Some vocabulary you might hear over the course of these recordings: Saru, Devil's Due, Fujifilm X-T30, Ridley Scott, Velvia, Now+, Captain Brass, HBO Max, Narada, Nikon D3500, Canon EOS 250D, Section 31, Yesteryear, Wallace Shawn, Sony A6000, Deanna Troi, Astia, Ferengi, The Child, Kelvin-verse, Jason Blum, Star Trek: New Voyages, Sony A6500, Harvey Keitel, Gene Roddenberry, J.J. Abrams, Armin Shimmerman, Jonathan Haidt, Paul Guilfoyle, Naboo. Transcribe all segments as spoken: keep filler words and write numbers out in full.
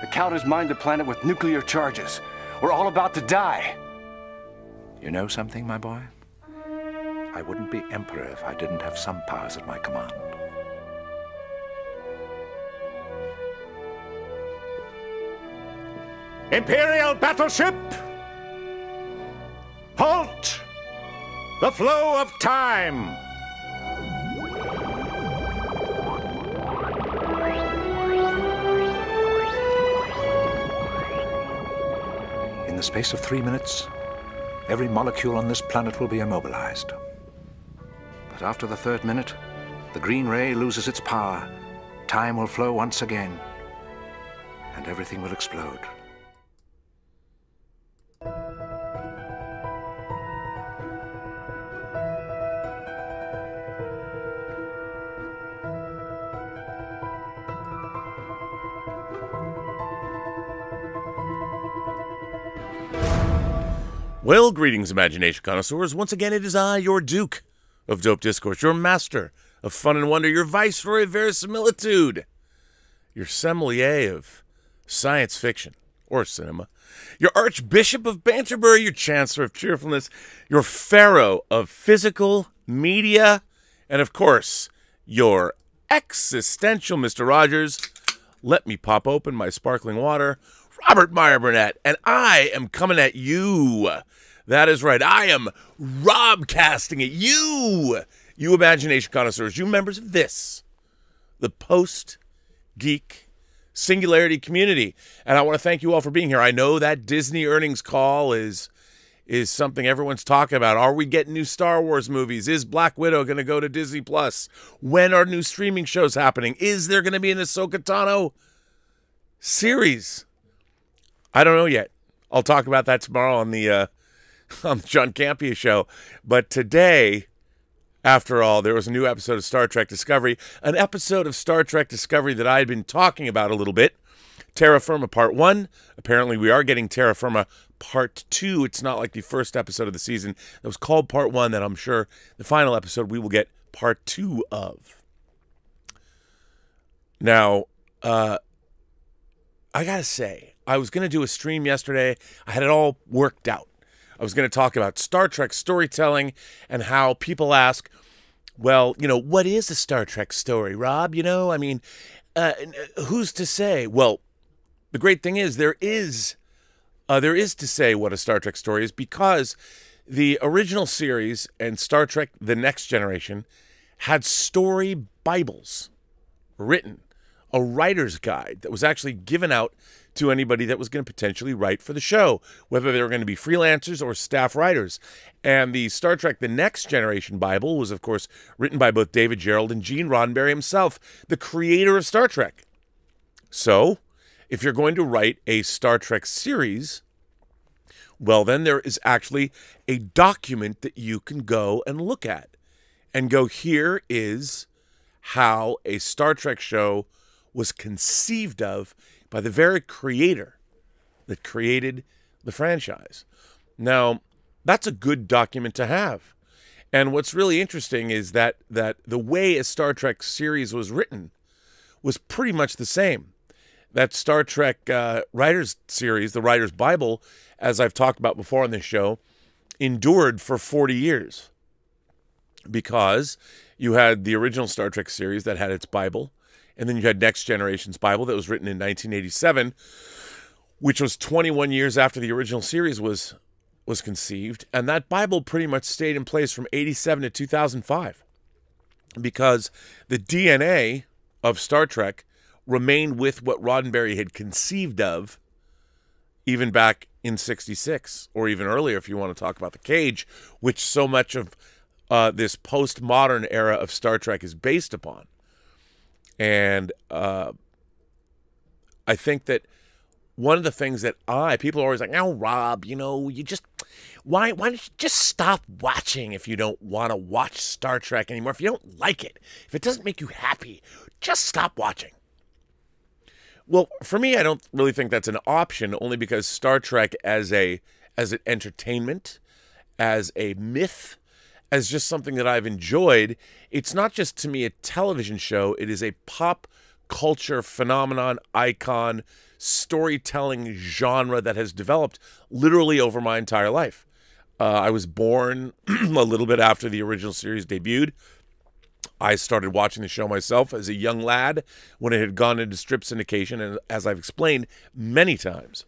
The counters mined the planet with nuclear charges. We're all about to die. You know something, my boy? I wouldn't be emperor if I didn't have some powers at my command. Imperial battleship! Halt! The flow of time! In the space of three minutes, every molecule on this planet will be immobilized. But after the third minute, the green ray loses its power. Time will flow once again, and everything will explode. Well, greetings, imagination connoisseurs. Once again, it is I, your Duke of Dope Discourse, your master of fun and wonder, your viceroy of verisimilitude, your sommelier of science fiction or cinema, your archbishop of Banterbury, your chancellor of cheerfulness, your pharaoh of physical media, and of course, your existential Mister Rogers. Let me pop open my sparkling water. Robert Meyer Burnett, and I am coming at you. That is right. I am robcasting at you, you imagination connoisseurs, you members of this, the post-geek singularity community. And I want to thank you all for being here. I know that Disney earnings call is, is something everyone's talking about. Are we getting new Star Wars movies? Is Black Widow going to go to Disney Plus? When are new streaming shows happening? Is there going to be an Ahsoka Tano series? I don't know yet. I'll talk about that tomorrow on the uh, on the John Campea show. But today, after all, there was a new episode of Star Trek Discovery, an episode of Star Trek Discovery that I had been talking about a little bit. Terra Firma Part one. Apparently, we are getting Terra Firma Part two. It's not like the first episode of the season. It was called Part one that I'm sure the final episode we will get Part two of. Now, uh, I gotta say, I was going to do a stream yesterday. I had it all worked out. I was going to talk about Star Trek storytelling and how people ask, well, you know, what is a Star Trek story, Rob? You know, I mean, uh, who's to say? Well, the great thing is there is, uh, there is to say what a Star Trek story is, because the original series and Star Trek: The Next Generation had story Bibles written, a writer's guide that was actually given out to anybody that was going to potentially write for the show, whether they were going to be freelancers or staff writers. And the Star Trek: The Next Generation Bible was, of course, written by both David Gerrold and Gene Roddenberry himself, the creator of Star Trek. So, if you're going to write a Star Trek series, well, then there is actually a document that you can go and look at and go, here is how a Star Trek show was conceived of by the very creator that created the franchise. Now, that's a good document to have. And what's really interesting is that, that the way a Star Trek series was written was pretty much the same. That Star Trek uh, writer's series, the Writer's Bible, as I've talked about before on this show, endured for forty years. Because you had the original Star Trek series that had its Bible, and then you had Next Generation's Bible that was written in nineteen eighty-seven, which was twenty-one years after the original series was, was conceived. And that Bible pretty much stayed in place from eighty-seven to two thousand five, because the D N A of Star Trek remained with what Roddenberry had conceived of even back in sixty-six, or even earlier if you want to talk about The Cage, which so much of uh, this postmodern era of Star Trek is based upon. And uh, I think that one of the things that I, people are always like, now, Rob, you know, you just, why, why don't you just stop watching if you don't want to watch Star Trek anymore? If you don't like it, if it doesn't make you happy, just stop watching. Well, for me, I don't really think that's an option, only because Star Trek as a, as an entertainment, as a myth, as just something that I've enjoyed, it's not just to me a television show, it is a pop culture, phenomenon, icon, storytelling genre that has developed literally over my entire life. Uh, I was born a little bit after the original series debuted. I started watching the show myself as a young lad when it had gone into strip syndication, and as I've explained many times,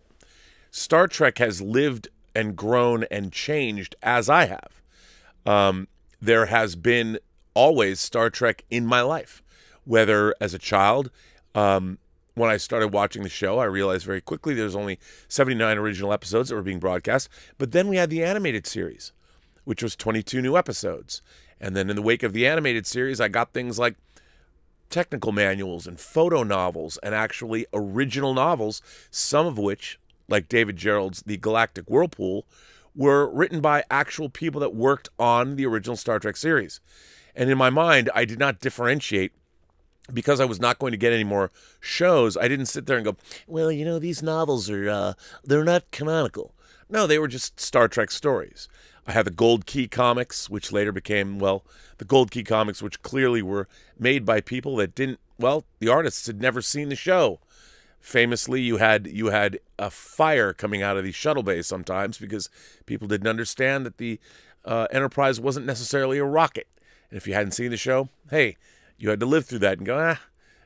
Star Trek has lived and grown and changed as I have. Um, there has been always Star Trek in my life, whether as a child. Um, when I started watching the show, I realized very quickly there's only seventy-nine original episodes that were being broadcast, but then we had the animated series, which was twenty-two new episodes. And then in the wake of the animated series, I got things like technical manuals and photo novels and actually original novels, some of which, like David Gerrold's The Galactic Whirlpool, were written by actual people that worked on the original Star Trek series. And in my mind, I did not differentiate because I was not going to get any more shows. I didn't sit there and go, well, you know, these novels are, uh, they're not canonical. No, they were just Star Trek stories. I had the Gold Key comics, which later became, well, the Gold Key comics, which clearly were made by people that didn't, well, the artists had never seen the show. Famously, you had you had a fire coming out of the shuttle bay sometimes because people didn't understand that the uh, Enterprise wasn't necessarily a rocket. And if you hadn't seen the show, hey, you had to live through that and go, ah,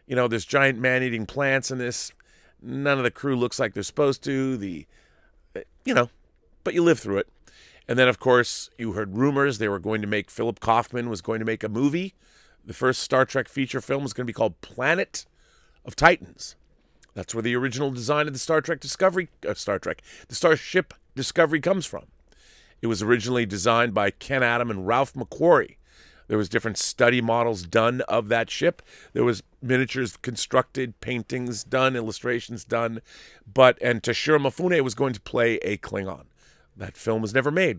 you know, there's giant man-eating plants in this. None of the crew looks like they're supposed to. The, you know, but you live through it. And then, of course, you heard rumors they were going to make, Philip Kaufman was going to make a movie. The first Star Trek feature film was going to be called Planet of Titans. That's where the original design of the Star Trek Discovery, uh, Star Trek, the Starship Discovery comes from. It was originally designed by Ken Adam and Ralph McQuarrie. There was different study models done of that ship. There was miniatures constructed, paintings done, illustrations done. But, and Toshiro Mifune was going to play a Klingon. That film was never made.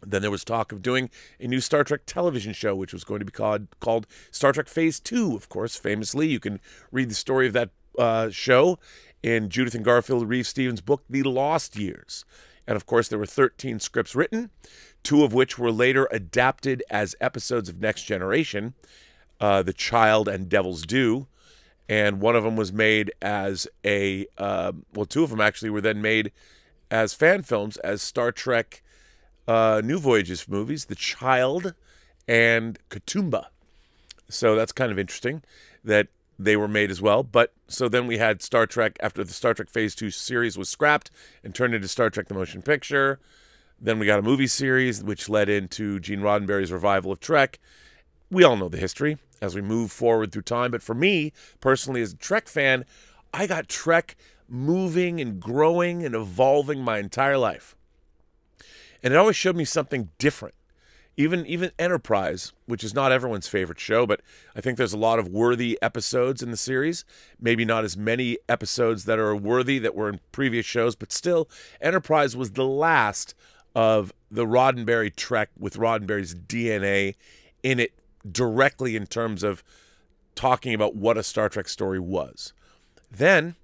Then there was talk of doing a new Star Trek television show, which was going to be called, called Star Trek Phase two, of course, famously. You can read the story of that Uh, show in Judith and Garfield Reeves Stevens' book, The Lost Years. And of course, there were thirteen scripts written, two of which were later adapted as episodes of Next Generation, uh, The Child and Devil's Due. And one of them was made as a, uh, well, two of them actually were then made as fan films, as Star Trek uh, New Voyages movies, The Child and Katoomba. So that's kind of interesting that they were made as well. But so then we had Star Trek, after the Star Trek Phase two series was scrapped and turned into Star Trek: The Motion Picture. Then we got a movie series, which led into Gene Roddenberry's revival of Trek. We all know the history as we move forward through time. But for me, personally, as a Trek fan, I got Trek moving and growing and evolving my entire life. And it always showed me something different. Even even Enterprise, which is not everyone's favorite show, but I think there's a lot of worthy episodes in the series. Maybe not as many episodes that are worthy that were in previous shows, but still, Enterprise was the last of the Roddenberry Trek with Roddenberry's D N A in it directly in terms of talking about what a Star Trek story was. Then,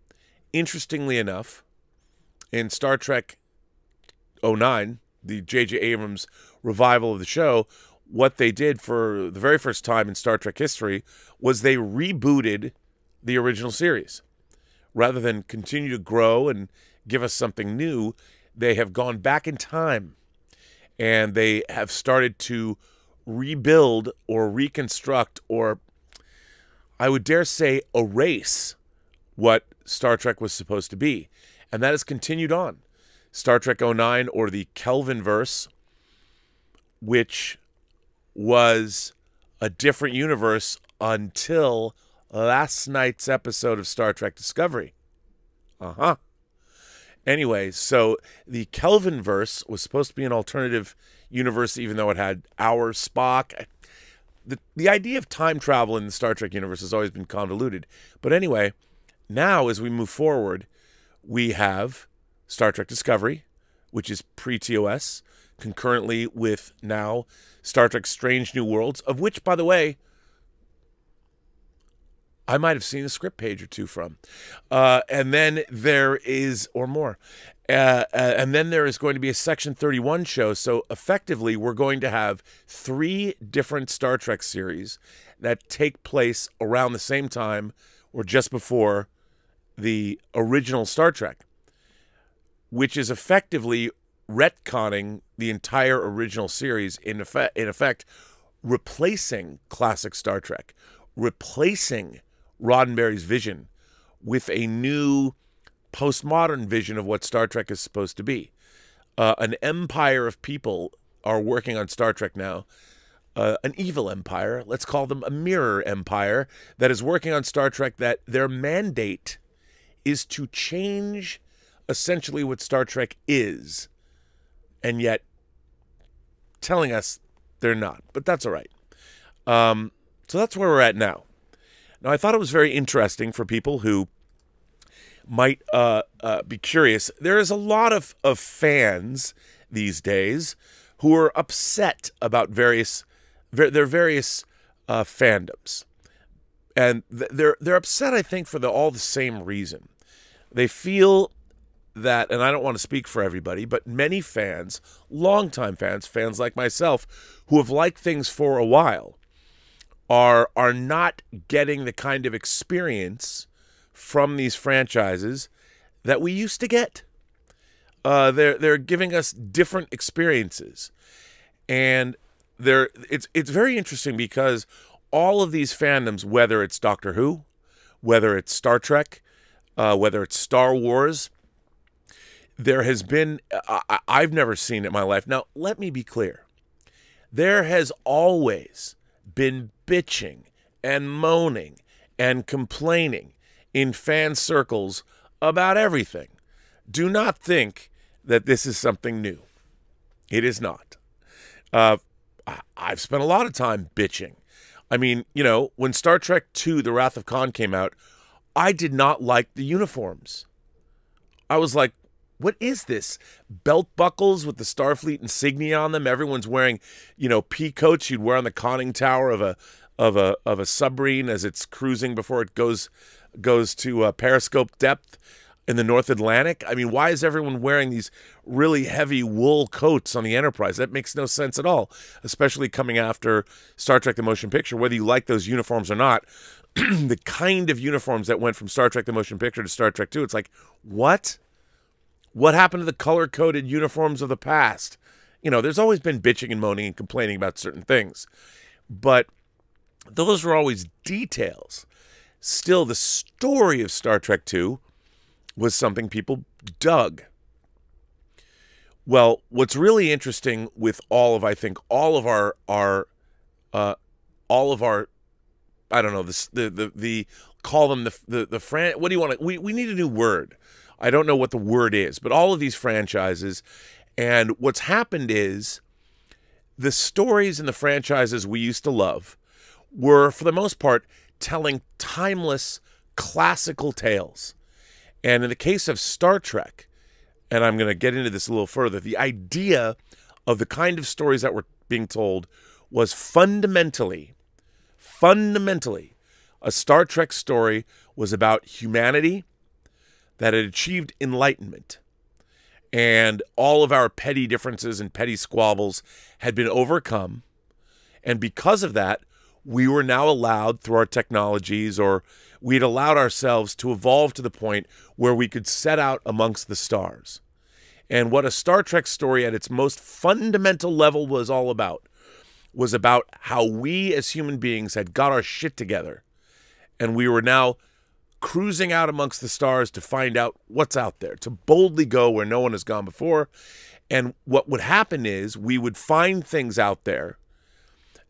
interestingly enough, in Star Trek oh nine, the J J Abrams revival of the show, what they did for the very first time in Star Trek history was they rebooted the original series. Rather than continue to grow and give us something new, they have gone back in time and they have started to rebuild or reconstruct, or I would dare say erase, what Star Trek was supposed to be. And that has continued on. Star Trek oh nine, or the Kelvin-verse, which was a different universe until last night's episode of Star Trek Discovery. Uh-huh. Anyway, so the Kelvin-verse was supposed to be an alternative universe, even though it had our Spock. The, the idea of time travel in the Star Trek universe has always been convoluted. But anyway, now as we move forward, we have Star Trek Discovery, which is pre-T O S, concurrently with now Star Trek Strange New Worlds, of which, by the way, I might have seen a script page or two from. Uh, and then there is, or more, uh, and then there is going to be a Section thirty-one show. So effectively, we're going to have three different Star Trek series that take place around the same time or just before the original Star Trek, which is effectively retconning the entire original series, in effect, in effect replacing classic Star Trek, replacing Roddenberry's vision with a new postmodern vision of what Star Trek is supposed to be. Uh, an empire of people are working on Star Trek now, uh, an evil empire, let's call them a mirror empire, that is working on Star Trek, that their mandate is to change essentially what Star Trek is, and yet telling us they're not. But that's all right. Um, so that's where we're at now. Now, I thought it was very interesting for people who might uh, uh, be curious. There is a lot of, of fans these days who are upset about various ver their various uh, fandoms. And th they're, they're upset, I think, for the, all the same reason. They feel that, and I don't want to speak for everybody, but many fans, longtime fans, fans like myself, who have liked things for a while, are are not getting the kind of experience from these franchises that we used to get. Uh, they're they're giving us different experiences, and they're it's it's very interesting because all of these fandoms, whether it's Doctor Who, whether it's Star Trek, uh, whether it's Star Wars. There has been, I, I've never seen it in my life. Now, let me be clear. There has always been bitching and moaning and complaining in fan circles about everything. Do not think that this is something new. It is not. Uh, I've spent a lot of time bitching. I mean, you know, when Star Trek two, The Wrath of Khan came out, I did not like the uniforms. I was like, what is this? Belt buckles with the Starfleet insignia on them. Everyone's wearing, you know, pea coats you'd wear on the conning tower of a of a of a submarine as it's cruising before it goes goes to uh, periscope depth in the North Atlantic. I mean, why is everyone wearing these really heavy wool coats on the Enterprise? That makes no sense at all, especially coming after Star Trek: The Motion Picture. Whether you like those uniforms or not, the kind of uniforms that went from Star Trek: The Motion Picture to Star Trek two, it's like, what? What happened to the color-coded uniforms of the past? You know, there's always been bitching and moaning and complaining about certain things. But those were always details. Still, the story of Star Trek two was something people dug. Well, what's really interesting with all of, I think, all of our, our uh, all of our, I don't know, the, the, the, the call them the, the, the fran- what do you want to, we, we need a new word. I don't know what the word is, but all of these franchises, and what's happened is the stories in the franchises we used to love were, for the most part, telling timeless, classical tales. And in the case of Star Trek, and I'm going to get into this a little further, the idea of the kind of stories that were being told was fundamentally, fundamentally, a Star Trek story was about humanity, that had achieved enlightenment, and all of our petty differences and petty squabbles had been overcome, and because of that, we were now allowed through our technologies, or we had allowed ourselves to evolve to the point where we could set out amongst the stars. And what a Star Trek story at its most fundamental level was all about was about how we as human beings had got our shit together, and we were now cruising out amongst the stars to find out what's out there, to boldly go where no one has gone before. And what would happen is we would find things out there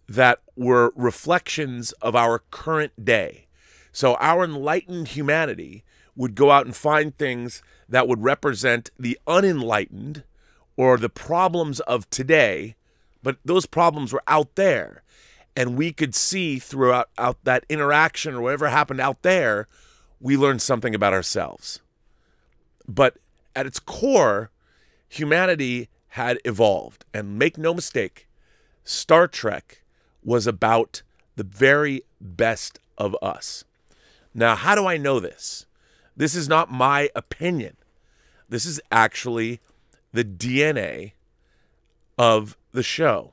that were reflections of our current day. So our enlightened humanity would go out and find things that would represent the unenlightened or the problems of today, but those problems were out there. And we could see throughout out that interaction or whatever happened out there, we learned something about ourselves. But at its core, humanity had evolved. And make no mistake, Star Trek was about the very best of us. Now, how do I know this? This is not my opinion. This is actually the D N A of the show.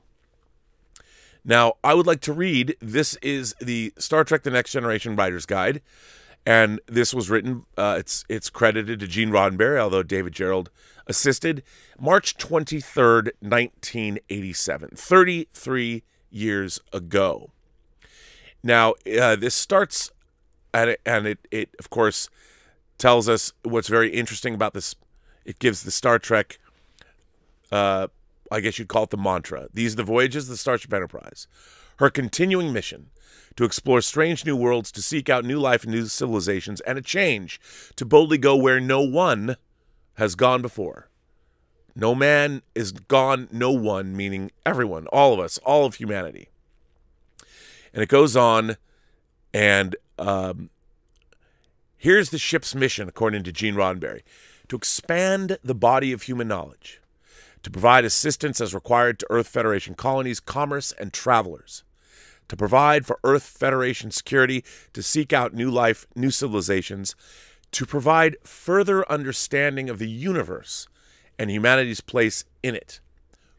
Now, I would like to read, this is the Star Trek: The Next Generation Writer's Guide, And this was written, uh, it's it's credited to Gene Roddenberry, although David Gerrold assisted, March twenty-third, nineteen eighty-seven, thirty-three years ago. Now, uh, this starts, and it, and it, it, of course, tells us what's very interesting about this. It gives the Star Trek, uh, I guess you'd call it the mantra. These are the voyages of the Starship Enterprise. Her continuing mission to explore strange new worlds, to seek out new life and new civilizations, and a change, to boldly go where no one has gone before. No man is gone, no one, meaning everyone, all of us, all of humanity. And it goes on, and um, here's the ship's mission, according to Gene Roddenberry, to expand the body of human knowledge, to provide assistance as required to Earth Federation colonies, commerce, and travelers, to provide for Earth Federation security, to seek out new life, new civilizations, to provide further understanding of the universe and humanity's place in it.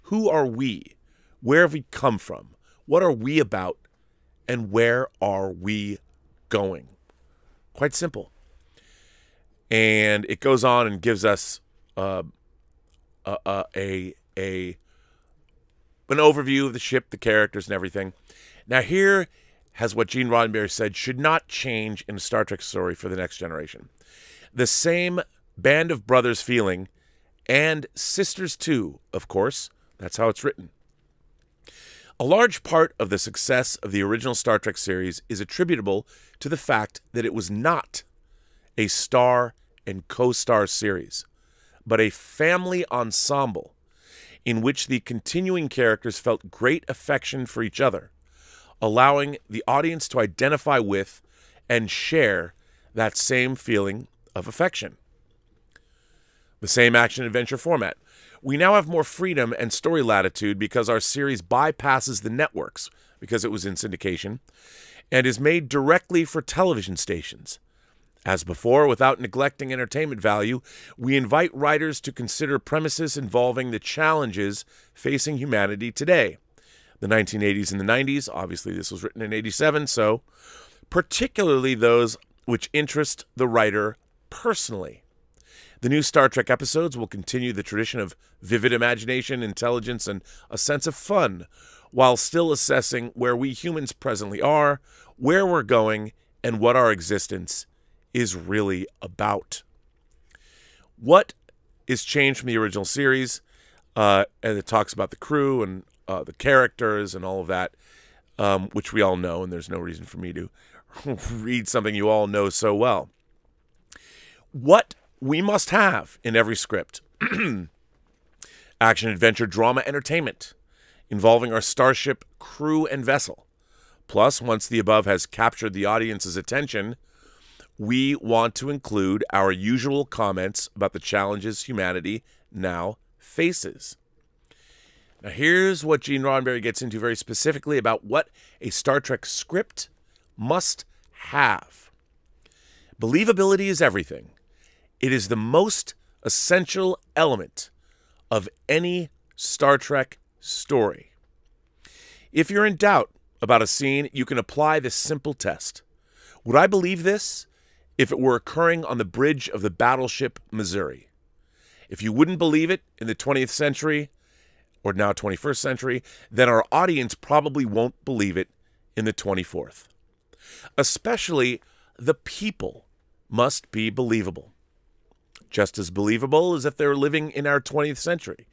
Who are we? Where have we come from? What are we about? And where are we going? Quite simple. And it goes on and gives us uh, a, a, a, a, an overview of the ship, the characters, and everything. Now, here has what Gene Roddenberry said should not change in a Star Trek story for the next generation. The same band of brothers feeling, and sisters too, of course. That's how it's written. A large part of the success of the original Star Trek series is attributable to the fact that it was not a star and co-star series, but a family ensemble in which the continuing characters felt great affection for each other, allowing the audience to identify with and share that same feeling of affection. The same action-adventure format. We now have more freedom and story latitude because our series bypasses the networks, because it was in syndication, and is made directly for television stations. As before, without neglecting entertainment value, we invite writers to consider premises involving the challenges facing humanity today. The nineteen eighties and the nineties, obviously this was written in eighty-seven, so particularly those which interest the writer personally. The new Star Trek episodes will continue the tradition of vivid imagination, intelligence, and a sense of fun, while still assessing where we humans presently are, where we're going, and what our existence is really about. What is changed from the original series? Uh, and it talks about the crew and Uh, the characters and all of that, um, which we all know, and there's no reason for me to read something you all know so well. What we must have in every script. Action, adventure, drama, entertainment, involving our starship, crew, and vessel. Plus, once the above has captured the audience's attention, we want to include our usual comments about the challenges humanity now faces. Now, here's what Gene Roddenberry gets into very specifically about what a Star Trek script must have. Believability is everything. It is the most essential element of any Star Trek story. If you're in doubt about a scene, you can apply this simple test. Would I believe this if it were occurring on the bridge of the battleship Missouri? If you wouldn't believe it in the twentieth century, or now twenty-first century, then our audience probably won't believe it in the twenty-fourth. Especially the people must be believable. Just as believable as if they're living in our twentieth century.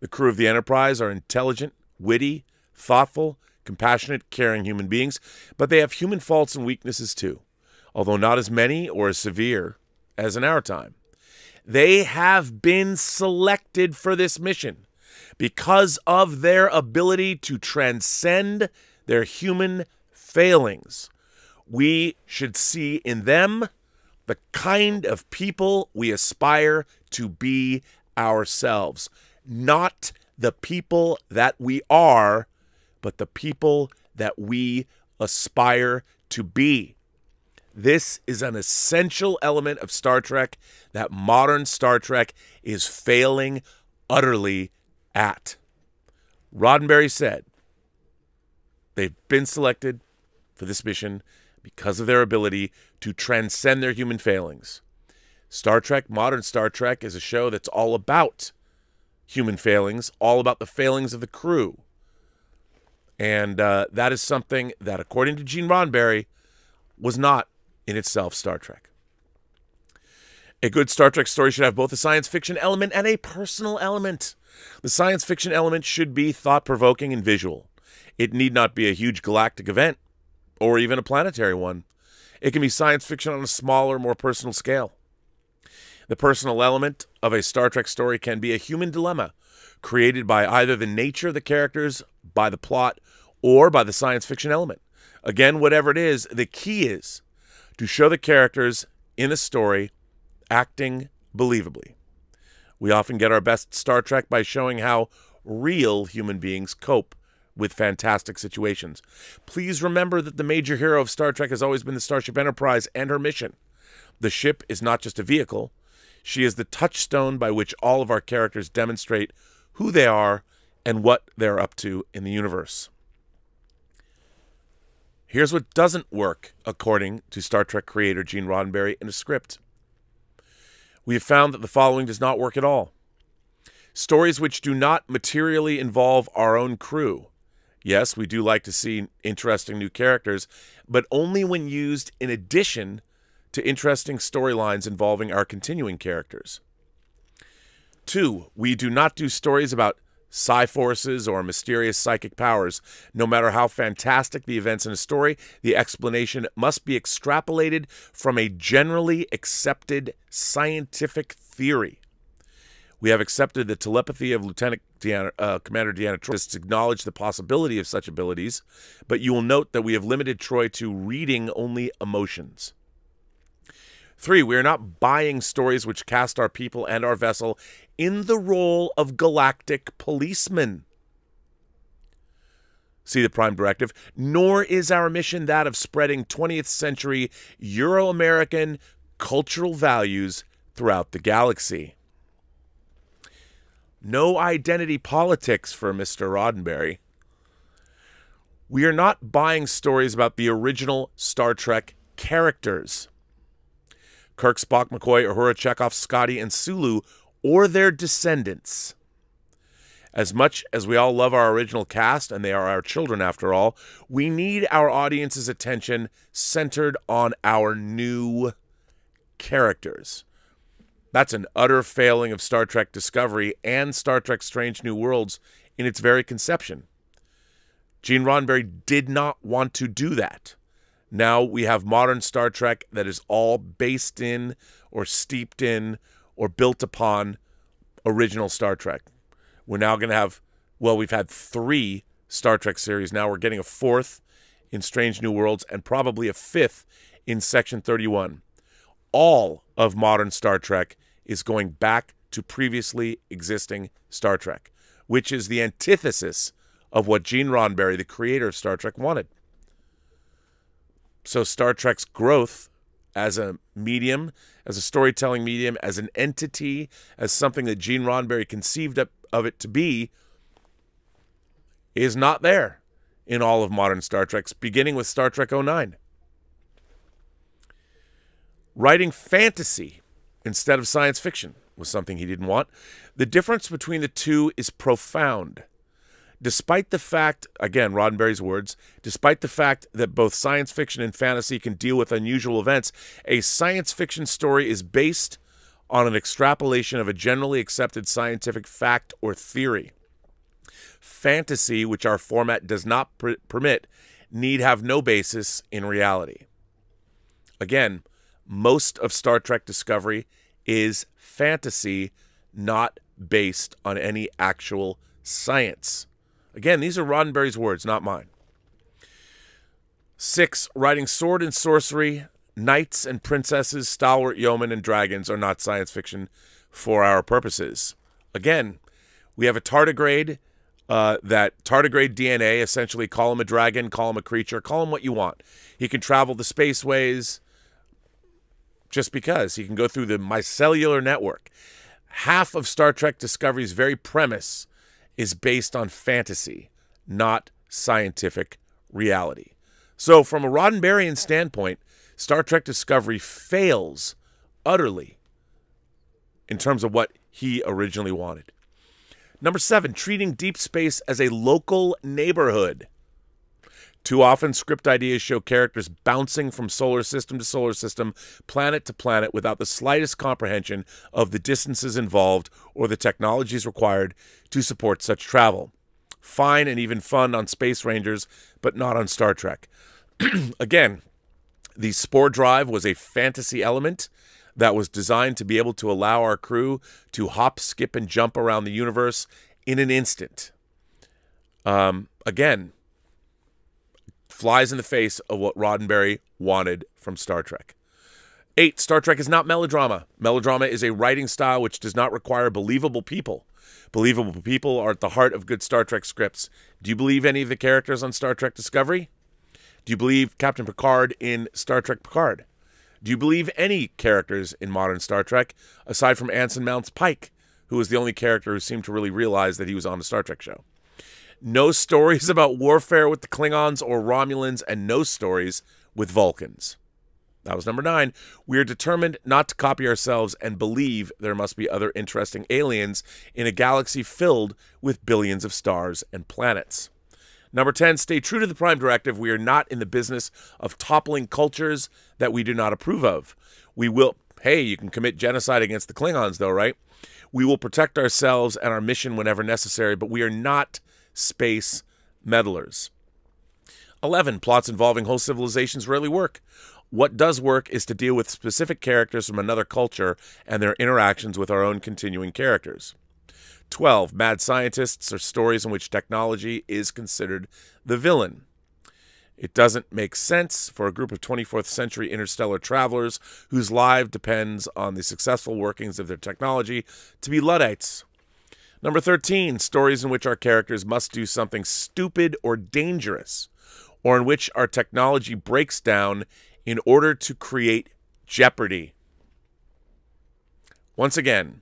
The crew of the Enterprise are intelligent, witty, thoughtful, compassionate, caring human beings, but they have human faults and weaknesses too, although not as many or as severe as in our time. They have been selected for this mission because of their ability to transcend their human failings. We should see in them the kind of people we aspire to be ourselves. Not the people that we are, but the people that we aspire to be. This is an essential element of Star Trek that modern Star Trek is failing utterly at. Roddenberry said, they've been selected for this mission because of their ability to transcend their human failings. Star Trek, modern Star Trek, is a show that's all about human failings, all about the failings of the crew. And uh, that is something that, according to Gene Roddenberry, was not in itself Star Trek. A good Star Trek story should have both a science fiction element and a personal element. The science fiction element should be thought-provoking and visual. It need not be a huge galactic event, or even a planetary one. It can be science fiction on a smaller, more personal scale. The personal element of a Star Trek story can be a human dilemma created by either the nature of the characters, by the plot, or by the science fiction element. Again, whatever it is, the key is to show the characters in the story acting believably. We often get our best Star Trek by showing how real human beings cope with fantastic situations. Please remember that the major hero of Star Trek has always been the Starship Enterprise and her mission. The ship is not just a vehicle. She is the touchstone by which all of our characters demonstrate who they are and what they're up to in the universe. Here's what doesn't work, according to Star Trek creator Gene Roddenberry, in a script. We have found that the following does not work at all. Stories which do not materially involve our own crew. Yes, we do like to see interesting new characters, but only when used in addition to interesting storylines involving our continuing characters. Two, we do not do stories about psi forces or mysterious psychic powers. No matter how fantastic the events in a story, the explanation must be extrapolated from a generally accepted scientific theory. We have accepted the telepathy of Lieutenant Deanna, uh, Commander Deanna Troi to acknowledge the possibility of such abilities, but you will note that we have limited Troi to reading only emotions. Three, we are not buying stories which cast our people and our vessel in the role of galactic policemen. See the prime directive. Nor is our mission that of spreading twentieth century Euro-American cultural values throughout the galaxy. No identity politics for Mister Roddenberry. We are not buying stories about the original Star Trek characters. Kirk, Spock, McCoy, Uhura, Chekhov, Scotty, and Sulu, or their descendants. As much as we all love our original cast, and they are our children after all, we need our audience's attention centered on our new characters. That's an utter failing of Star Trek Discovery and Star Trek Strange New Worlds in its very conception. Gene Roddenberry did not want to do that. Now we have modern Star Trek that is all based in or steeped in or built upon original Star Trek. We're now going to have, well, we've had three Star Trek series. Now we're getting a fourth in Strange New Worlds and probably a fifth in Section thirty-one. All of modern Star Trek is going back to previously existing Star Trek, which is the antithesis of what Gene Roddenberry, the creator of Star Trek, wanted. So Star Trek's growth as a medium, as a storytelling medium, as an entity, as something that Gene Roddenberry conceived of it to be, is not there in all of modern Star Treks, beginning with Star Trek oh nine. Writing fantasy instead of science fiction was something he didn't want. The difference between the two is profound. Despite the fact, again, Roddenberry's words, despite the fact that both science fiction and fantasy can deal with unusual events, a science fiction story is based on an extrapolation of a generally accepted scientific fact or theory. Fantasy, which our format does not pr- permit, need have no basis in reality. Again, most of Star Trek Discovery is fantasy, not based on any actual science. Again, these are Roddenberry's words, not mine. Six, writing sword and sorcery, knights and princesses, stalwart yeomen and dragons are not science fiction for our purposes. Again, we have a tardigrade, uh, that tardigrade D N A, essentially call him a dragon, call him a creature, call him what you want. He can travel the spaceways just because. He can go through the micellar network. Half of Star Trek Discovery's very premise is based on fantasy, not scientific reality. So from a Roddenberryan standpoint, Star Trek Discovery fails utterly in terms of what he originally wanted. Number seven, treating deep space as a local neighborhood. Too often, script ideas show characters bouncing from solar system to solar system, planet to planet, without the slightest comprehension of the distances involved or the technologies required to support such travel. Fine and even fun on Space Rangers, but not on Star Trek. Again, the Spore Drive was a fantasy element that was designed to be able to allow our crew to hop, skip, and jump around the universe in an instant. Um, again... flies in the face of what Roddenberry wanted from Star Trek. Eight, Star Trek is not melodrama. Melodrama is a writing style which does not require believable people. Believable people are at the heart of good Star Trek scripts. Do you believe any of the characters on Star Trek Discovery? Do you believe Captain Picard in Star Trek Picard? Do you believe any characters in modern Star Trek, aside from Anson Mount's Pike, who was the only character who seemed to really realize that he was on a Star Trek show? No stories about warfare with the Klingons or Romulans, and no stories with Vulcans. That was number nine. We are determined not to copy ourselves and believe there must be other interesting aliens in a galaxy filled with billions of stars and planets. Number ten, stay true to the prime directive. We are not in the business of toppling cultures that we do not approve of. We will... Hey, you can commit genocide against the Klingons, though, right? We will protect ourselves and our mission whenever necessary, but we are not... space meddlers. eleven. Plots involving whole civilizations rarely work. What does work is to deal with specific characters from another culture and their interactions with our own continuing characters. twelve. Mad scientists are stories in which technology is considered the villain. It doesn't make sense for a group of twenty-fourth century interstellar travelers whose life depends on the successful workings of their technology to be Luddites. Number thirteen, stories in which our characters must do something stupid or dangerous, or in which our technology breaks down in order to create jeopardy. Once again,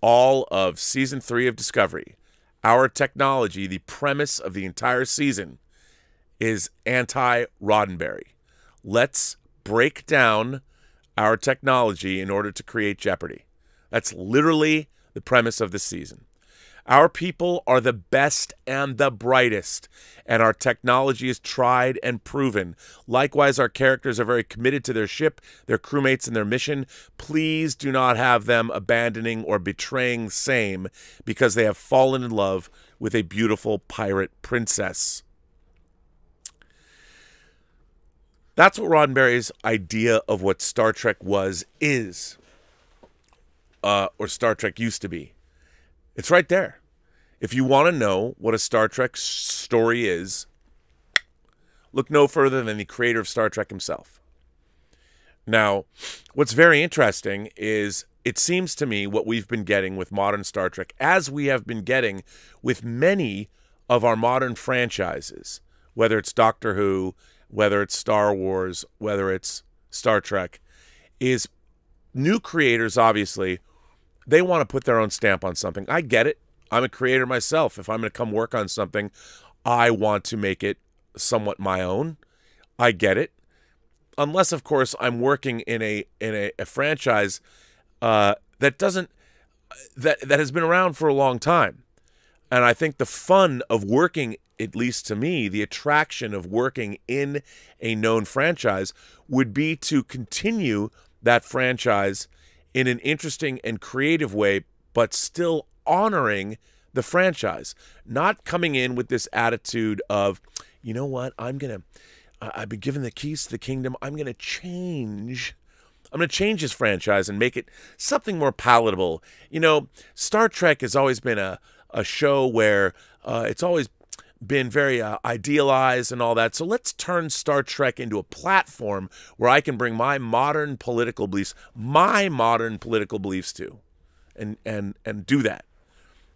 all of Season three of Discovery, our technology, the premise of the entire season, is anti-Roddenberry. Let's break down our technology in order to create jeopardy. That's literally the premise of this season. Our people are the best and the brightest, and our technology is tried and proven. Likewise, our characters are very committed to their ship, their crewmates, and their mission. Please do not have them abandoning or betraying same because they have fallen in love with a beautiful pirate princess. That's what Roddenberry's idea of what Star Trek was is. Uh, or Star Trek used to be. It's right there. If you want to know what a Star Trek story is, look no further than the creator of Star Trek himself. Now, what's very interesting is it seems to me what we've been getting with modern Star Trek, as we have been getting with many of our modern franchises, whether it's Doctor Who, whether it's Star Wars, whether it's Star Trek, is new creators, obviously, they want to put their own stamp on something. I get it. I'm a creator myself. If I'm going to come work on something, I want to make it somewhat my own. I get it. Unless, of course, I'm working in a in a, a franchise uh, that doesn't that that has been around for a long time. And I think the fun of working, at least to me, the attraction of working in a known franchise would be to continue that franchise in an interesting and creative way, but still honoring the franchise. Not coming in with this attitude of, you know what, I'm going to, uh, I've been given the keys to the kingdom, I'm going to change, I'm going to change this franchise and make it something more palatable. You know, Star Trek has always been a, a show where uh, it's always been very uh, idealized and all that. So let's turn Star Trek into a platform where I can bring my modern political beliefs, my modern political beliefs to, and and and do that.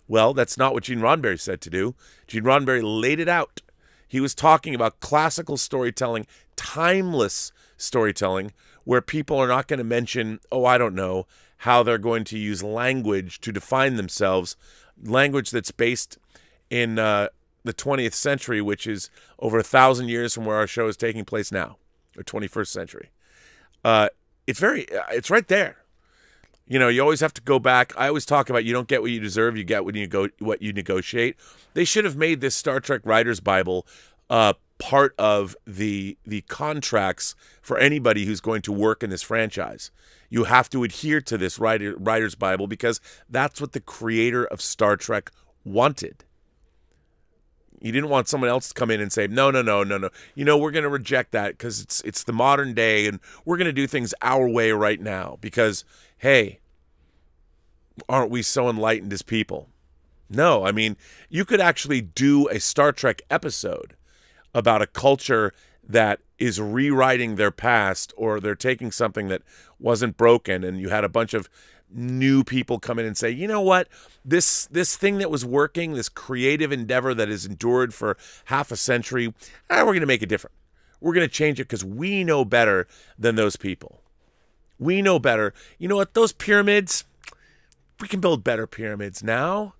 Well, that's not what Gene Roddenberry said to do. Gene Roddenberry laid it out. He was talking about classical storytelling, timeless storytelling, where people are not going to mention, oh, I don't know, how they're going to use language to define themselves, language that's based in... Uh, the twentieth century, which is over a thousand years from where our show is taking place now, or twenty-first century. Uh, it's very, it's right there. You know, you always have to go back. I always talk about you don't get what you deserve, you get what you go what you negotiate. They should have made this Star Trek Writer's Bible uh, part of the the contracts for anybody who's going to work in this franchise. You have to adhere to this writer, Writer's Bible, because that's what the creator of Star Trek wanted. You didn't want someone else to come in and say, no, no, no, no, no. You know, we're going to reject that because it's, it's the modern day and we're going to do things our way right now because, hey, aren't we so enlightened as people? No, I mean, you could actually do a Star Trek episode about a culture that is rewriting their past, or they're taking something that wasn't broken, and you had a bunch of new people come in and say, you know what, this this thing that was working, this creative endeavor that has endured for half a century, ah, we're going to make it different. We're going to change it because we know better than those people. We know better. You know what, those pyramids, we can build better pyramids now.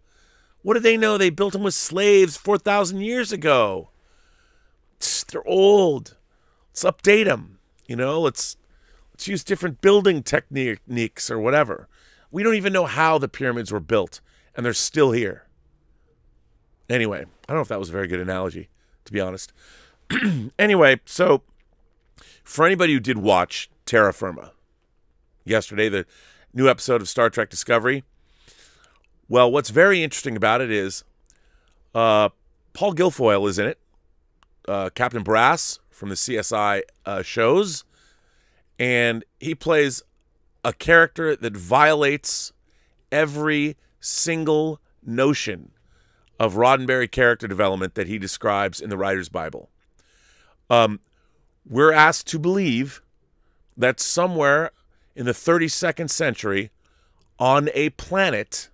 What do they know? They built them with slaves four thousand years ago. They're old. Let's update them. You know, let's let's use different building techniques or whatever. We don't even know how the pyramids were built, and they're still here. Anyway, I don't know if that was a very good analogy, to be honest. Anyway, so for anybody who did watch Terra Firma yesterday, the new episode of Star Trek Discovery, well, what's very interesting about it is uh, Paul Guilfoyle is in it. Uh, Captain Brass from the C S I uh, shows, and he plays a character that violates every single notion of Roddenberry character development that he describes in the Writer's Bible. Um, we're asked to believe that somewhere in the thirty-second century on a planet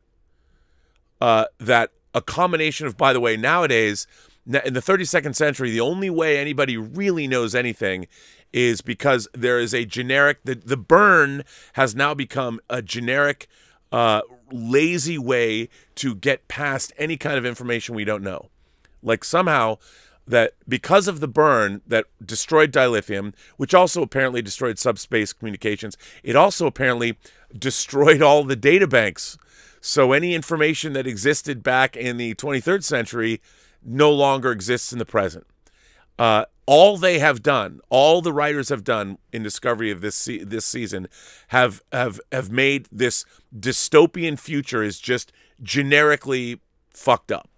uh, that a combination of, by the way, nowadays... Now, in the thirty-second century, the only way anybody really knows anything is because there is a generic, the, the burn has now become a generic, uh, lazy way to get past any kind of information we don't know. Like somehow that because of the burn that destroyed dilithium, which also apparently destroyed subspace communications, it also apparently destroyed all the data banks. So any information that existed back in the twenty-third century no longer exists in the present. Uh, all they have done, all the writers have done in Discovery of this se this season, have have have made this dystopian future is just generically fucked up.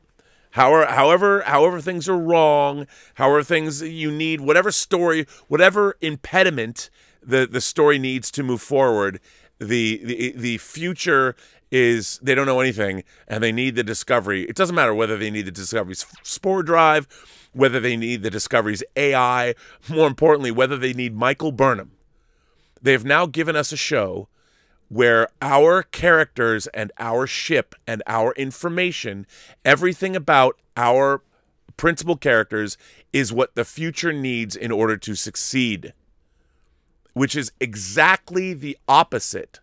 However, however, however things are wrong, however things you need, whatever story, whatever impediment the the story needs to move forward, the the the future. Is they don't know anything, and they need the Discovery. It doesn't matter whether they need the Discovery's spore drive, whether they need the Discovery's A I, more importantly, whether they need Michael Burnham. They've now given us a show where our characters and our ship and our information, everything about our principal characters is what the future needs in order to succeed, which is exactly the opposite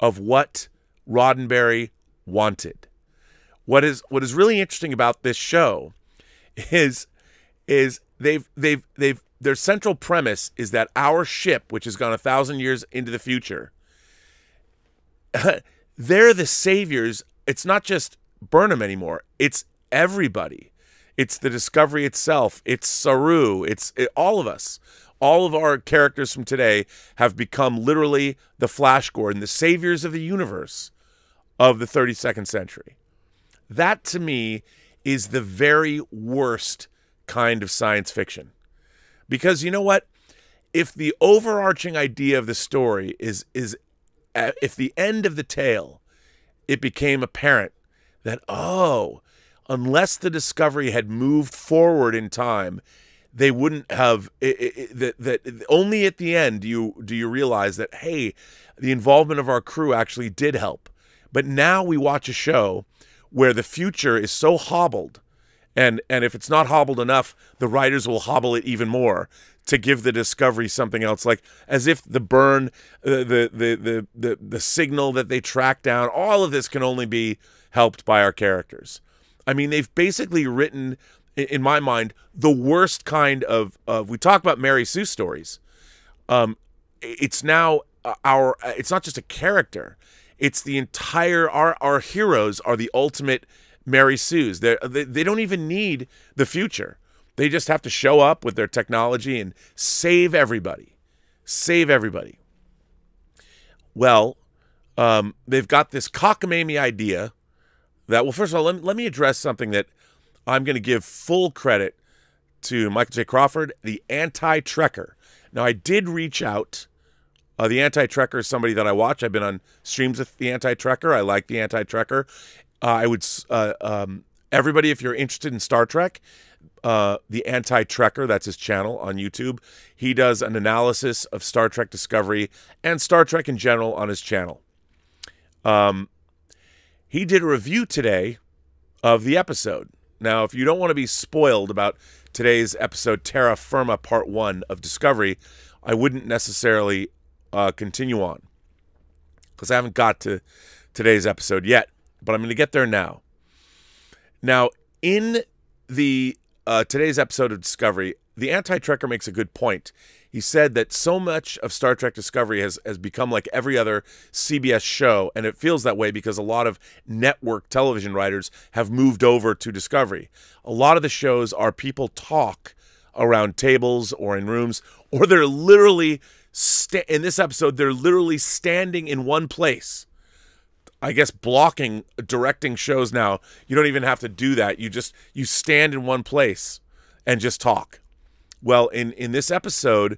of what Roddenberry wanted. What is what is really interesting about this show is is they've they've they've their central premise is that our ship, which has gone a thousand years into the future, they're the saviors. It's not just Burnham anymore. It's everybody. It's the Discovery itself. It's Saru. It's it, all of us. All of our characters from today have become literally the Flash Gordon, the saviors of the universe of the thirty-second century. That, to me, is the very worst kind of science fiction. Because you know what? If the overarching idea of the story is, is at, if the end of the tale, it became apparent that, oh, unless the Discovery had moved forward in time, they wouldn't have that. That only at the end do you do you realize that, hey, the involvement of our crew actually did help. But now we watch a show where the future is so hobbled, and and if it's not hobbled enough, the writers will hobble it even more to give the Discovery something else, like as if the burn, uh, the, the the the the signal that they track down, all of this can only be helped by our characters. I mean, they've basically written in my mind, the worst kind of, of we talk about Mary Sue stories. Um, it's now our, it's not just a character. It's the entire, our, our heroes are the ultimate Mary Sues. They're, they they don't even need the future. They just have to show up with their technology and save everybody. Save everybody. Well, um, they've got this cockamamie idea that, well, first of all, let, let me address something that I'm going to give full credit to Michael J. Crawford, the Anti-Trekker. Now, I did reach out. Uh, the Anti-Trekker is somebody that I watch. I've been on streams with the Anti-Trekker. I like the Anti-Trekker. Uh, I would, uh, um, everybody, if you're interested in Star Trek, uh, the Anti-Trekker, that's his channel on YouTube. He does an analysis of Star Trek Discovery and Star Trek in general on his channel. Um, he did a review today of the episode. Now, if you don't want to be spoiled about today's episode, Terra Firma Part one of Discovery, I wouldn't necessarily uh, continue on because I haven't got to today's episode yet. But I'm going to get there now. Now, in the uh, today's episode of Discovery, the Anti-Trekker makes a good point. He said that so much of Star Trek Discovery has, has become like every other C B S show, and it feels that way because a lot of network television writers have moved over to Discovery. A lot of the shows are people talk around tables or in rooms, or they're literally, sta- in this episode, they're literally standing in one place. I guess blocking, directing shows now, you don't even have to do that. You just, you stand in one place and just talk. Well, in, in this episode,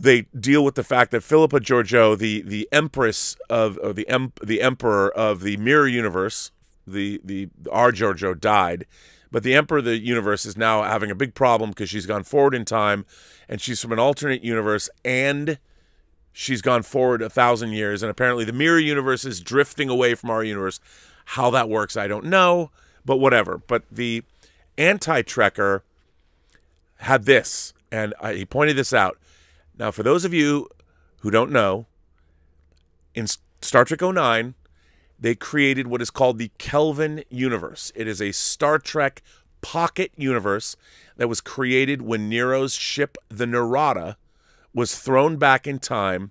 they deal with the fact that Philippa Georgiou, the the empress of, or the em, the emperor of the mirror universe, the the our Georgiou died, but the emperor of the universe is now having a big problem because she's gone forward in time, and she's from an alternate universe, and she's gone forward a thousand years, and apparently the mirror universe is drifting away from our universe. How that works, I don't know, but whatever. But the Anti-Trekker had this, and I, he pointed this out. Now, for those of you who don't know, in Star Trek oh nine, they created what is called the Kelvin universe. It is a Star Trek pocket universe that was created when Nero's ship, the Narada, was thrown back in time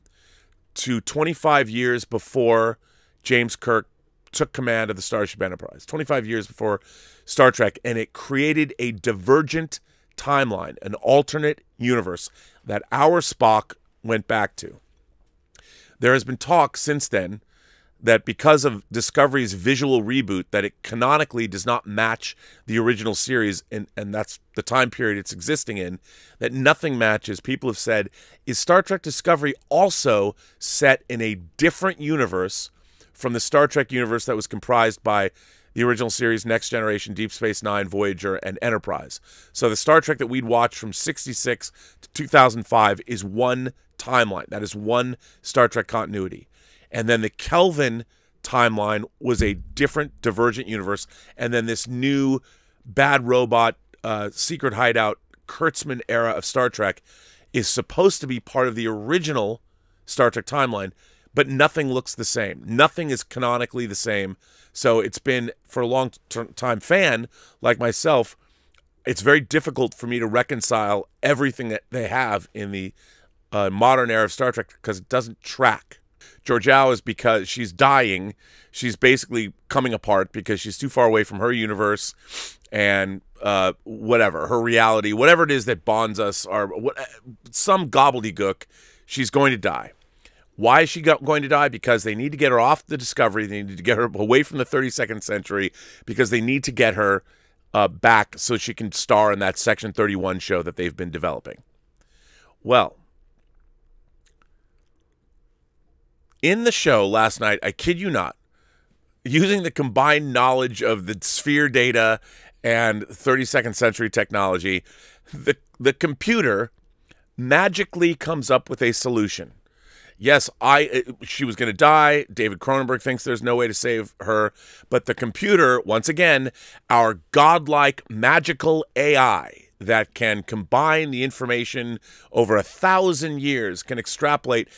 to twenty-five years before James Kirk took command of the Starship Enterprise, twenty-five years before Star Trek, and it created a divergent timeline, an alternate universe that our Spock went back to. There has been talk since then that because of Discovery's visual reboot, that it canonically does not match the original series, and, and that's the time period it's existing in, that nothing matches. People have said, is Star Trek Discovery also set in a different universe from the Star Trek universe that was comprised by the original series, Next Generation, Deep Space Nine, Voyager, and Enterprise? So the Star Trek that we'd watch from sixty-six to two thousand five is one timeline. That is one Star Trek continuity. And then the Kelvin timeline was a different divergent universe. And then this new bad robot, uh, secret hideout, Kurtzman era of Star Trek is supposed to be part of the original Star Trek timeline, but nothing looks the same. Nothing is canonically the same. So it's been, for a long time fan like myself, it's very difficult for me to reconcile everything that they have in the uh, modern era of Star Trek because it doesn't track. Georgiou is, because she's dying, she's basically coming apart because she's too far away from her universe and uh, whatever, her reality, whatever it is that bonds us, or what, some gobbledygook, she's going to die. Why is she going to die? Because they need to get her off the Discovery. They need to get her away from the thirty-second century because they need to get her uh, back so she can star in that Section thirty-one show that they've been developing. Well, in the show last night, I kid you not, using the combined knowledge of the sphere data and thirty-second century technology, the, the computer magically comes up with a solution. Yes, I she was going to die. David Cronenberg thinks there's no way to save her. But the computer, once again, our godlike magical A I that can combine the information over a thousand years, can extrapolate.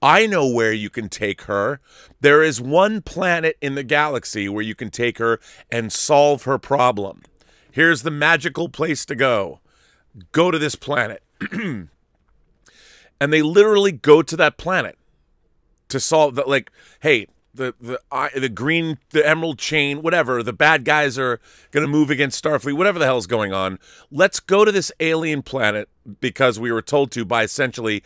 I know where you can take her. There is one planet in the galaxy where you can take her and solve her problem. Here's the magical place to go. Go to this planet. And they literally go to that planet to solve that. Like, hey, the the uh, the green, the emerald chain, whatever. The bad guys are gonna move against Starfleet. Whatever the hell's going on. Let's go to this alien planet because we were told to by essentially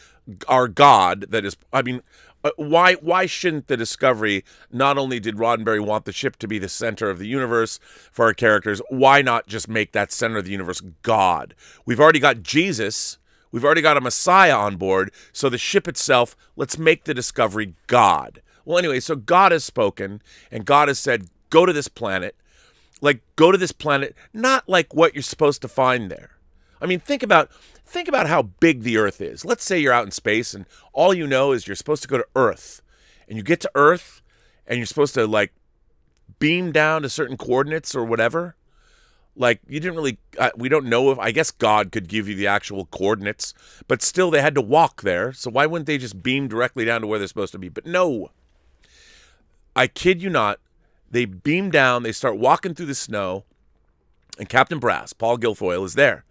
our god. That is, I mean. Uh, why why shouldn't the Discovery, not only did Roddenberry want the ship to be the center of the universe for our characters, why not just make that center of the universe God? We've already got Jesus. We've already got a Messiah on board. So the ship itself, let's make the Discovery God. Well, anyway, so God has spoken, and God has said, go to this planet. Like, go to this planet, not like what you're supposed to find there. I mean, think about... Think about how big the Earth is. Let's say you're out in space and all you know is you're supposed to go to Earth. And you get to Earth and you're supposed to, like, beam down to certain coordinates or whatever. Like, you didn't really... Uh, we don't know if... I guess God could give you the actual coordinates. But still, they had to walk there. So why wouldn't they just beam directly down to where they're supposed to be? But no. I kid you not. They beam down. They start walking through the snow. And Captain Brass, Paul Guilfoyle, is there.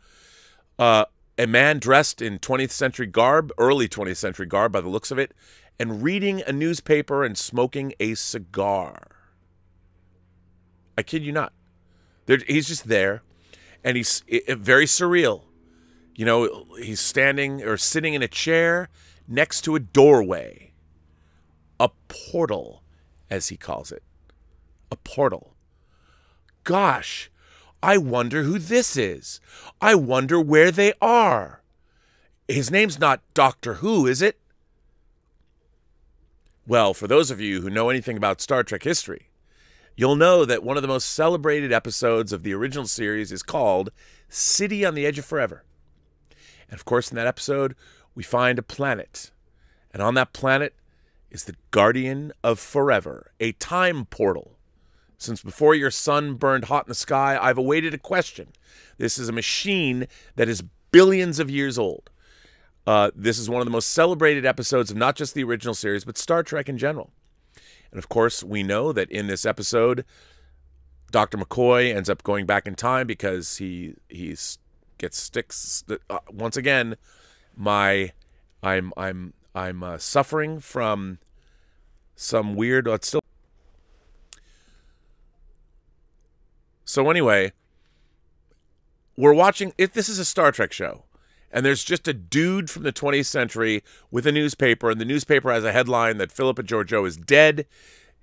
Uh... A man dressed in twentieth century garb, early twentieth century garb by the looks of it, and reading a newspaper and smoking a cigar. I kid you not. There, he's just there, and he's it, very surreal. You know, he's standing or sitting in a chair next to a doorway. A portal, as he calls it. A portal. Gosh. I wonder who this is. I wonder where they are. His name's not Doctor Who, is it? Well, for those of you who know anything about Star Trek history, you'll know that one of the most celebrated episodes of the original series is called City on the Edge of Forever. And of course, in that episode, we find a planet. And on that planet is the Guardian of Forever, a time portal. Since before your sun burned hot in the sky, I've awaited a question. This is a machine that is billions of years old. Uh, this is one of the most celebrated episodes of not just the original series, but Star Trek in general. And of course, we know that in this episode, Doctor McCoy ends up going back in time because he he's gets sticks. Uh, once again, my I'm I'm I'm uh, suffering from some weird. Uh, it's still. So anyway, we're watching, if this is a Star Trek show, and there's just a dude from the twentieth century with a newspaper, and the newspaper has a headline that Philippa Georgiou is dead.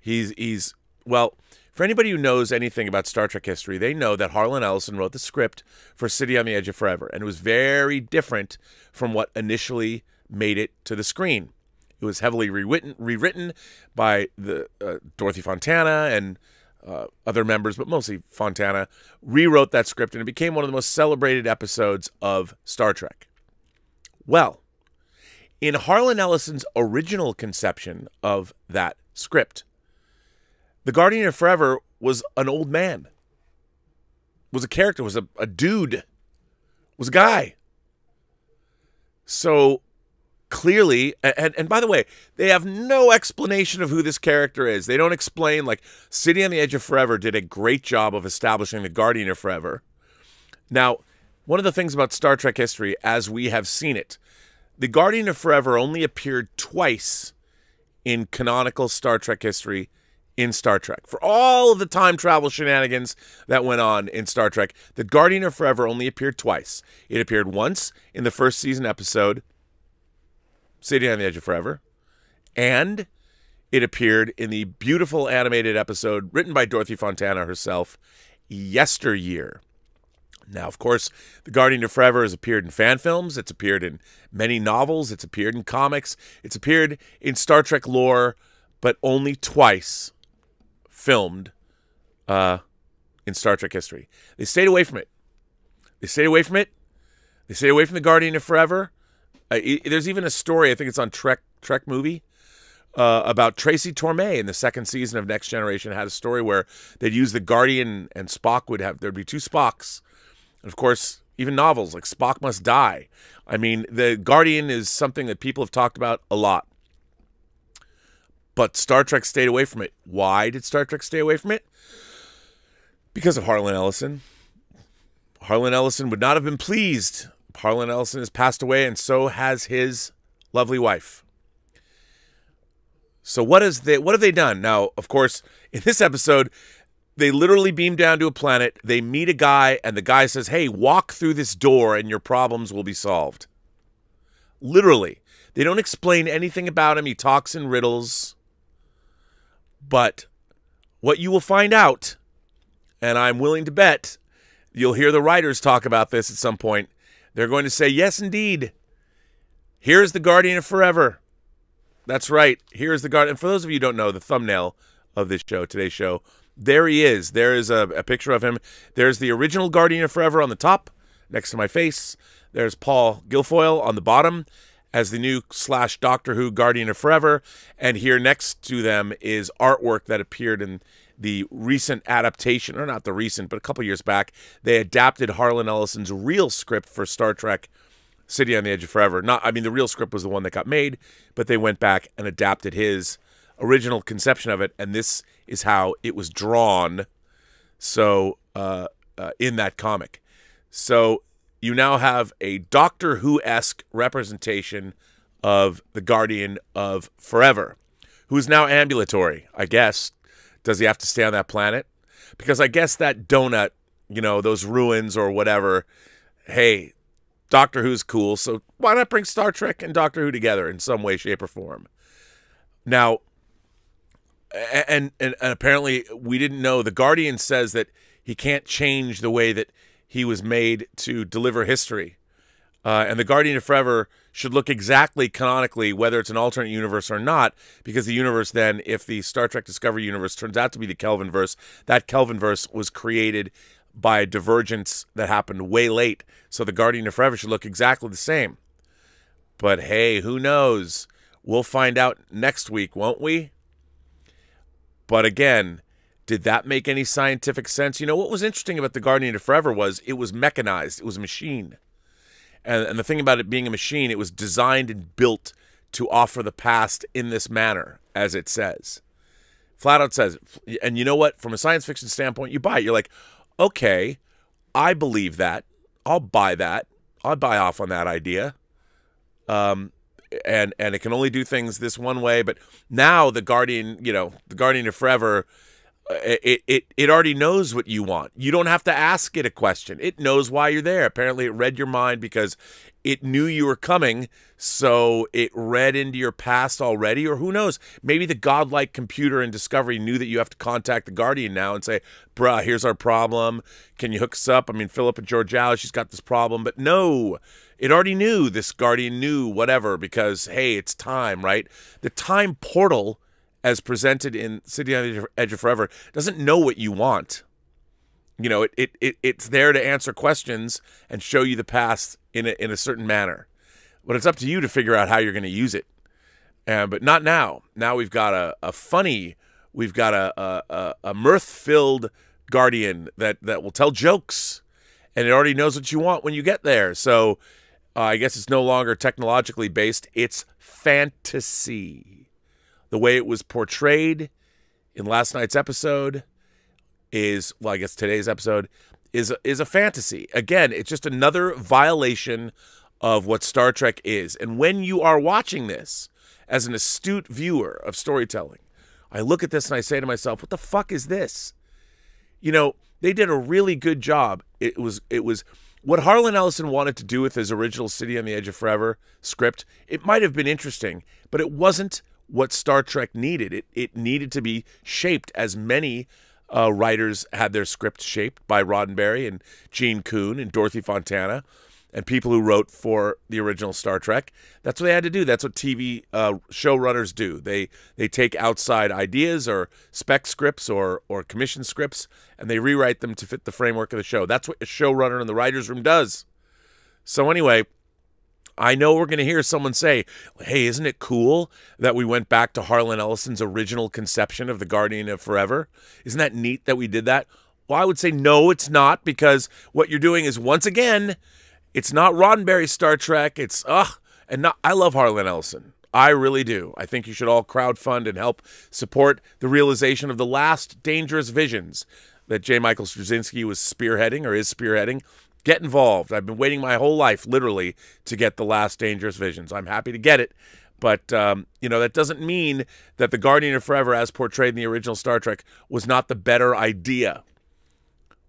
He's, he's, well, for anybody who knows anything about Star Trek history, they know that Harlan Ellison wrote the script for City on the Edge of Forever, and it was very different from what initially made it to the screen. It was heavily rewritten, rewritten by the uh, Dorothy Fontana and... Uh, other members, but mostly Fontana, rewrote that script, and it became one of the most celebrated episodes of Star Trek. Well, in Harlan Ellison's original conception of that script, the Guardian of Forever was an old man, was a character, was a, a dude, was a guy. So... Clearly, and, and by the way, they have no explanation of who this character is. They don't explain, like, City on the Edge of Forever did a great job of establishing the Guardian of Forever. Now, one of the things about Star Trek history, as we have seen it, the Guardian of Forever only appeared twice in canonical Star Trek history in Star Trek. For all of the time travel shenanigans that went on in Star Trek, the Guardian of Forever only appeared twice. It appeared once in the first season episode... City on the Edge of Forever, and it appeared in the beautiful animated episode written by Dorothy Fontana herself, Yesteryear. Now, of course, the Guardian of Forever has appeared in fan films, it's appeared in many novels, it's appeared in comics, it's appeared in Star Trek lore, but only twice filmed uh, in Star Trek history. They stayed away from it. They stayed away from it. They stayed away from the Guardian of Forever. Uh, there's even a story, I think it's on Trek Trek movie, uh, about Tracy Torme in the second season of Next Generation had a story where they'd use the Guardian and Spock would have, there'd be two Spocks. And of course, even novels like Spock Must Die. I mean, the Guardian is something that people have talked about a lot. But Star Trek stayed away from it. Why did Star Trek stay away from it? Because of Harlan Ellison. Harlan Ellison would not have been pleased. Harlan Ellison has passed away, and so has his lovely wife. So what is they? What have they done? Now, of course, in this episode, they literally beam down to a planet. They meet a guy, and the guy says, hey, walk through this door, and your problems will be solved. Literally. They don't explain anything about him. He talks in riddles. But what you will find out, and I'm willing to bet, you'll hear the writers talk about this at some point. They're going to say, yes, indeed. Here's the Guardian of Forever. That's right. Here's the Guardian. And for those of you who don't know, the thumbnail of this show, today's show, there he is. There is a, a picture of him. There's the original Guardian of Forever on the top, next to my face. There's Paul Guilfoyle on the bottom as the new slash Doctor Who Guardian of Forever. And here next to them is artwork that appeared in the recent adaptation, or not the recent, but a couple years back, they adapted Harlan Ellison's real script for Star Trek City on the Edge of Forever. Not, I mean, the real script was the one that got made, but they went back and adapted his original conception of it, and this is how it was drawn so uh, uh, in that comic. So you now have a Doctor Who-esque representation of the Guardian of Forever, who is now ambulatory, I guess. Does he have to stay on that planet? Because I guess that donut, you know, those ruins or whatever, hey, Doctor Who's cool, so why not bring Star Trek and Doctor Who together in some way, shape, or form? Now, and, and, and apparently we didn't know. The Guardian says that he can't change the way that he was made to deliver history. Uh, and the Guardian of Forever should look exactly canonically, whether it's an alternate universe or not, because the universe then, if the Star Trek Discovery universe turns out to be the Kelvin-verse, that Kelvin-verse was created by a divergence that happened way late. So the Guardian of Forever should look exactly the same. But hey, who knows? We'll find out next week, won't we? But again, did that make any scientific sense? You know, what was interesting about the Guardian of Forever was it was mechanized. It was a machine. And the thing about it being a machine, it was designed and built to offer the past in this manner, as it says. Flat out says it. And you know what? From a science fiction standpoint, you buy it. You're like, okay, I believe that. I'll buy that. I'll buy off on that idea. Um, and, and it can only do things this one way. But now the Guardian, you know, the Guardian of Forever, It, it it already knows what you want. You don't have to ask it a question. It knows why you're there. Apparently it read your mind because it knew you were coming, so it read into your past already, or who knows? Maybe the godlike computer in Discovery knew that you have to contact the Guardian now and say, bruh, here's our problem. Can you hook us up? I mean, Philippa Georgiou, she's got this problem. But no, it already knew. This Guardian knew whatever because, hey, it's time, right? The time portal, as presented in City on the Edge of Forever, doesn't know what you want. You know, it, it, it it's there to answer questions and show you the past in a, in a certain manner. But it's up to you to figure out how you're going to use it. Uh, but not now. Now we've got a, a funny, we've got a, a, a mirth-filled Guardian that, that will tell jokes. And it already knows what you want when you get there. So uh, I guess it's no longer technologically based. It's fantasy. The way it was portrayed in last night's episode is, well, I guess today's episode, is, is a fantasy. Again, it's just another violation of what Star Trek is. And when you are watching this as an astute viewer of storytelling, I look at this and I say to myself, what the fuck is this? You know, they did a really good job. It was, it was what Harlan Ellison wanted to do with his original City on the Edge of Forever script. It might have been interesting, but it wasn't what Star Trek needed. It it needed to be shaped, as many uh, writers had their scripts shaped by Roddenberry and Gene Kuhn and Dorothy Fontana and people who wrote for the original Star Trek. That's what they had to do. That's what T V uh, showrunners do. They they take outside ideas or spec scripts or, or commission scripts, and they rewrite them to fit the framework of the show. That's what a showrunner in the writer's room does. So anyway, I know we're going to hear someone say, hey, isn't it cool that we went back to Harlan Ellison's original conception of the Guardian of Forever? Isn't that neat that we did that? Well, I would say no, it's not, because what you're doing is, once again, it's not Roddenberry's Star Trek. It's, ugh, and not, I love Harlan Ellison. I really do. I think you should all crowdfund and help support the realization of the last dangerous visions that J. Michael Straczynski was spearheading, or is spearheading. Get involved. I've been waiting my whole life, literally, to get The Last Dangerous Visions. I'm happy to get it. But, um, you know, that doesn't mean that The Guardian of Forever, as portrayed in the original Star Trek, was not the better idea.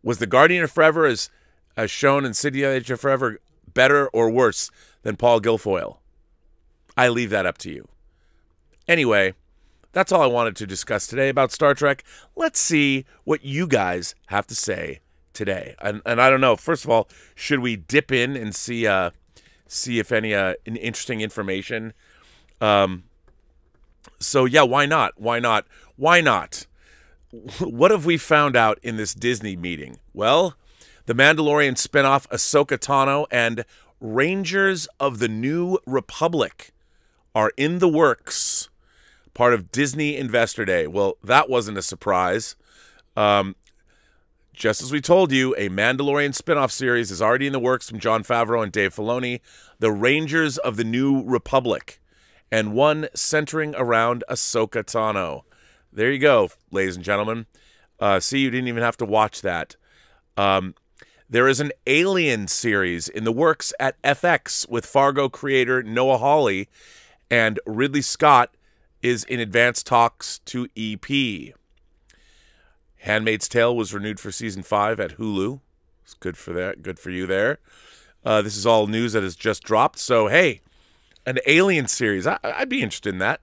Was The Guardian of Forever, as, as shown in City on the Edge of Forever, better or worse than Paul Guilfoyle? I leave that up to you. Anyway, that's all I wanted to discuss today about Star Trek. Let's see what you guys have to say today. And, and I don't know, first of all, should we dip in and see uh, see if any uh, interesting information... Um, so yeah, why not? Why not? Why not? What have we found out in this Disney meeting? Well, the Mandalorian spinoff Ahsoka Tano and Rangers of the New Republic are in the works, part of Disney Investor Day. Well, that wasn't a surprise. Um, Just as we told you, a Mandalorian spinoff series is already in the works from Jon Favreau and Dave Filoni, the Rangers of the New Republic, and one centering around Ahsoka Tano. There you go, ladies and gentlemen. Uh, see, you didn't even have to watch that. Um, there is an Alien series in the works at F X with Fargo creator Noah Hawley, and Ridley Scott is in advanced talks to E P. Handmaid's Tale was renewed for season five at Hulu. It's good for that. Good for you there. Uh, this is all news that has just dropped. So, hey... an Alien series. I, I'd be interested in that.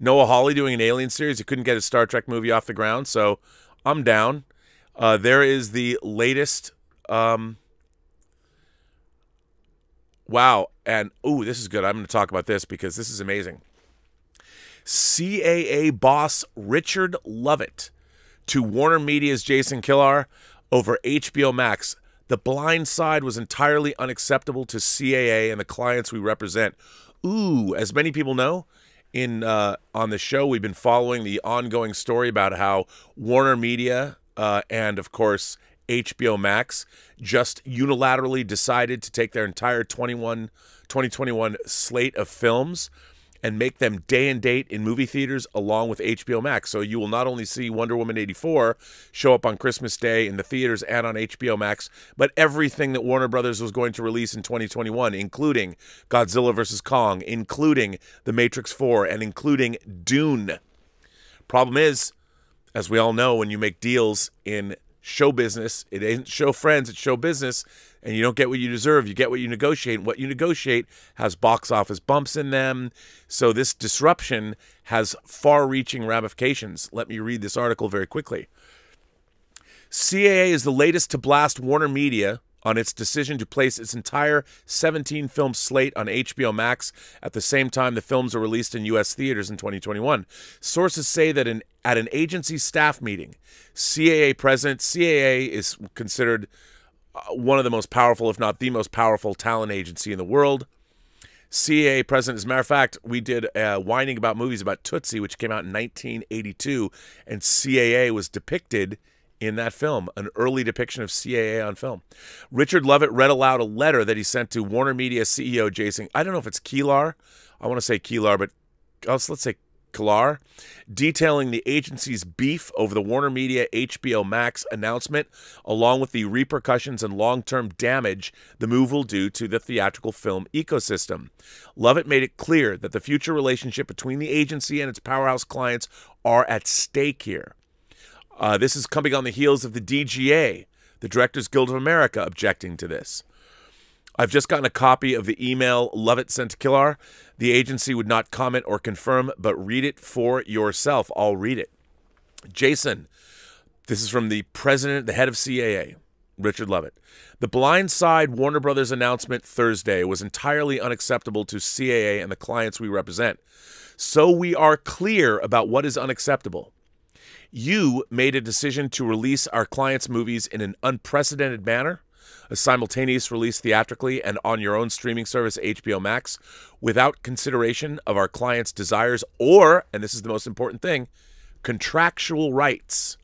Noah Hawley doing an Alien series. He couldn't get his Star Trek movie off the ground, so I'm down. Uh, there is the latest. Um, wow. And, ooh, this is good. I'm going to talk about this because this is amazing. C A A boss Richard Lovett to Warner Media's Jason Killar over H B O Max. The blind side was entirely unacceptable to C A A and the clients we represent. Ooh, as many people know, in uh, on the show, we've been following the ongoing story about how Warner Media uh, and, of course, H B O Max just unilaterally decided to take their entire twenty-one, twenty twenty-one slate of films and make them day and date in movie theaters along with H B O Max. So you will not only see Wonder Woman eighty-four show up on Christmas Day in the theaters and on H B O Max, but everything that Warner Brothers was going to release in twenty twenty-one, including Godzilla versus Kong, including The Matrix four, and including Dune. Problem is, as we all know, when you make deals in show business, it ain't show friends, it's show business, and you don't get what you deserve. You get what you negotiate. What you negotiate has box office bumps in them. So this disruption has far-reaching ramifications. Let me read this article very quickly. C A A is the latest to blast Warner Media on its decision to place its entire seventeen-film slate on H B O Max at the same time the films are released in U S theaters in twenty twenty-one. Sources say that in, at an agency staff meeting, C A A president, C A A is considered... one of the most powerful, if not the most powerful, talent agency in the world. C A A president, as a matter of fact, we did uh, whining about movies about Tootsie, which came out in nineteen eighty-two, and C A A was depicted in that film, an early depiction of C A A on film. Richard Lovett read aloud a letter that he sent to Warner Media C E O Jason, I don't know if it's Killar, I want to say Killar, but let's say Killar, detailing the agency's beef over the Warner Media H B O Max announcement, along with the repercussions and long-term damage the move will do to the theatrical film ecosystem. Lovett made it clear that the future relationship between the agency and its powerhouse clients are at stake here. Uh, this is coming on the heels of the D G A, the Directors Guild of America, objecting to this. I've just gotten a copy of the email Lovett sent to Killar. The agency would not comment or confirm, but read it for yourself. I'll read it. Jason, this is from the president, the head of C A A, Richard Lovett. The blindside Warner Brothers announcement Thursday was entirely unacceptable to C A A and the clients we represent. So we are clear about what is unacceptable. You made a decision to release our clients' movies in an unprecedented manner, a simultaneous release theatrically and on your own streaming service, H B O Max, without consideration of our clients' desires or, and this is the most important thing, contractual rights.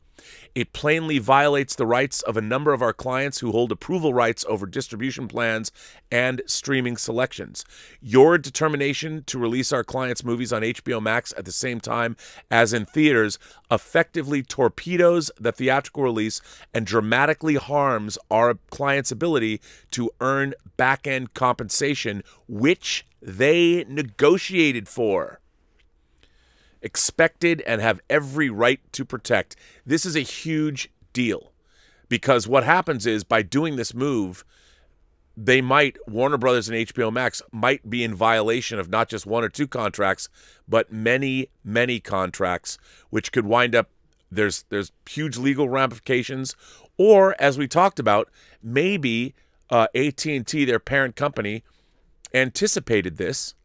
It plainly violates the rights of a number of our clients who hold approval rights over distribution plans and streaming selections. Your determination to release our clients' movies on H B O Max at the same time as in theaters effectively torpedoes the theatrical release and dramatically harms our clients' ability to earn back-end compensation, which they negotiated for, expected, and have every right to protect. This is a huge deal, because what happens is, by doing this move, they might, Warner Brothers and H B O Max, might be in violation of not just one or two contracts, but many, many contracts, which could wind up, there's, there's huge legal ramifications, or, as we talked about, maybe uh, A T and T, their parent company, anticipated this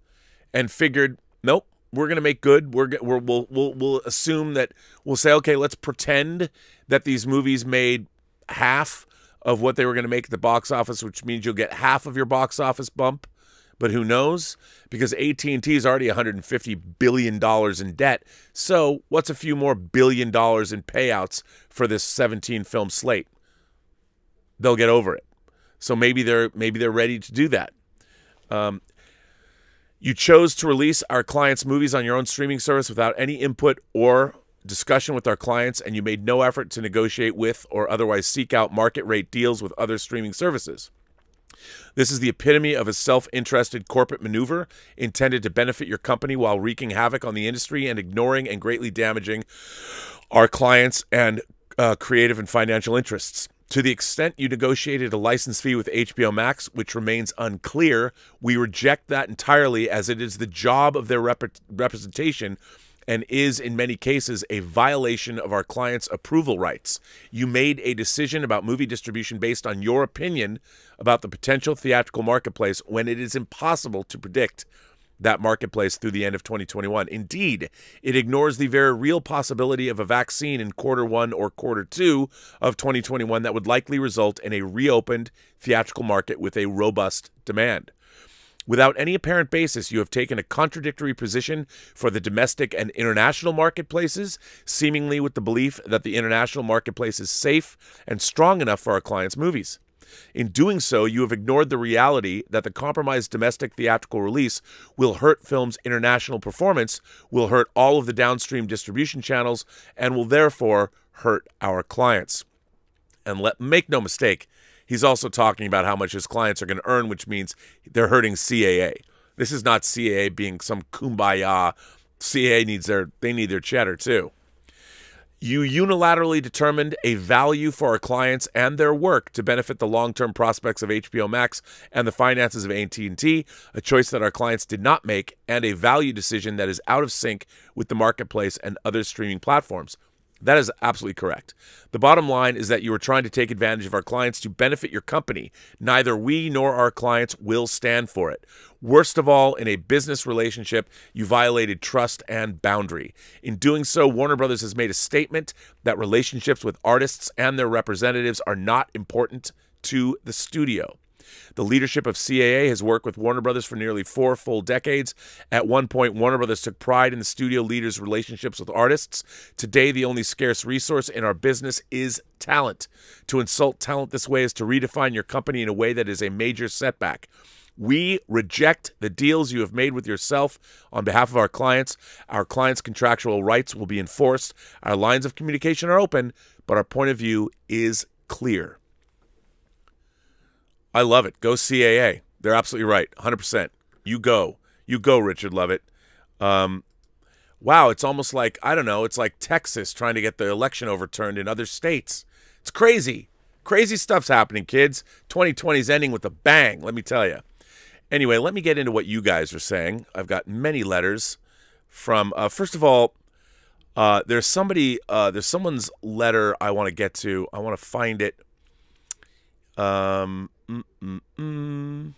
and figured, nope, we're going to make good. We're, we're we'll we'll we'll assume that we'll say, okay, let's pretend that these movies made half of what they were going to make at the box office, which means you'll get half of your box office bump. But who knows? Because A T and T is already one hundred fifty billion dollars in debt. So what's a few more billion dollars in payouts for this seventeen film slate? They'll get over it. So maybe they're maybe they're ready to do that. Um, You chose to release our clients' movies on your own streaming service without any input or discussion with our clients, and you made no effort to negotiate with or otherwise seek out market rate deals with other streaming services. This is the epitome of a self-interested corporate maneuver intended to benefit your company while wreaking havoc on the industry and ignoring and greatly damaging our clients and uh, creative and financial interests. To the extent you negotiated a license fee with H B O Max, which remains unclear, we reject that entirely, as it is the job of their rep representation and is, in many cases, a violation of our clients' approval rights. You made a decision about movie distribution based on your opinion about the potential theatrical marketplace when it is impossible to predict that marketplace through the end of twenty twenty-one. Indeed, it ignores the very real possibility of a vaccine in quarter one or quarter two of twenty twenty-one that would likely result in a reopened theatrical market with a robust demand. Without any apparent basis, you have taken a contradictory position for the domestic and international marketplaces, seemingly with the belief that the international marketplace is safe and strong enough for our clients' movies. In doing so, you have ignored the reality that the compromised domestic theatrical release will hurt film's international performance, will hurt all of the downstream distribution channels, and will therefore hurt our clients. And let make no mistake, he's also talking about how much his clients are going to earn, which means they're hurting C A A. This is not C A A being some kumbaya. C A A needs their, they need their cheddar too. You unilaterally determined a value for our clients and their work to benefit the long-term prospects of H B O Max and the finances of A T and T, a choice that our clients did not make, and a value decision that is out of sync with the marketplace and other streaming platforms. That is absolutely correct. The bottom line is that you are trying to take advantage of our clients to benefit your company. Neither we nor our clients will stand for it. Worst of all, in a business relationship, you violated trust and boundary. In doing so, Warner Brothers has made a statement that relationships with artists and their representatives are not important to the studio. The leadership of C A A has worked with Warner Brothers for nearly four full decades. At one point, Warner Brothers took pride in the studio leaders' relationships with artists. Today, the only scarce resource in our business is talent. To insult talent this way is to redefine your company in a way that is a major setback. We reject the deals you have made with yourself on behalf of our clients. Our clients' contractual rights will be enforced. Our lines of communication are open, but our point of view is clear. I love it. Go C A A. They're absolutely right. one hundred percent. You go. You go, Richard Lovett. Um, wow, it's almost like, I don't know, it's like Texas trying to get the election overturned in other states. It's crazy. Crazy stuff's happening, kids. twenty twenty's ending with a bang, let me tell you. Anyway, let me get into what you guys are saying. I've got many letters from, uh, first of all, uh, there's somebody, uh, there's someone's letter I want to get to. I want to find it. Um... Mm -mm -mm.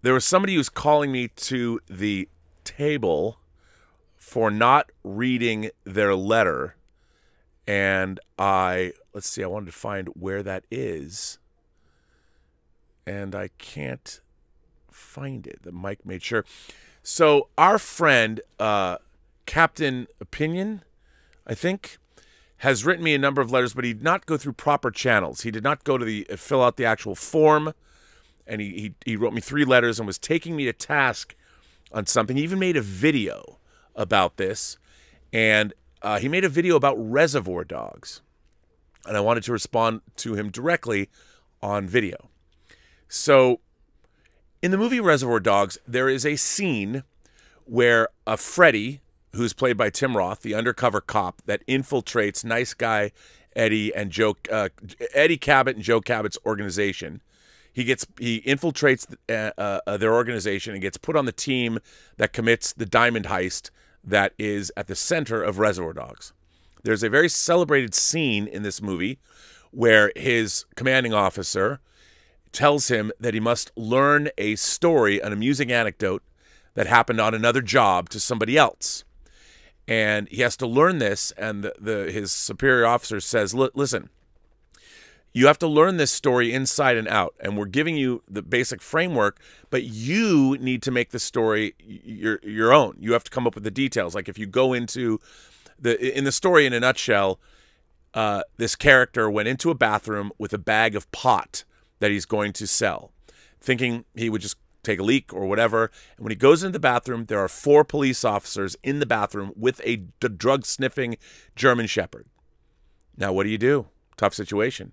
There was somebody who's calling me to the table for not reading their letter, and I let's see I wanted to find where that is, and I can't find it. The mic made sure. So our friend uh Captain Opinion, I think, has written me a number of letters, but he did not go through proper channels. He did not go to the uh, fill out the actual form, and he, he he wrote me three letters and was taking me to task on something. He even made a video about this, and uh, he made a video about Reservoir Dogs, and I wanted to respond to him directly on video. So in the movie Reservoir Dogs, there is a scene where a Freddy, who's played by Tim Roth, the undercover cop that infiltrates nice guy Eddie and Joe, uh, Eddie Cabot and Joe Cabot's organization. He gets he infiltrates uh, uh, their organization and gets put on the team that commits the diamond heist that is at the center of Reservoir Dogs. There's a very celebrated scene in this movie where his commanding officer tells him that he must learn a story, an amusing anecdote that happened on another job to somebody else. And he has to learn this, and the, the, his superior officer says, listen, you have to learn this story inside and out, and we're giving you the basic framework, but you need to make the story your, your own. You have to come up with the details. Like if you go into the, in the story in a nutshell, uh, this character went into a bathroom with a bag of pot that he's going to sell, thinking he would just take a leak or whatever. And when he goes into the bathroom, there are four police officers in the bathroom with a drug-sniffing German Shepherd. Now, what do you do? Tough situation.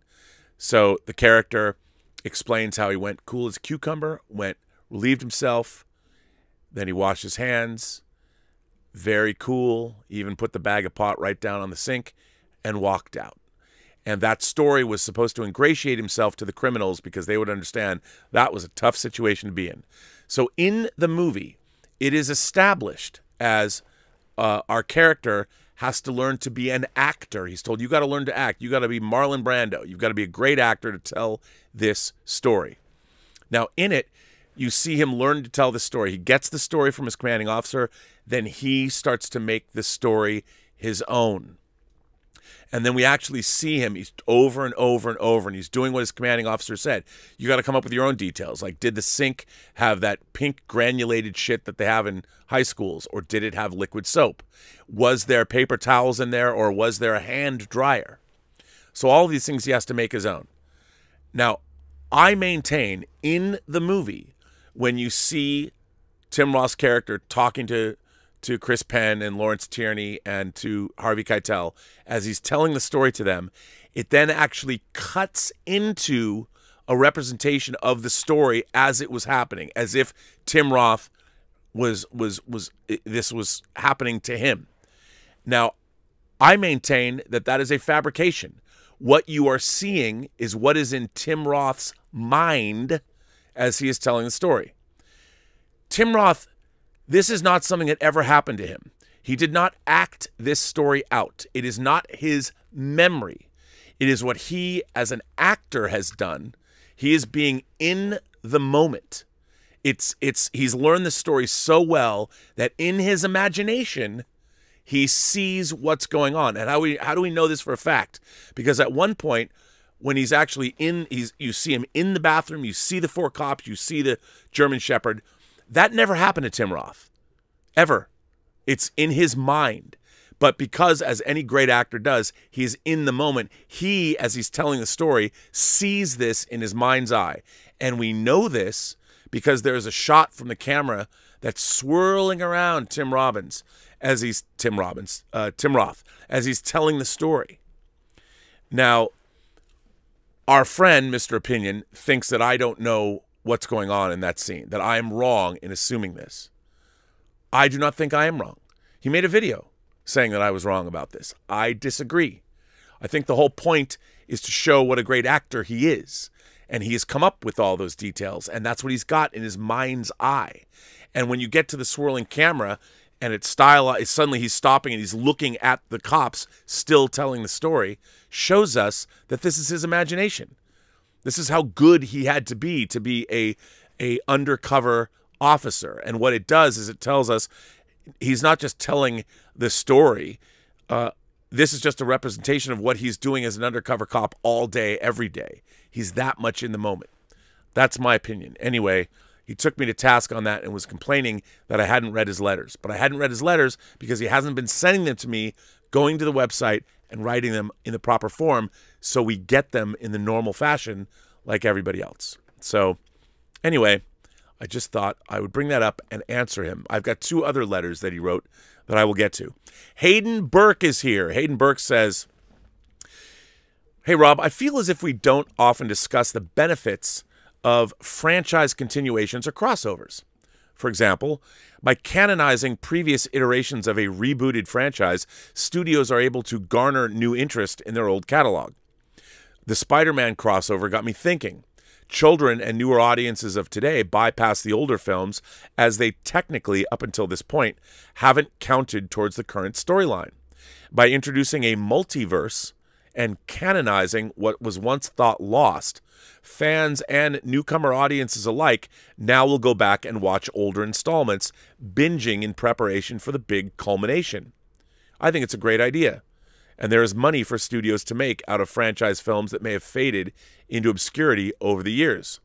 So the character explains how he went cool as a cucumber, went, relieved himself, then he washed his hands, very cool, even put the bag of pot right down on the sink, and walked out. And that story was supposed to ingratiate himself to the criminals because they would understand that was a tough situation to be in. So in the movie, it is established as uh, our character has to learn to be an actor. He's told, you got to learn to act. You got to be Marlon Brando. You've got to be a great actor to tell this story. Now in it, you see him learn to tell the story. He gets the story from his commanding officer. Then he starts to make the story his own. And then we actually see him, he's over and over and over, and he's doing what his commanding officer said. You got to come up with your own details. Like, did the sink have that pink granulated shit that they have in high schools, or did it have liquid soap? Was there paper towels in there, or was there a hand dryer? So all of these things he has to make his own. Now, I maintain in the movie, when you see Tim Roth's character talking to to Chris Penn and Lawrence Tierney and to Harvey Keitel, as he's telling the story to them, it then actually cuts into a representation of the story as it was happening, as if Tim Roth was, was, was, this was happening to him. Now, I maintain that that is a fabrication. What you are seeing is what is in Tim Roth's mind as he is telling the story. Tim Roth, this is not something that ever happened to him. He did not act this story out. It is not his memory. It is what he, as an actor, has done. He is being in the moment. It's, it's, he's learned the story so well that in his imagination, he sees what's going on. And how, we, how do we know this for a fact? Because at one point, when he's actually in, he's, you see him in the bathroom, you see the four cops, you see the German Shepherd. That never happened to Tim Roth, ever. It's in his mind. But because, as any great actor does, he's in the moment, he, as he's telling the story, sees this in his mind's eye. And we know this because there's a shot from the camera that's swirling around Tim Robbins as he's, Tim Robbins, uh, Tim Roth, as he's telling the story. Now, our friend, Mister Opinion, thinks that I don't know what's going on in that scene, that I am wrong in assuming this. I do not think I am wrong. He made a video saying that I was wrong about this. I disagree. I think the whole point is to show what a great actor he is, and he has come up with all those details, and that's what he's got in his mind's eye. And when you get to the swirling camera and it's stylized, suddenly he's stopping and he's looking at the cops still telling the story, shows us that this is his imagination. This is how good he had to be to be a, a undercover officer. And what it does is it tells us he's not just telling the story. Uh, this is just a representation of what he's doing as an undercover cop all day, every day. He's that much in the moment. That's my opinion. Anyway, he took me to task on that and was complaining that I hadn't read his letters. But I hadn't read his letters because he hasn't been sending them to me, going to the website, and writing them in the proper form so we get them in the normal fashion like everybody else. So anyway, I just thought I would bring that up and answer him. I've got two other letters that he wrote that I will get to. Hayden Burke is here. Hayden Burke says, "Hey, Rob, I feel as if we don't often discuss the benefits of franchise continuations or crossovers. For example, by canonizing previous iterations of a rebooted franchise, studios are able to garner new interest in their old catalog. The Spider-Man crossover got me thinking. Children and newer audiences of today bypass the older films as they technically, up until this point, haven't counted towards the current storyline. By introducing a multiverse and canonizing what was once thought lost, fans and newcomer audiences alike now will go back and watch older installments, binging in preparation for the big culmination. I think it's a great idea, and there is money for studios to make out of franchise films that may have faded into obscurity over the years.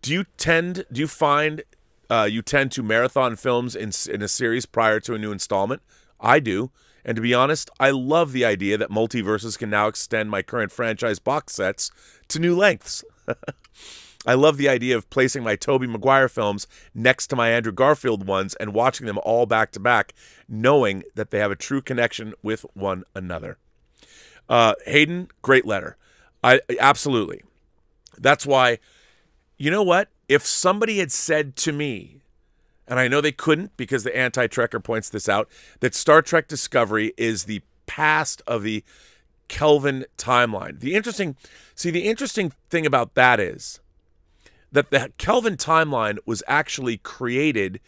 Do you tend, do you find uh, you tend to marathon films in, in a series prior to a new installment? I do. And to be honest, I love the idea that multiverses can now extend my current franchise box sets to new lengths. I love the idea of placing my Tobey Maguire films next to my Andrew Garfield ones and watching them all back to back, knowing that they have a true connection with one another." Uh, Hayden, great letter. I absolutely. That's why, you know what? If somebody had said to me, and I know they couldn't because the Anti-Trekker points this out, that Star Trek Discovery is the past of the Kelvin timeline. The interesting, see, the interesting thing about that is that the Kelvin timeline was actually created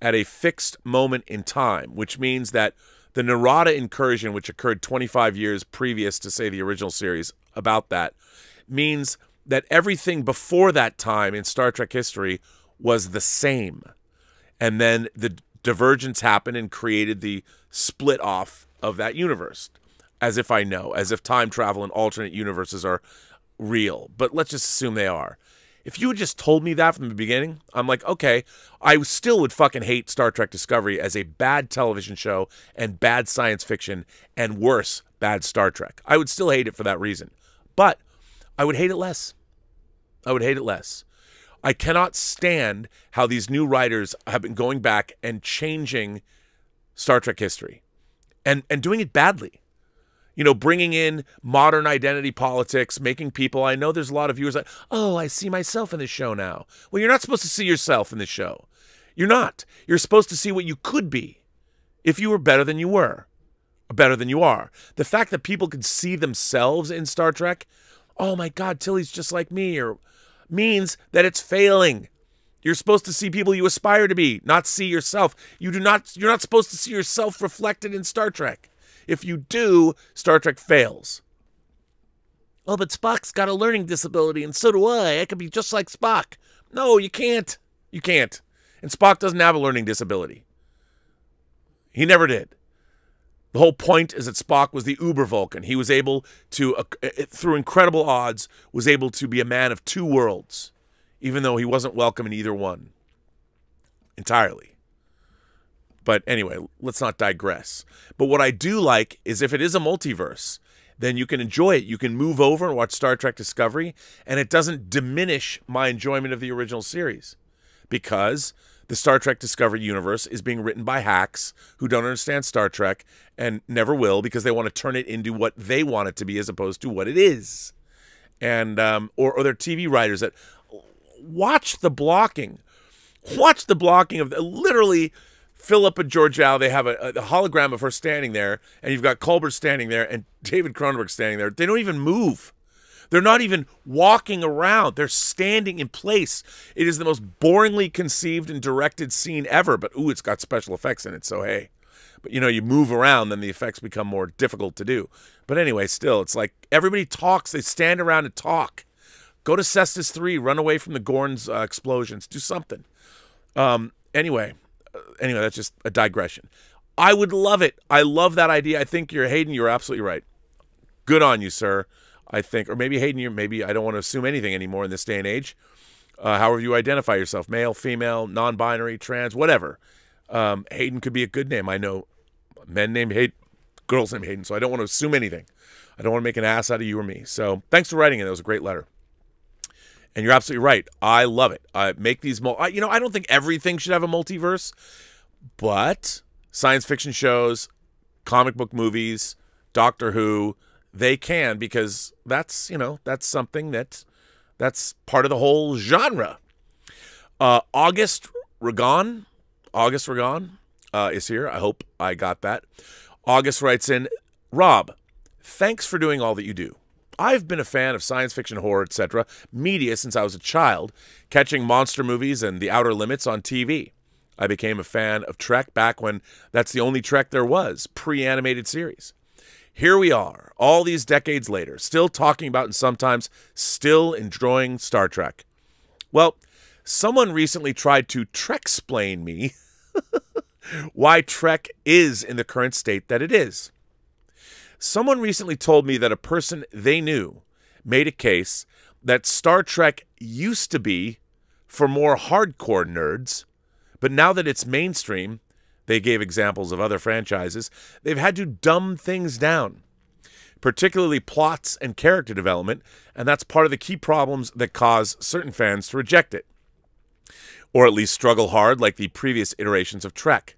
at a fixed moment in time, which means that the Narada incursion, which occurred twenty-five years previous to, say, the original series, about that, means that everything before that time in Star Trek history was the same. And then the divergence happened and created the split off of that universe. As if I know, as if time travel and alternate universes are real. But let's just assume they are. If you had just told me that from the beginning, I'm like, okay, I still would fucking hate Star Trek Discovery as a bad television show and bad science fiction and worse, bad Star Trek. I would still hate it for that reason. But I would hate it less. I would hate it less. I cannot stand how these new writers have been going back and changing Star Trek history and, and doing it badly. You know, bringing in modern identity politics, making people, I know there's a lot of viewers like, oh, I see myself in this show now. Well, you're not supposed to see yourself in this show. You're not. You're supposed to see what you could be if you were better than you were, or better than you are. The fact that people could see themselves in Star Trek, oh my God, Tilly's just like me, or means that it's failing. You're supposed to see people you aspire to be, not see yourself. You do not, you're not supposed to see yourself reflected in Star Trek. If you do, Star Trek fails. Oh, but Spock's got a learning disability, and so do I. I could be just like Spock. No, you can't. You can't. And Spock doesn't have a learning disability. He never did. The whole point is that Spock was the Uber Vulcan. He was able to, uh, through incredible odds, was able to be a man of two worlds, even though he wasn't welcome in either one entirely. But anyway, let's not digress. But what I do like is if it is a multiverse, then you can enjoy it. You can move over and watch Star Trek Discovery, and it doesn't diminish my enjoyment of the original series because the Star Trek Discovery universe is being written by hacks who don't understand Star Trek and never will because they want to turn it into what they want it to be as opposed to what it is. And um, or other T V writers that watch the blocking. Watch the blocking of the, literally Philippa Georgiou. They have a, a hologram of her standing there, and you've got Colbert standing there and David Cronenberg standing there. They don't even move. They're not even walking around. They're standing in place. It is the most boringly conceived and directed scene ever, but ooh, it's got special effects in it, so hey. But you know, you move around, then the effects become more difficult to do. But anyway, still, it's like everybody talks. They stand around and talk. Go to Cestus three, run away from the Gorn's uh, explosions. Do something. Um, anyway, uh, anyway, that's just a digression. I would love it. I love that idea. I think you're, Hayden, you're absolutely right. Good on you, sir. I think, or maybe Hayden, you maybe I don't want to assume anything anymore in this day and age. Uh, however you identify yourself, male, female, non-binary, trans, whatever. Um, Hayden could be a good name. I know men named Hayden girl's name Hayden, so I don't want to assume anything. I don't want to make an ass out of you or me. So thanks for writing it. That was a great letter. And you're absolutely right. I love it. I make these, mul I, you know, I don't think everything should have a multiverse, but science fiction shows, comic book movies, Doctor Who, they can, because that's, you know, that's something that, that's part of the whole genre. Uh, August Ragon, August Ragon uh, is here. I hope I got that. August writes in, Rob, thanks for doing all that you do. I've been a fan of science fiction, horror, et cetera media since I was a child, catching monster movies and The Outer Limits on T V. I became a fan of Trek back when that's the only Trek there was, pre-animated series. Here we are, all these decades later, still talking about and sometimes still enjoying Star Trek. Well, someone recently tried to Trek-splain me why Trek is in the current state that it is. Someone recently told me that a person they knew made a case that Star Trek used to be for more hardcore nerds, but now that it's mainstream, they gave examples of other franchises, they've had to dumb things down, particularly plots and character development, and that's part of the key problems that cause certain fans to reject it, or at least struggle hard like the previous iterations of Trek.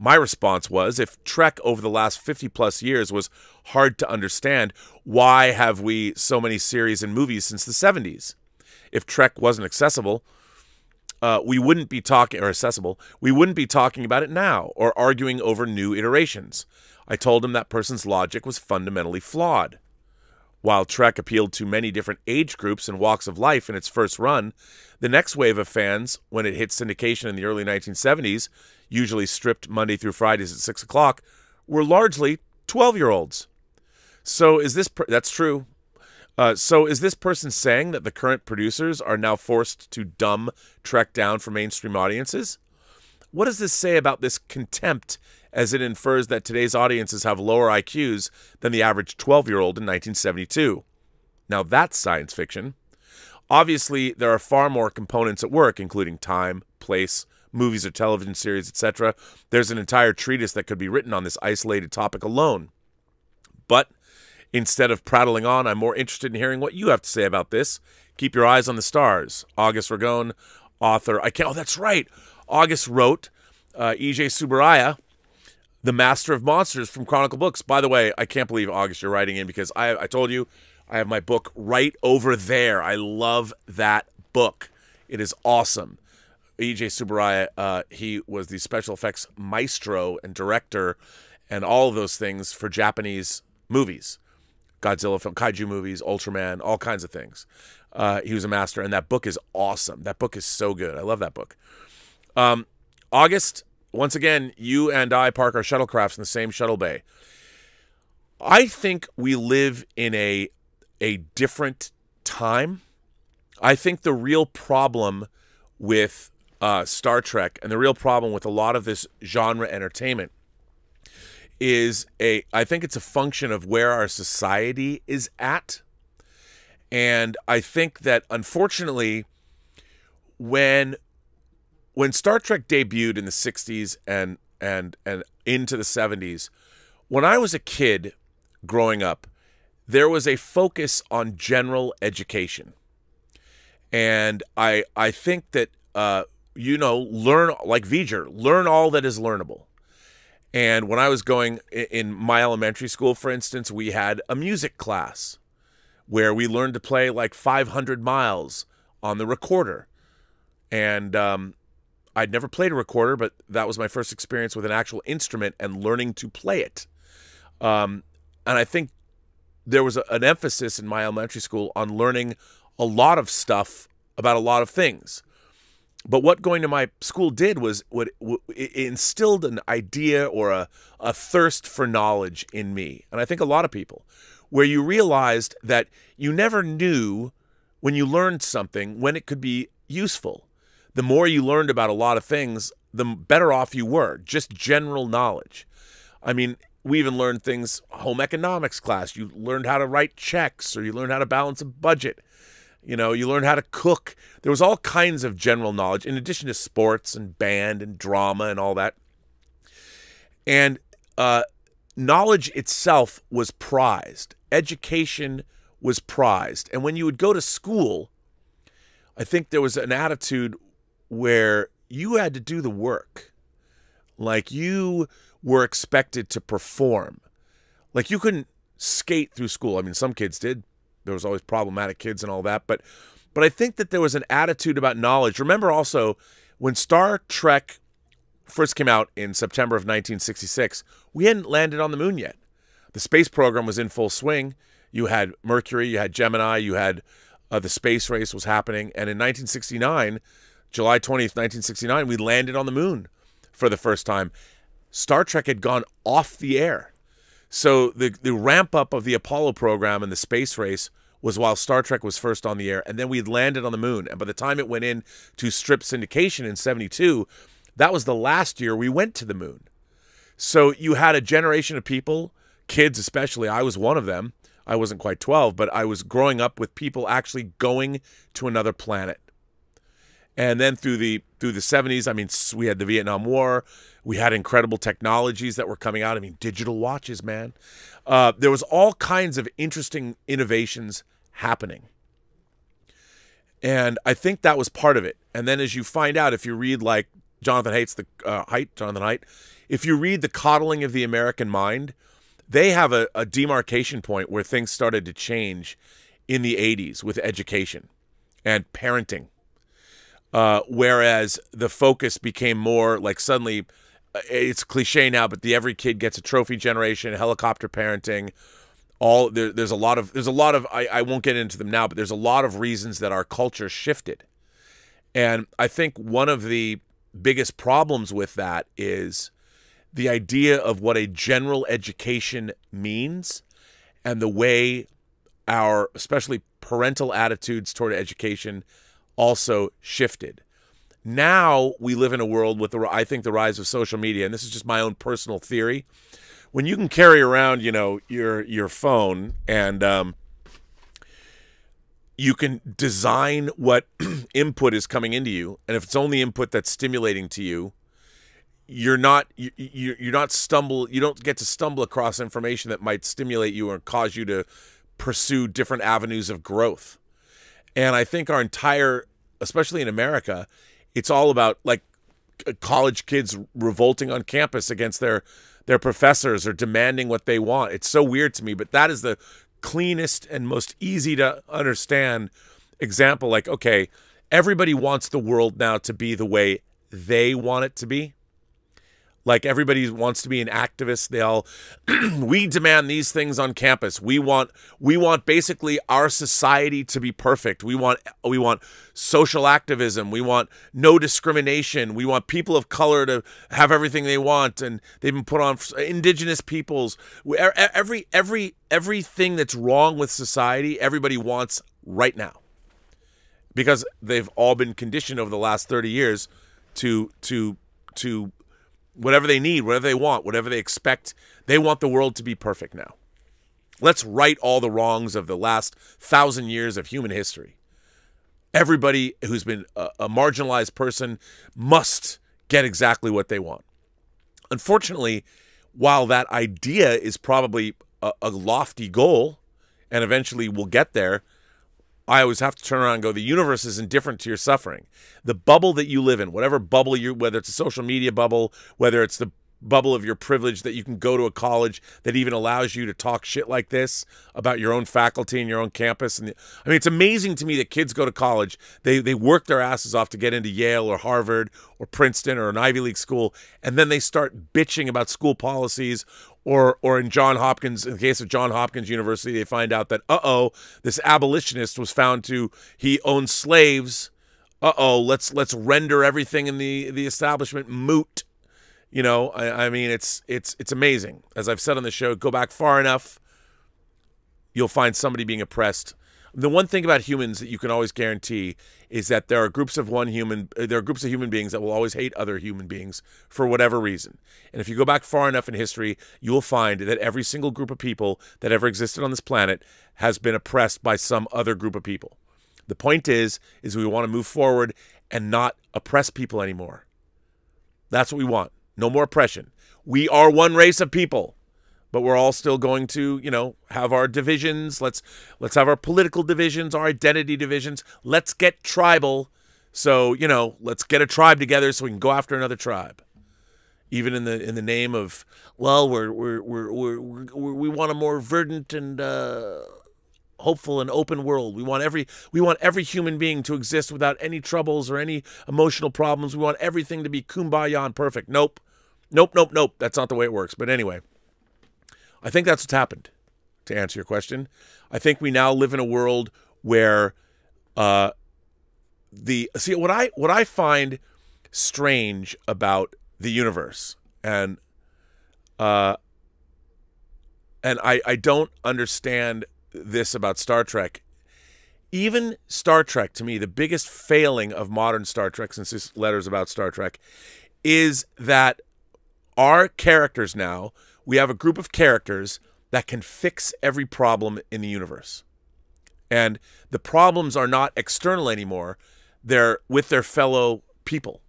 My response was, if Trek over the last fifty plus years was hard to understand, why have we so many series and movies since the seventies? If Trek wasn't accessible, uh, we wouldn't be talking, or accessible, we wouldn't be talking about it now or arguing over new iterations. I told him that person's logic was fundamentally flawed. While Trek appealed to many different age groups and walks of life in its first run, the next wave of fans, when it hit syndication in the early nineteen seventies, usually stripped Monday through Fridays at six o'clock, were largely twelve-year-olds. So is this... Per that's true. Uh, so is this person saying that the current producers are now forced to dumb Trek down for mainstream audiences? What does this say about this contempt, as it infers that today's audiences have lower I Qs than the average twelve-year-old in nineteen seventy-two? Now that's science fiction. Obviously, there are far more components at work, including time, place, movies or television series, et cetera. There's an entire treatise that could be written on this isolated topic alone. But instead of prattling on, I'm more interested in hearing what you have to say about this. Keep your eyes on the stars. August Ragon, author. I can't. Oh, that's right. August wrote uh, E J Tsuburaya, the Master of Monsters from Chronicle Books. By the way, I can't believe, August, you're writing in, because I, I told you I have my book right over there. I love that book. It is awesome. E J Tsuburaya, uh, he was the special effects maestro and director and all of those things for Japanese movies. Godzilla film, kaiju movies, Ultraman, all kinds of things. Uh, he was a master, and that book is awesome. That book is so good. I love that book. Um, August, once again, you and I park our shuttlecrafts in the same shuttle bay. I think we live in a, a different time. I think the real problem with uh, Star Trek and the real problem with a lot of this genre entertainment is a, I think it's a function of where our society is at. And I think that, unfortunately, when... When Star Trek debuted in the sixties and and and into the seventies, when I was a kid growing up, there was a focus on general education, and I I think that uh, you know, learn like V'ger, learn all that is learnable. And when I was going in my elementary school, for instance, we had a music class where we learned to play like five hundred miles on the recorder, and um, I'd never played a recorder, but that was my first experience with an actual instrument and learning to play it. Um, and I think there was a, an emphasis in my elementary school on learning a lot of stuff about a lot of things. But what going to my school did was what, it instilled an idea or a, a thirst for knowledge in me, and I think a lot of people, where you realized that you never knew when you learned something when it could be useful. The more you learned about a lot of things, the better off you were, just general knowledge. I mean, we even learned things, home economics class, you learned how to write checks, or you learned how to balance a budget, you know, you learned how to cook. There was all kinds of general knowledge, in addition to sports and band and drama and all that. And uh, knowledge itself was prized. Education was prized. And when you would go to school, I think there was an attitude where you had to do the work. Like, you were expected to perform. Like, you couldn't skate through school. I mean, some kids did. There was always problematic kids and all that. But, but I think that there was an attitude about knowledge. Remember also, when Star Trek first came out in September of nineteen sixty-six, we hadn't landed on the moon yet. The space program was in full swing. You had Mercury, you had Gemini, you had uh, the space race was happening. And in nineteen sixty-nine, July twentieth, nineteen sixty-nine, we landed on the moon for the first time. Star Trek had gone off the air. So the, the ramp up of the Apollo program and the space race was while Star Trek was first on the air. And then we had landed on the moon. And by the time it went in to strip syndication in seventy-two, that was the last year we went to the moon. So you had a generation of people, kids especially. I was one of them. I wasn't quite twelve, but I was growing up with people actually going to another planet. And then through the through the seventies, I mean, we had the Vietnam War. We had incredible technologies that were coming out. I mean, digital watches, man. Uh, there was all kinds of interesting innovations happening. And I think that was part of it. And then as you find out, if you read like Jonathan Haidt's the uh, Haidt, Jonathan Haidt, if you read The Coddling of the American Mind, they have a, a demarcation point where things started to change in the eighties with education and parenting. Uh, whereas the focus became more like suddenly, it's cliche now, but the every kid gets a trophy generation, helicopter parenting, all there, there's a lot of there's a lot of I, I won't get into them now, but there's a lot of reasons that our culture shifted. And I think one of the biggest problems with that is the idea of what a general education means and the way our especially parental attitudes toward education also shifted. Now we live in a world with, the, I think, the rise of social media, and this is just my own personal theory. When you can carry around, you know, your your phone, and um, you can design what input is coming into you, and if it's only input that's stimulating to you, you're not you you're not stumble you don't get to stumble across information that might stimulate you or cause you to pursue different avenues of growth. And I think our entire, especially in America, it's all about like college kids revolting on campus against their their professors or demanding what they want. It's so weird to me, but that is the cleanest and most easy to understand example. Like, okay, everybody wants the world now to be the way they want it to be. Like, everybody wants to be an activist. They all, we demand these things on campus. We want, we want basically our society to be perfect. We want, we want social activism. We want no discrimination. We want people of color to have everything they want, and they've been put on indigenous peoples. Every, every, everything that's wrong with society, everybody wants right now, because they've all been conditioned over the last thirty years to, to, to. Whatever they need, whatever they want, whatever they expect, they want the world to be perfect now. Let's right all the wrongs of the last thousand years of human history. Everybody who's been a, a marginalized person must get exactly what they want. Unfortunately, while that idea is probably a, a lofty goal, and eventually we'll get there, I always have to turn around and go, the universe is indifferent to your suffering. The bubble that you live in, whatever bubble you, whether it's a social media bubble, whether it's the bubble of your privilege that you can go to a college that even allows you to talk shit like this about your own faculty and your own campus. And the, I mean, it's amazing to me that kids go to college. They, they work their asses off to get into Yale or Harvard or Princeton or an Ivy League school, and then they start bitching about school policies. Or, or in John Hopkins, in the case of John Hopkins University, they find out that, uh-oh, this abolitionist was found to, he owned slaves. Uh-oh, let's let's render everything in the, the establishment moot. You know, I, I mean, it's, it's, it's amazing. As I've said on the show, go back far enough, you'll find somebody being oppressed. The one thing about humans that you can always guarantee is that there are groups of one human, there are groups of human beings that will always hate other human beings for whatever reason. And if you go back far enough in history, you will find that every single group of people that ever existed on this planet has been oppressed by some other group of people. The point is, is we want to move forward and not oppress people anymore. That's what we want. No more oppression. We are one race of people. but we're all still going to, you know, have our divisions. Let's let's have our political divisions, our identity divisions. Let's get tribal. So, you know, let's get a tribe together so we can go after another tribe. Even in the in the name of, well, we're we're we're we're, we're we want a more verdant and uh, hopeful and open world. We want every we want every human being to exist without any troubles or any emotional problems. We want everything to be kumbaya and perfect. Nope, nope, nope, nope. That's not the way it works. But anyway, I think that's what's happened. To answer your question, I think we now live in a world where uh, the see what I what I find strange about the universe, and uh, and I, I don't understand this about Star Trek. Even Star Trek, to me, the biggest failing of modern Star Trek, since this letter's about Star Trek, is that our characters now, we have a group of characters that can fix every problem in the universe. And the problems are not external anymore. They're with their fellow people.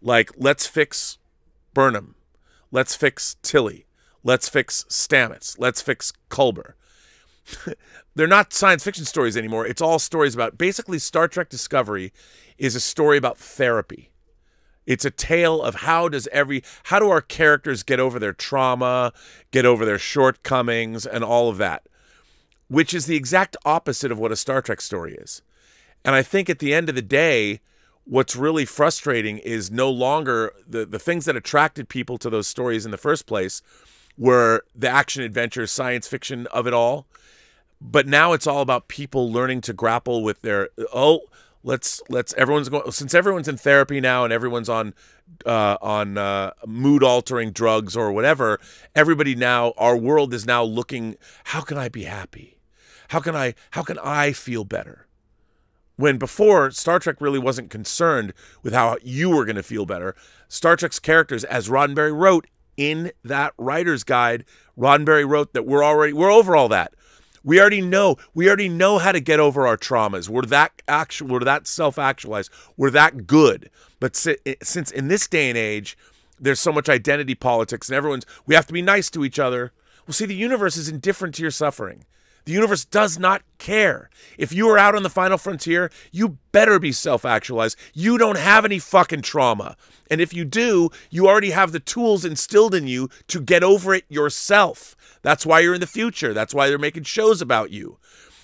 Like, let's fix Burnham. Let's fix Tilly. Let's fix Stamets. Let's fix Culber. They're not science fiction stories anymore. It's all stories about... Basically, Star Trek Discovery is a story about therapy. It's a tale of how does every... How do our characters get over their trauma, get over their shortcomings, and all of that? Which is the exact opposite of what a Star Trek story is. And I think at the end of the day... What's really frustrating is no longer the, the things that attracted people to those stories in the first place were the action, adventure, science fiction of it all. But now it's all about people learning to grapple with their, oh, let's, let's, everyone's going, since everyone's in therapy now and everyone's on, uh, on uh, mood altering drugs or whatever, everybody now, our world is now looking, how can I be happy? How can I, how can I feel better? When before, Star Trek really wasn't concerned with how you were going to feel better. Star Trek's characters, as Roddenberry wrote in that writer's guide, Roddenberry wrote that we're already, we're over all that. We already know, we already know how to get over our traumas. We're that actual, we're that self-actualized. We're that good. But si since in this day and age, there's so much identity politics and everyone's, we have to be nice to each other. Well, see, the universe is indifferent to your suffering. The universe does not care. If you are out on the final frontier, you better be self-actualized. You don't have any fucking trauma. And if you do, you already have the tools instilled in you to get over it yourself. That's why you're in the future. That's why they're making shows about you.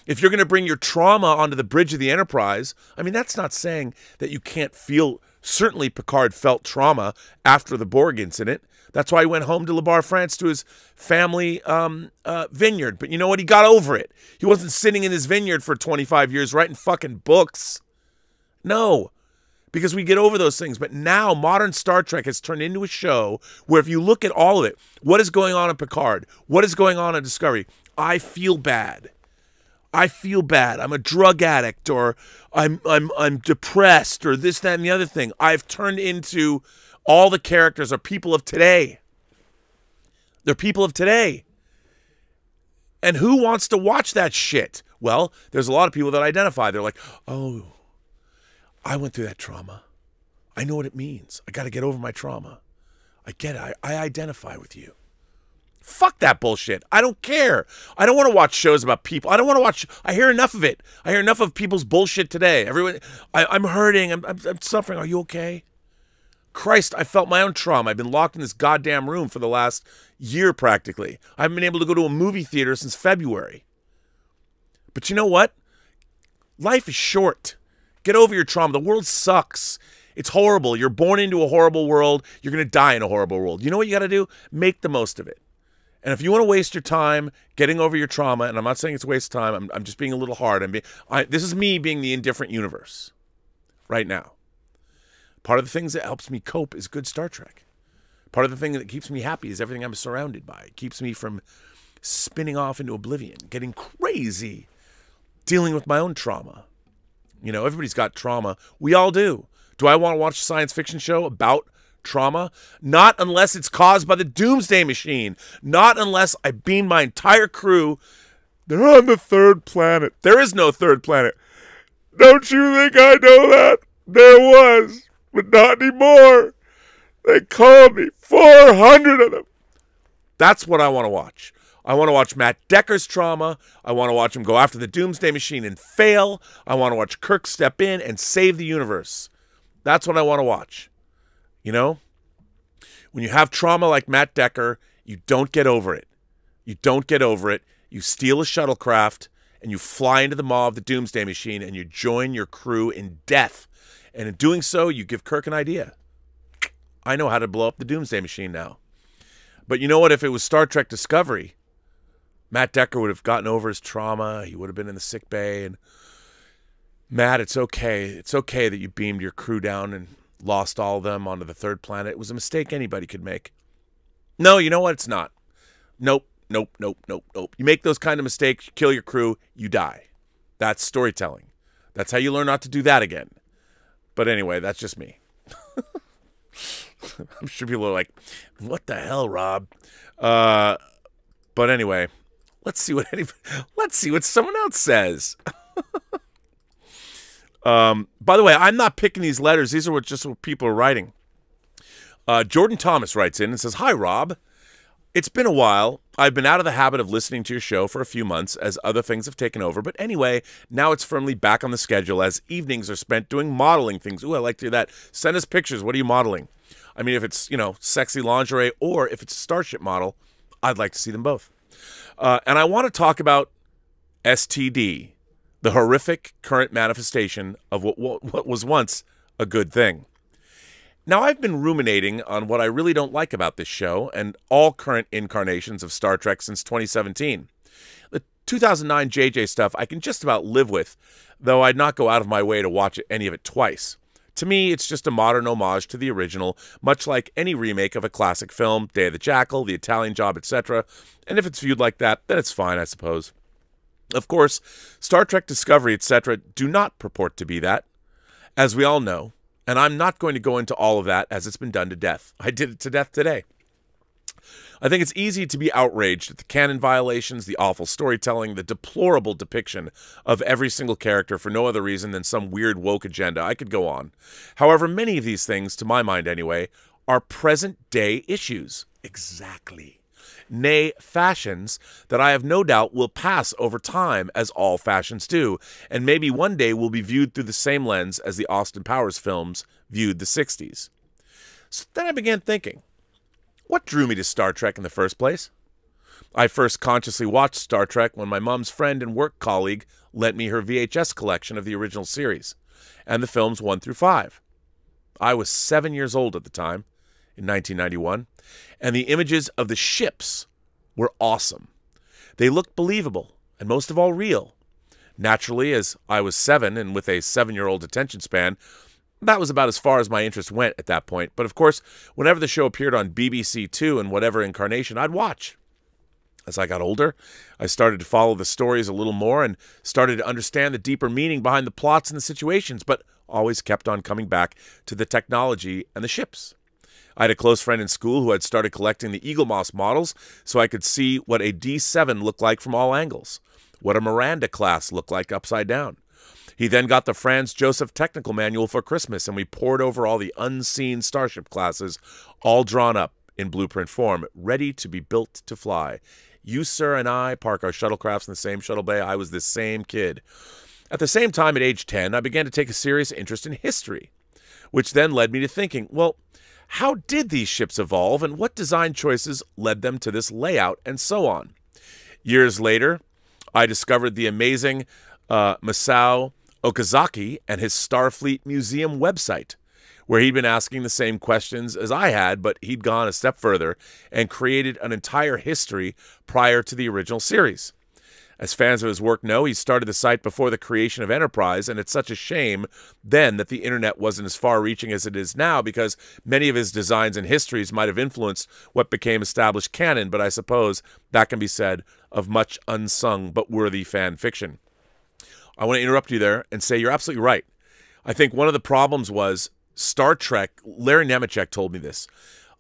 If you're going to bring your trauma onto the bridge of the Enterprise, I mean, that's not saying that you can't feel... Certainly Picard felt trauma after the Borg incident. That's why he went home to Le Bar, France, to his family um, uh, vineyard. But you know what? He got over it. He wasn't sitting in his vineyard for twenty-five years writing fucking books. No, because we get over those things. But now modern Star Trek has turned into a show where if you look at all of it, what is going on in Picard? What is going on in Discovery? I feel bad. I feel bad. I'm a drug addict, or I'm, I'm, I'm depressed, or this, that, and the other thing. I've turned into... All the characters are people of today. They're people of today. And who wants to watch that shit? Well, there's a lot of people that identify. They're like, oh, I went through that trauma. I know what it means. I got to get over my trauma. I get it. I, I identify with you. Fuck that bullshit. I don't care. I don't want to watch shows about people. I don't want to watch. I hear enough of it. I hear enough of people's bullshit today. Everyone, I, I'm hurting. I'm, I'm, I'm suffering. Are you okay? Christ, I felt my own trauma. I've been locked in this goddamn room for the last year, practically. I haven't been able to go to a movie theater since February. But you know what? Life is short. Get over your trauma. The world sucks. It's horrible. You're born into a horrible world. You're going to die in a horrible world. You know what you got to do? Make the most of it. And if you want to waste your time getting over your trauma, and I'm not saying it's a waste of time. I'm, I'm just being a little hard. I'm being, I, this is me being the indifferent universe right now. Part of the things that helps me cope is good Star Trek. Part of the thing that keeps me happy is everything I'm surrounded by. It keeps me from spinning off into oblivion, getting crazy, dealing with my own trauma. You know, everybody's got trauma. We all do. Do I want to watch a science fiction show about trauma? Not unless it's caused by the doomsday machine. Not unless I beam my entire crew. They're on the third planet. There is no third planet. Don't you think I know that? There was. But not anymore. They called me. four hundred of them. That's what I want to watch. I want to watch Matt Decker's trauma. I want to watch him go after the Doomsday Machine and fail. I want to watch Kirk step in and save the universe. That's what I want to watch. You know? When you have trauma like Matt Dekker, you don't get over it. You don't get over it. You steal a shuttlecraft and you fly into the maw of the Doomsday Machine and you join your crew in death. And in doing so, you give Kirk an idea. I know how to blow up the Doomsday Machine now. But you know what? If it was Star Trek Discovery, Matt Dekker would have gotten over his trauma. He would have been in the sick bay. And Matt, it's okay. It's okay that you beamed your crew down and lost all of them onto the third planet. It was a mistake anybody could make. No, you know what? It's not. Nope, nope, nope, nope, nope. You make those kind of mistakes, you kill your crew, you die. That's storytelling. That's how you learn not to do that again. But anyway, that's just me. I'm sure people are like, what the hell, Rob? Uh, but anyway, let's see what anybody, let's see what someone else says. um, by the way, I'm not picking these letters. These are what just what people are writing. Uh, Jordan Thomas writes in and says, hi, Rob. It's been a while. I've been out of the habit of listening to your show for a few months as other things have taken over. But anyway, now it's firmly back on the schedule as evenings are spent doing modeling things. Ooh, I like to hear that. Send us pictures. What are you modeling? I mean, if it's, you know, sexy lingerie or if it's a Starship model, I'd like to see them both. Uh, and I want to talk about S T D, the horrific current manifestation of what, what, what was once a good thing. Now, I've been ruminating on what I really don't like about this show and all current incarnations of Star Trek since twenty seventeen. The two thousand nine J J stuff I can just about live with, though I'd not go out of my way to watch any of it twice. To me, it's just a modern homage to the original, much like any remake of a classic film, Day of the Jackal, The Italian Job, et cetera. And if it's viewed like that, then it's fine, I suppose. Of course, Star Trek Discovery, et cetera do not purport to be that, as we all know. And I'm not going to go into all of that as it's been done to death. I did it to death today. I think it's easy to be outraged at the canon violations, the awful storytelling, the deplorable depiction of every single character for no other reason than some weird woke agenda. I could go on. However, many of these things, to my mind anyway, are present-day issues. Exactly. Nay, fashions that I have no doubt will pass over time, as all fashions do, and maybe one day will be viewed through the same lens as the Austin Powers films viewed the sixties. So then I began thinking, what drew me to Star Trek in the first place? I first consciously watched Star Trek when my mom's friend and work colleague lent me her V H S collection of the original series, and the films one through five. I was seven years old at the time, in nineteen ninety-one, and the images of the ships were awesome. They looked believable, and most of all real. Naturally, as I was seven and with a seven-year-old attention span, that was about as far as my interest went at that point. But of course, whenever the show appeared on B B C Two in whatever incarnation, I'd watch. As I got older, I started to follow the stories a little more and started to understand the deeper meaning behind the plots and the situations, but always kept on coming back to the technology and the ships. I had a close friend in school who had started collecting the Eagle Moss models so I could see what a D seven looked like from all angles, what a Miranda class looked like upside down. He then got the Franz Josef Technical Manual for Christmas, and we pored over all the unseen Starship classes, all drawn up in blueprint form, ready to be built to fly. You, sir, and I park our shuttlecrafts in the same shuttle bay. I was this same kid. At the same time, at age ten, I began to take a serious interest in history, which then led me to thinking, well, how did these ships evolve, and what design choices led them to this layout, and so on? Years later, I discovered the amazing uh, Masao Okazaki and his Starfleet Museum website, where he'd been asking the same questions as I had, but he'd gone a step further and created an entire history prior to the original series. As fans of his work know, he started the site before the creation of Enterprise, and it's such a shame then that the internet wasn't as far-reaching as it is now, because many of his designs and histories might have influenced what became established canon, but I suppose that can be said of much unsung but worthy fan fiction. I want to interrupt you there and say you're absolutely right. I think one of the problems was Star Trek, Larry Nemechek told me this,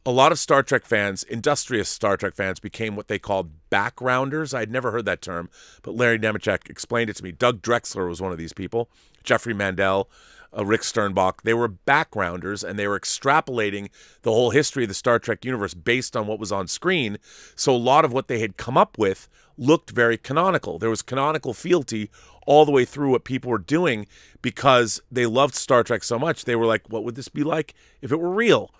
a lot of Star Trek fans, industrious Star Trek fans, became what they called backgrounders. I had never heard that term, but Larry Nemechek explained it to me. Doug Drexler was one of these people. Jeffrey Mandel, uh, Rick Sternbach, they were backgrounders and they were extrapolating the whole history of the Star Trek universe based on what was on screen. So a lot of what they had come up with looked very canonical. There was canonical fealty all the way through what people were doing because they loved Star Trek so much. They were like, what would this be like if it were real?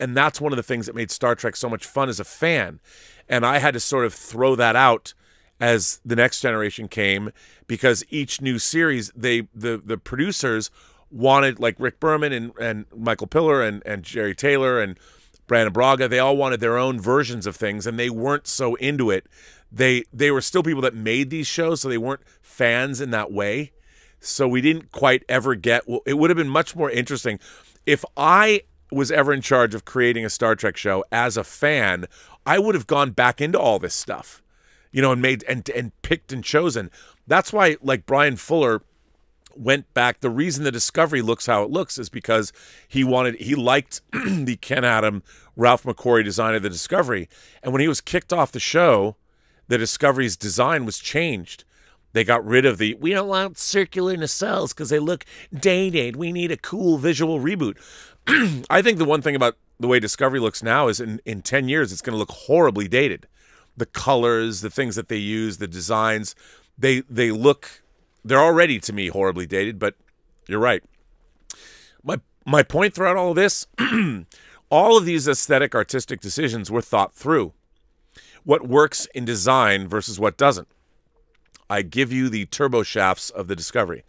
And that's one of the things that made Star Trek so much fun as a fan. And I had to sort of throw that out as The Next Generation came, because each new series, they the the producers wanted, like Rick Berman and, and Michael Piller and, and Jerry Taylor and Brandon Braga, they all wanted their own versions of things, and they weren't so into it. They, they were still people that made these shows, so they weren't fans in that way. So we didn't quite ever get... Well, it would have been much more interesting. If I was ever in charge of creating a Star Trek show as a fan, I would have gone back into all this stuff, you know, and made and and picked and chosen. That's why, like, Brian Fuller went back. The reason the Discovery looks how it looks is because he wanted, he liked the Ken Adam, Ralph McQuarrie design of the Discovery. And when he was kicked off the show, the Discovery's design was changed. They got rid of the, we don't want circular nacelles because they look dated. We need a cool visual reboot. I think the one thing about the way Discovery looks now is in, in ten years, it's going to look horribly dated. The colors, the things that they use, the designs, they they look, they're already, to me, horribly dated, but you're right. My, my point throughout all of this, all of these aesthetic artistic decisions were thought through. What works in design versus what doesn't. I give you the turbo shafts of the Discovery.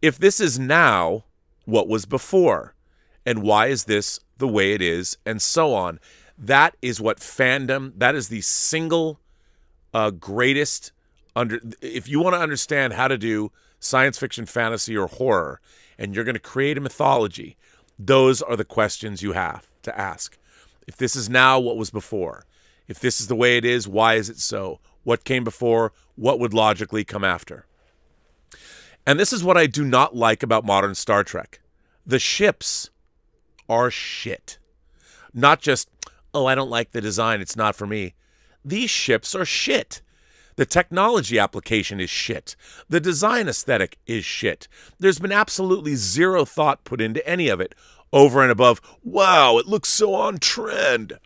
If this is now, what was before? And why is this the way it is? And so on. That is what fandom, that is the single uh, greatest, under. If you want to understand how to do science fiction, fantasy, or horror, and you're going to create a mythology, those are the questions you have to ask. If this is now, what was before? If this is the way it is, why is it so? What came before? What would logically come after? And this is what I do not like about modern Star Trek. The ships are shit. Not just, oh, I don't like the design, it's not for me. These ships are shit. The technology application is shit. The design aesthetic is shit. There's been absolutely zero thought put into any of it, over and above, wow, it looks so on trend.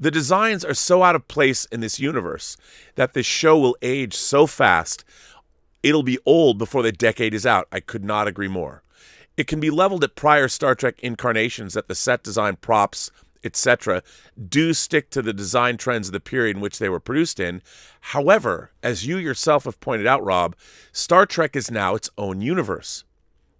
The designs are so out of place in this universe that this show will age so fast, it'll be old before the decade is out. I could not agree more. It can be leveled at prior Star Trek incarnations that the set design, props, et cetera do stick to the design trends of the period in which they were produced in. However, as you yourself have pointed out, Rob, Star Trek is now its own universe.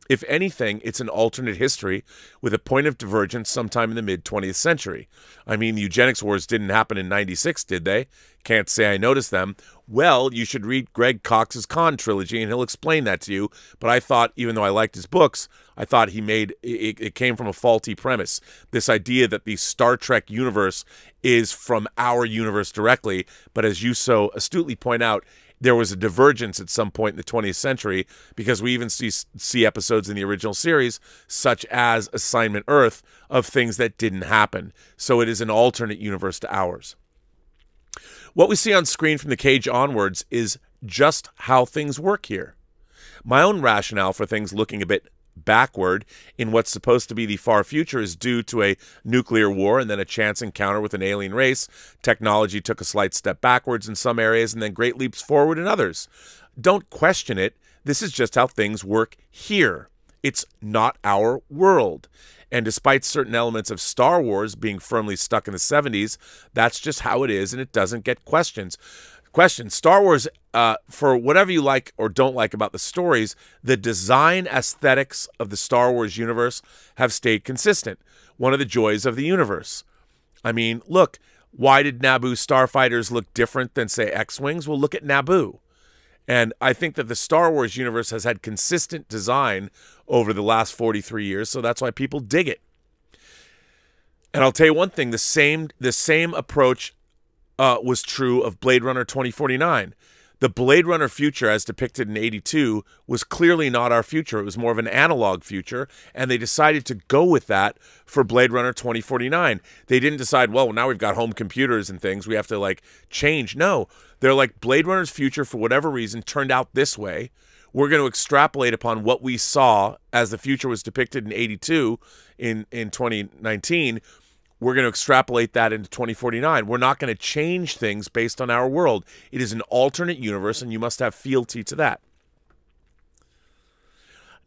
If anything, it's an alternate history with a point of divergence sometime in the mid twentieth century. I mean, the eugenics wars didn't happen in ninety-six, did they? Can't say I noticed them. Well, you should read Greg Cox's Khan trilogy, and he'll explain that to you. But I thought, even though I liked his books, I thought he made it, it came from a faulty premise. This idea that the Star Trek universe is from our universe directly. But as you so astutely point out, there was a divergence at some point in the twentieth century, because we even see see episodes in the original series, such as Assignment Earth, of things that didn't happen. So it is an alternate universe to ours. What we see on screen from The Cage onwards is just how things work here. My own rationale for things looking a bit backward in what's supposed to be the far future is due to a nuclear war and then a chance encounter with an alien race. Technology took a slight step backwards in some areas and then great leaps forward in others. Don't question it. This is just how things work here. It's not our world. And despite certain elements of Star Wars being firmly stuck in the seventies, that's just how it is, and it doesn't get questioned. Question. Star Wars, uh, for whatever you like or don't like about the stories, the design aesthetics of the Star Wars universe have stayed consistent. One of the joys of the universe. I mean, look, why did Naboo starfighters look different than, say, X-Wings? Well, look at Naboo. And I think that the Star Wars universe has had consistent design over the last forty-three years, so that's why people dig it. And I'll tell you one thing, the same, the same approach Uh, was true of Blade Runner twenty forty-nine. The Blade Runner future, as depicted in eighty-two, was clearly not our future. It was more of an analog future, and they decided to go with that for Blade Runner twenty forty-nine. They didn't decide, well, now we've got home computers and things, we have to, like, change. No, they're like, Blade Runner's future, for whatever reason, turned out this way. we're going to extrapolate upon what we saw as the future was depicted in eighty-two in, in twenty nineteen. We're going to extrapolate that into twenty forty-nine. We're not going to change things based on our world. It is an alternate universe, and you must have fealty to that.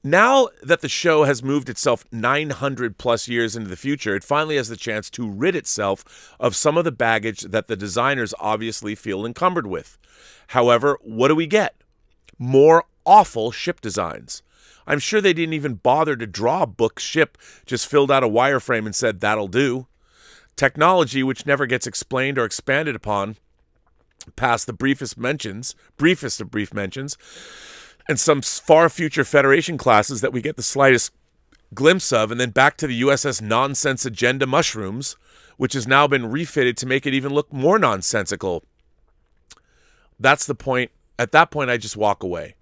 Now that the show has moved itself nine hundred plus years into the future, it finally has the chance to rid itself of some of the baggage that the designers obviously feel encumbered with. However, what do we get? More awful ship designs. I'm sure they didn't even bother to draw a book ship, just filled out a wireframe and said, that'll do. Technology which never gets explained or expanded upon past the briefest mentions, briefest of brief mentions, and some far future Federation classes that we get the slightest glimpse of, and then back to the U S S nonsense agenda mushrooms, which has now been refitted to make it even look more nonsensical. That's the point. At that point, I just walk away.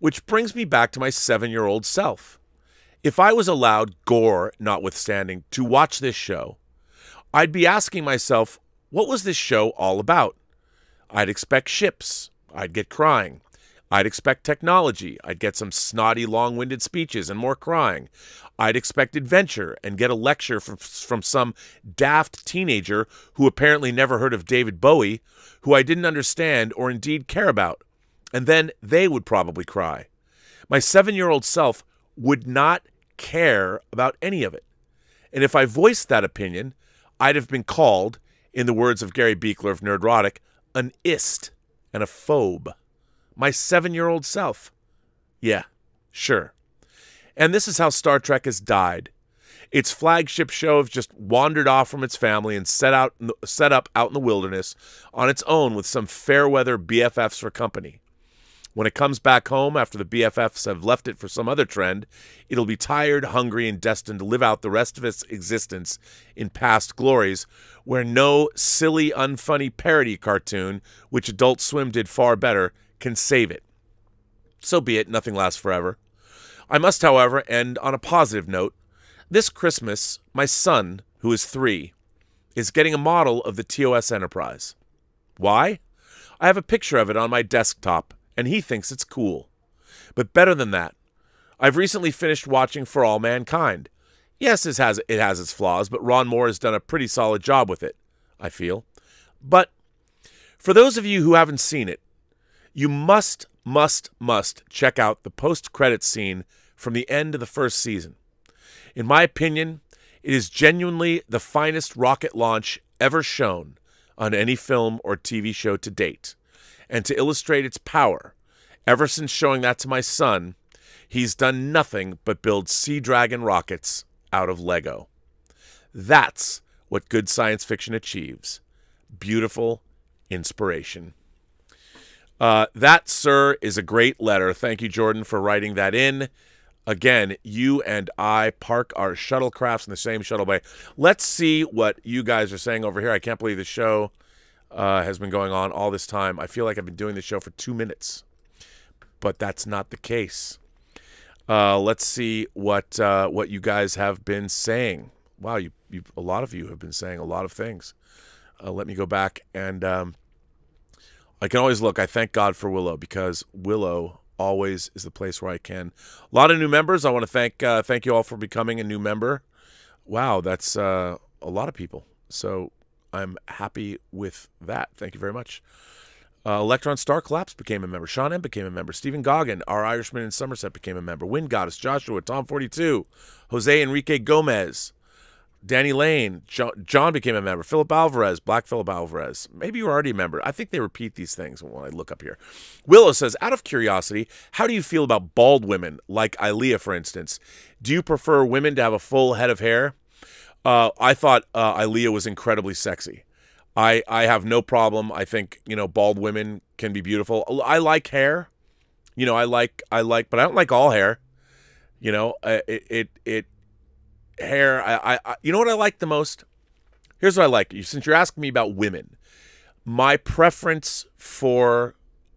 Which brings me back to my seven-year-old self. If I was allowed, gore notwithstanding, to watch this show, I'd be asking myself, what was this show all about? I'd expect ships. I'd get crying. I'd expect technology. I'd get some snotty, long-winded speeches and more crying. I'd expect adventure and get a lecture from, from some daft teenager who apparently never heard of David Bowie, who I didn't understand or indeed care about. And then they would probably cry. My seven-year-old self would not care about any of it. And if I voiced that opinion, I'd have been called, in the words of Gary Beekler of Nerdrotic, an ist and a phobe. My seven-year-old self. Yeah, sure. And this is how Star Trek has died. Its flagship show has just wandered off from its family and set out, set up out in the wilderness on its own with some fair-weather B F Fs for company. When it comes back home after the B F Fs have left it for some other trend, it'll be tired, hungry, and destined to live out the rest of its existence in past glories, where no silly, unfunny parody cartoon, which Adult Swim did far better, can save it. So be it, nothing lasts forever. I must, however, end on a positive note. This Christmas, my son, who is three, is getting a model of the T O S Enterprise. Why? I have a picture of it on my desktop, and he thinks it's cool. But better than that, I've recently finished watching For All Mankind. Yes, it has, it has its flaws, but Ron Moore has done a pretty solid job with it, I feel. But for those of you who haven't seen it, you must, must, must check out the post-credits scene from the end of the first season. In my opinion, it is genuinely the finest rocket launch ever shown on any film or T V show to date. And to illustrate its power, ever since showing that to my son, he's done nothing but build Sea Dragon rockets out of Lego. That's what good science fiction achieves. Beautiful inspiration. Uh, that, sir, is a great letter. Thank you, Jordan, for writing that in. Again, you and I park our shuttlecrafts in the same shuttle bay. Let's see what you guys are saying over here. I can't believe the show Uh, has been going on all this time. I feel like I've been doing this show for two minutes, but that's not the case. Uh, let's see what uh, what you guys have been saying. Wow, you, you a lot of you have been saying a lot of things. Uh, let me go back, and um, I can always look. I thank God for Willow, because Willow always is the place where I can. A lot of new members. I want to thank uh, thank you all for becoming a new member. Wow, that's uh, a lot of people. So I'm happy with that. Thank you very much. Uh, Electron Star Collapse became a member. Sean M. became a member. Stephen Goggin, our Irishman in Somerset, became a member. Wind Goddess, Joshua, Tom forty-two, Jose Enrique Gomez, Danny Lane, jo John became a member. Philip Alvarez, Black Philip Alvarez. Maybe you were already a member. I think they repeat these things when I look up here. Willow says, out of curiosity, how do you feel about bald women, like Ilea, for instance? Do you prefer women to have a full head of hair? Uh, I thought uh, Ilea was incredibly sexy. I, I have no problem. I think, you know, bald women can be beautiful. I like hair. You know, I like, I like, but I don't like all hair. You know, it, it, it hair, I, I, you know what I like the most? Here's what I like. Since you're asking me about women, my preference for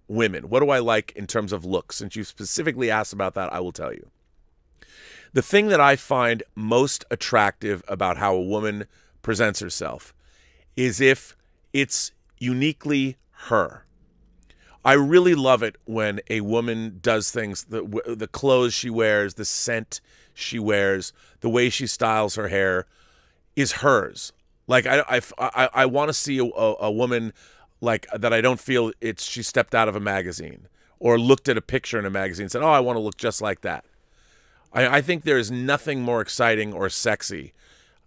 women, what do I like in terms of looks? Since you specifically asked about that, I will tell you. The thing that I find most attractive about how a woman presents herself is if it's uniquely her. I really love it when a woman does things, the, the clothes she wears, the scent she wears, the way she styles her hair is hers. Like, I, I, I, I want to see a, a woman like that. I don't feel it's she stepped out of a magazine or looked at a picture in a magazine and said, oh, I want to look just like that. I, I think there is nothing more exciting or sexy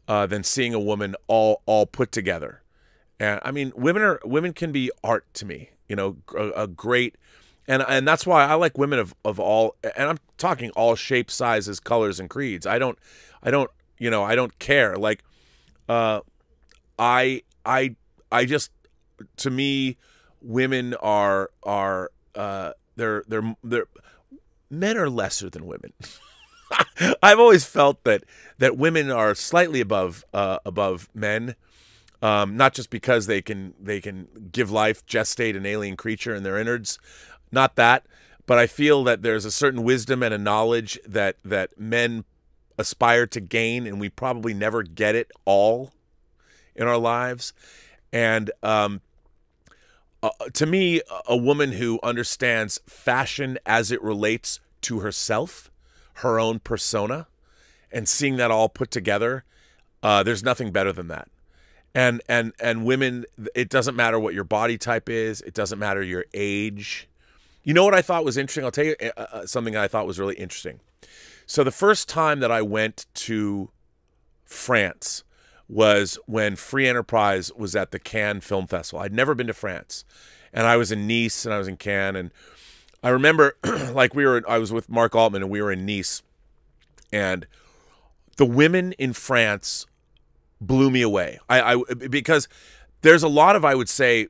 uh, than seeing a woman all all put together. And I mean, women are women can be art to me, you know, a, a great, and and that's why I like women of of all, and I'm talking all shapes, sizes, colors, and creeds. I don't, I don't, you know, I don't care. Like, uh, I I I just, to me, women are are uh they're they're they're men are lesser than women. I've always felt that that women are slightly above uh, above men, um, not just because they can they can give life, gestate an alien creature in their innards, not that, but I feel that there's a certain wisdom and a knowledge that that men aspire to gain, and we probably never get it all in our lives, and um, uh, to me, a woman who understands fashion as it relates to herself, her own persona, and seeing that all put together, uh, there's nothing better than that. And and and women, it doesn't matter what your body type is. It doesn't matter your age. You know what I thought was interesting? I'll tell you uh, something I thought was really interesting. So the first time that I went to France was when Free Enterprise was at the Cannes Film Festival. I'd never been to France, and I was in Nice and I was in Cannes, and I remember, like, we were, I was with Mark Altman and we were in Nice, and the women in France blew me away. I, I because there's a lot of, I would say,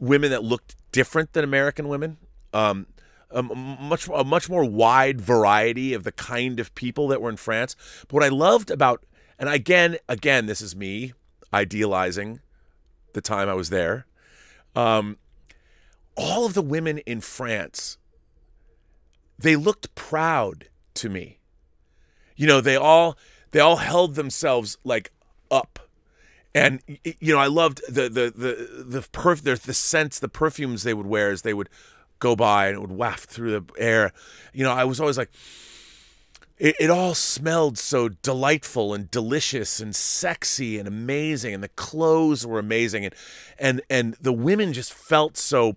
women that looked different than American women, um, a much a much more wide variety of the kind of people that were in France. But what I loved about, and again, again, this is me idealizing the time I was there. Um, All of the women in France, they looked proud to me. You know, they all they all held themselves like up, and you know, I loved the the the the perf the, the scents, the perfumes they would wear as they would go by, and it would waft through the air. You know, I was always like, it, it all smelled so delightful and delicious and sexy and amazing, and the clothes were amazing, and and and the women just felt so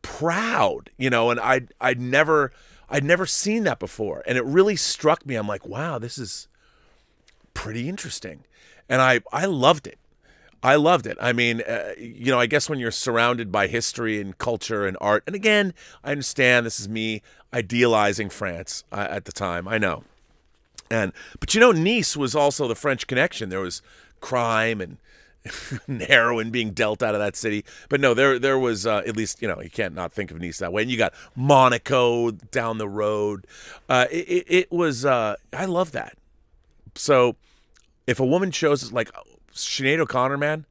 proud, you know, and I'd, I'd never, I'd never seen that before. And it really struck me. I'm like, wow, this is pretty interesting. And I, I loved it. I loved it. I mean, uh, you know, I guess when you're surrounded by history and culture and art, and again, I understand this is me idealizing France uh, at the time. I know. And, but you know, Nice was also the French Connection. There was crime and and heroin being dealt out of that city, but no, there there was uh, at least, you know, you can't not think of Nice that way. And you got Monaco down the road. Uh, it, it was uh, I love that. So if a woman shows, like Sinead O'Connor, man,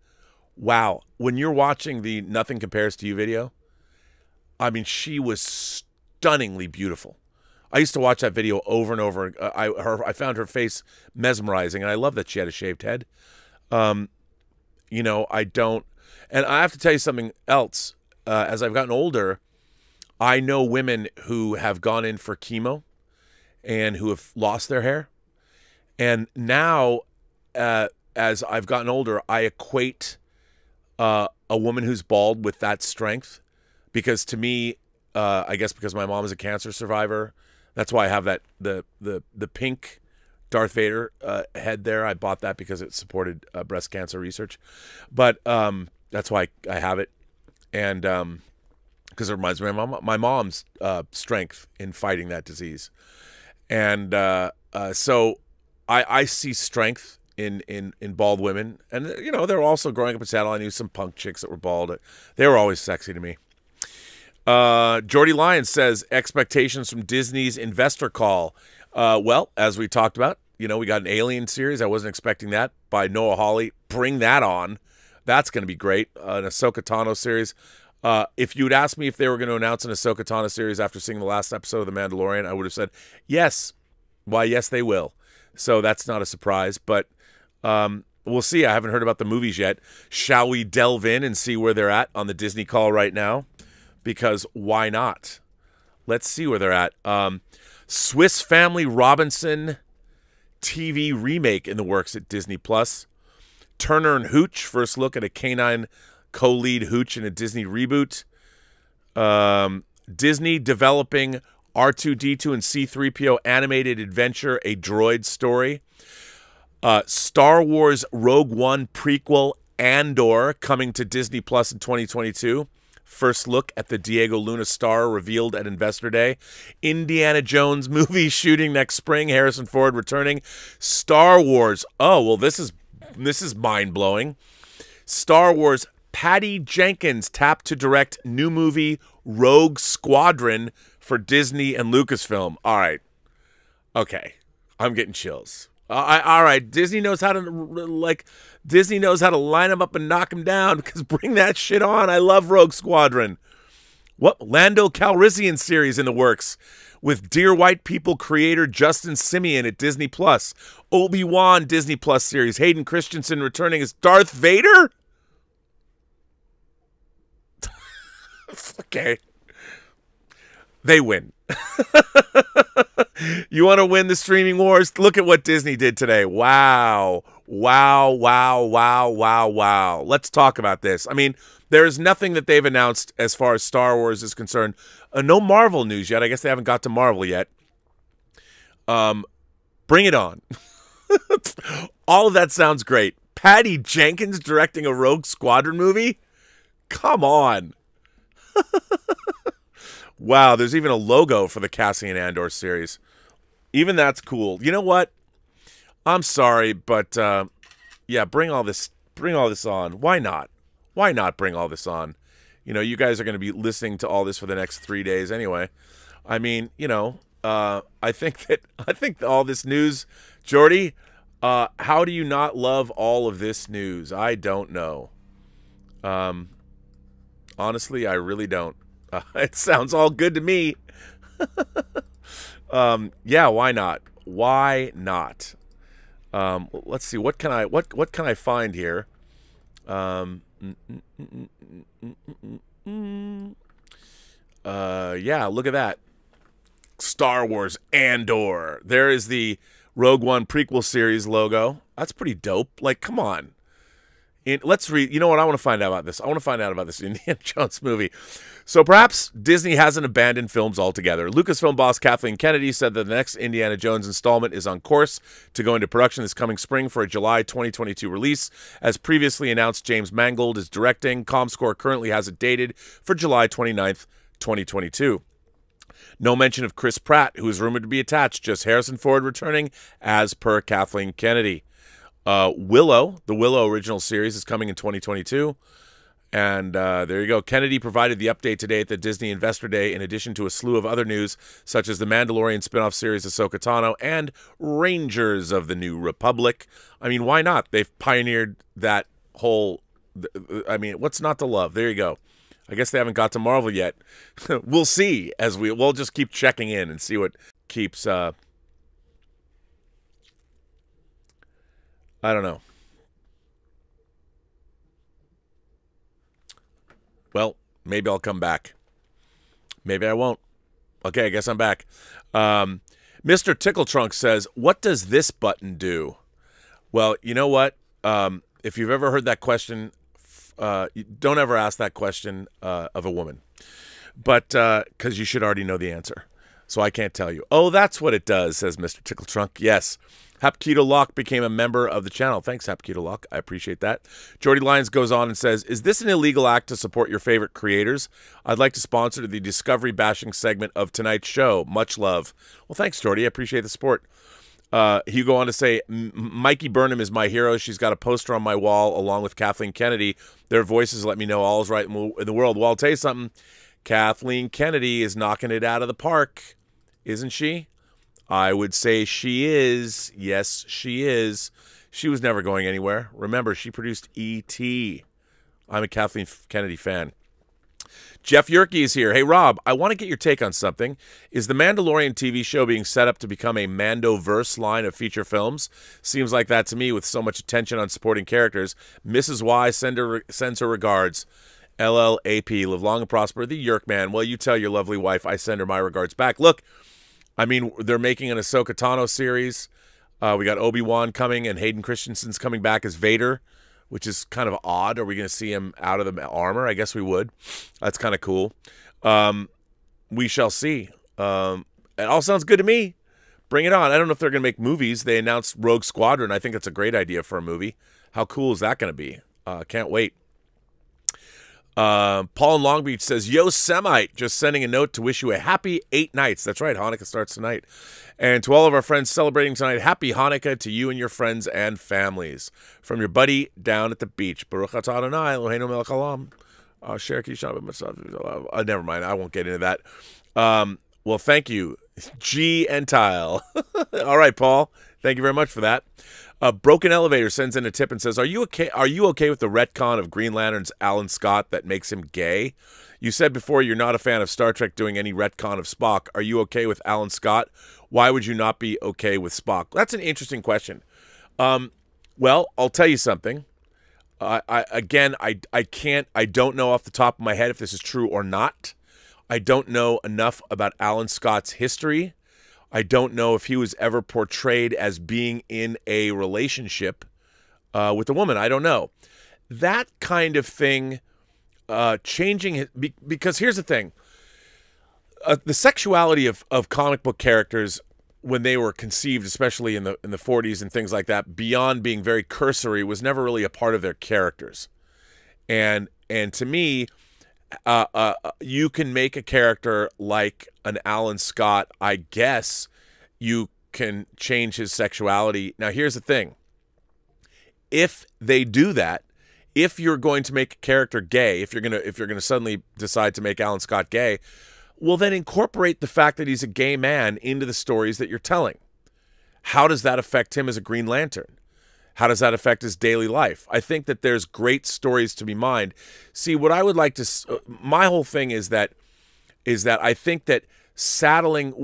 wow! When you're watching the Nothing Compares to You video, I mean, she was stunningly beautiful. I used to watch that video over and over. Uh, I her I found her face mesmerizing, and I love that she had a shaved head. Um, You know, I don't, and I have to tell you something else. Uh, as I've gotten older, I know women who have gone in for chemo and who have lost their hair. And now, uh, as I've gotten older, I equate uh, a woman who's bald with that strength, because to me, uh, I guess because my mom is a cancer survivor, that's why I have that the the the pink Darth Vader uh, head there. I bought that because it supported uh, breast cancer research, but um, that's why I, I have it, and because um, it reminds me of my mom, my mom's uh, strength in fighting that disease, and uh, uh, so I, I see strength in in in bald women, and you know, they're also growing up in Seattle. I knew some punk chicks that were bald; they were always sexy to me. Uh, Jordy Lyons says expectations from Disney's investor call. Uh, well, as we talked about, you know, we got an Alien series. I wasn't expecting that, by Noah Hawley. Bring that on. That's going to be great. Uh, an Ahsoka Tano series. Uh, if you'd asked me if they were going to announce an Ahsoka Tano series after seeing the last episode of The Mandalorian, I would have said, yes. Why, yes, they will. So that's not a surprise, but um, we'll see. I haven't heard about the movies yet. Shall we delve in and see where they're at on the Disney call right now? because why not? Let's see where they're at. Um, Swiss Family Robinson T V remake in the works at Disney Plus. Turner and Hooch, first look at a canine co-lead Hooch in a Disney reboot. Um, Disney developing R two D two and C three P O animated adventure, a droid story. Uh, Star Wars Rogue One prequel Andor coming to Disney Plus in twenty twenty-two. First look at the Diego Luna star revealed at Investor Day. Indiana Jones movie shooting next spring. Harrison Ford returning. Star Wars. Oh, well, this is this is mind-blowing. Star Wars. Patty Jenkins tapped to direct new movie Rogue Squadron for Disney and Lucasfilm. All right. Okay. I'm getting chills. Uh, I, all right, Disney knows how to like. Disney knows how to line them up and knock them down. Because bring that shit on. I love Rogue Squadron. What Lando Calrissian series in the works with Dear White People creator Justin Simien at Disney Plus. Obi-Wan Disney Plus series. Hayden Christensen returning as Darth Vader. Okay, they win. You want to win the streaming wars? Look at what Disney did today. Wow. Wow, wow, wow, wow, wow. Let's talk about this. I mean, there is nothing that they've announced as far as Star Wars is concerned. Uh, no Marvel news yet. I guess they haven't got to Marvel yet. Um, bring it on. All of that sounds great. Patty Jenkins directing a Rogue Squadron movie? Come on. Wow, there's even a logo for the Cassian Andor series. Even that's cool. You know what? I'm sorry, but uh, yeah, bring all this, bring all this on. Why not? Why not bring all this on? You know, you guys are going to be listening to all this for the next three days anyway. I mean, you know, uh, I think that I think all this news, Jordy. Uh, how do you not love all of this news? I don't know. Um, honestly, I really don't. Uh, it sounds all good to me. um, yeah, why not? Why not? Um, let's see. What can I? What what can I find here? Um, mm, mm, mm, mm, mm, mm, mm. Uh, yeah, look at that. Star Wars Andor. There is the Rogue One prequel series logo. That's pretty dope. Like, come on. In, let's read. You know what? I want to find out about this. I want to find out about this Indiana Jones movie. So perhaps Disney hasn't abandoned films altogether. Lucasfilm boss Kathleen Kennedy said that the next Indiana Jones installment is on course to go into production this coming spring for a July twenty twenty-two release. As previously announced, James Mangold is directing. Comscore currently has it dated for July twenty-ninth, twenty twenty-two. No mention of Chris Pratt, who is rumored to be attached. Just Harrison Ford returning, as per Kathleen Kennedy. Uh, Willow, the Willow original series, is coming in twenty twenty-two. And uh, there you go. Kennedy provided the update today at the Disney Investor Day, in addition to a slew of other news, such as the Mandalorian spin-off series Ahsoka Tano and Rangers of the New Republic. I mean, why not? They've pioneered that whole... I mean, what's not to love? There you go. I guess they haven't got to Marvel yet. We'll see. as we, We'll just keep checking in and see what keeps... Uh, I don't know. Well, maybe I'll come back. Maybe I won't. Okay, I guess I'm back. Um, Mister Tickletrunk says, what does this button do? Well, you know what? Um, if you've ever heard that question, uh, don't ever ask that question uh, of a woman. But uh, because you should already know the answer. So I can't tell you. Oh, that's what it does, says Mister Tickletrunk. Yes. Hapkido Locke became a member of the channel. Thanks, Hapkido Locke. I appreciate that. Jordy Lyons goes on and says, is this an illegal act to support your favorite creators? I'd like to sponsor the Discovery bashing segment of tonight's show. Much love. Well, thanks, Jordy. I appreciate the support. Uh, you go on to say, Mikey Burnham is my hero. She's got a poster on my wall along with Kathleen Kennedy. Their voices let me know all's right in the world. Well, I'll tell you something. Kathleen Kennedy is knocking it out of the park, isn't she? I would say she is. Yes, she is. She was never going anywhere. Remember, she produced E T I'm a Kathleen Kennedy fan. Jeff Yerke is here. Hey, Rob, I want to get your take on something. Is the Mandalorian T V show being set up to become a Mando-verse line of feature films? Seems like that to me with so much attention on supporting characters. Missus Y send her, sends her regards. L L A P, live long and prosper, the Yerk Man. Well, you tell your lovely wife I send her my regards back. Look, I mean, they're making an Ahsoka Tano series. Uh, we got Obi-Wan coming, and Hayden Christensen's coming back as Vader, which is kind of odd. Are we going to see him out of the armor? I guess we would. That's kind of cool. Um, we shall see. Um, it all sounds good to me. Bring it on. I don't know if they're going to make movies. They announced Rogue Squadron. I think that's a great idea for a movie. How cool is that going to be? Uh, can't wait. Uh, Paul in Long Beach says, yo, Semite, just sending a note to wish you a happy eight nights. That's right. Hanukkah starts tonight. And to all of our friends celebrating tonight, happy Hanukkah to you and your friends and families. From your buddy down at the beach. Baruch atah Adonai, Eloheinu melech haolam. Uh, never mind. I won't get into that. Um, well, thank you. Gentile. All right, Paul. Thank you very much for that. A Broken Elevator sends in a tip and says, are you okay, are you okay with the retcon of Green Lantern's Alan Scott that makes him gay? You said before you're not a fan of Star Trek doing any retcon of Spock. Are you okay with Alan Scott? Why would you not be okay with Spock? That's an interesting question. Um, well, I'll tell you something. Uh, I again, I, I can't, I don't know off the top of my head if this is true or not. I don't know enough about Alan Scott's history. I don't know if he was ever portrayed as being in a relationship uh, with a woman. I don't know. That kind of thing, uh, changing his, be, because here's the thing. Uh, the sexuality of, of comic book characters when they were conceived, especially in the, in the forties and things like that, beyond being very cursory, was never really a part of their characters. And, and to me... Uh, uh, you can make a character like an Alan Scott. I guess you can change his sexuality. Now, here's the thing. If they do that, if you're going to make a character gay, if you're gonna if you're gonna suddenly decide to make Alan Scott gay, well, then incorporate the fact that he's a gay man into the stories that you're telling. How does that affect him as a Green Lantern? How does that affect his daily life? I think that there's great stories to be mined. See, what I would like to, my whole thing is that, is that I think that saddling,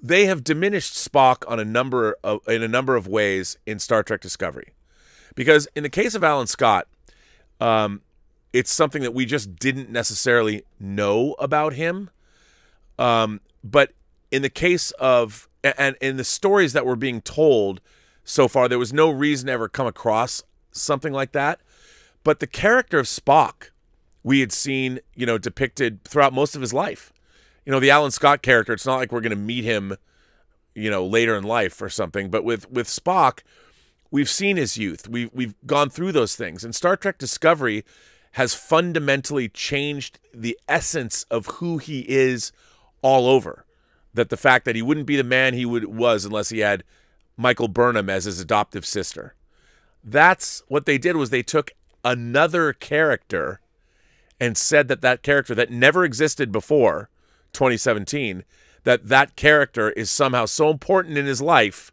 they have diminished Spock on a number of, in a number of ways in Star Trek Discovery, because in the case of Alan Scott, um, it's something that we just didn't necessarily know about him. Um, but in the case of, and in the stories that were being told so far, there was no reason to ever come across something like that. But the character of Spock, we had seen, you know, depicted throughout most of his life. You know, the Alan Scott character, it's not like we're going to meet him, you know, later in life or something. But with, with Spock, we've seen his youth. We've, we've gone through those things. And Star Trek Discovery has fundamentally changed the essence of who he is all over. That the fact that he wouldn't be the man he would, was unless he had Michael Burnham as his adoptive sister. That's what they did, was they took another character and said that that character that never existed before twenty seventeen, that that character is somehow so important in his life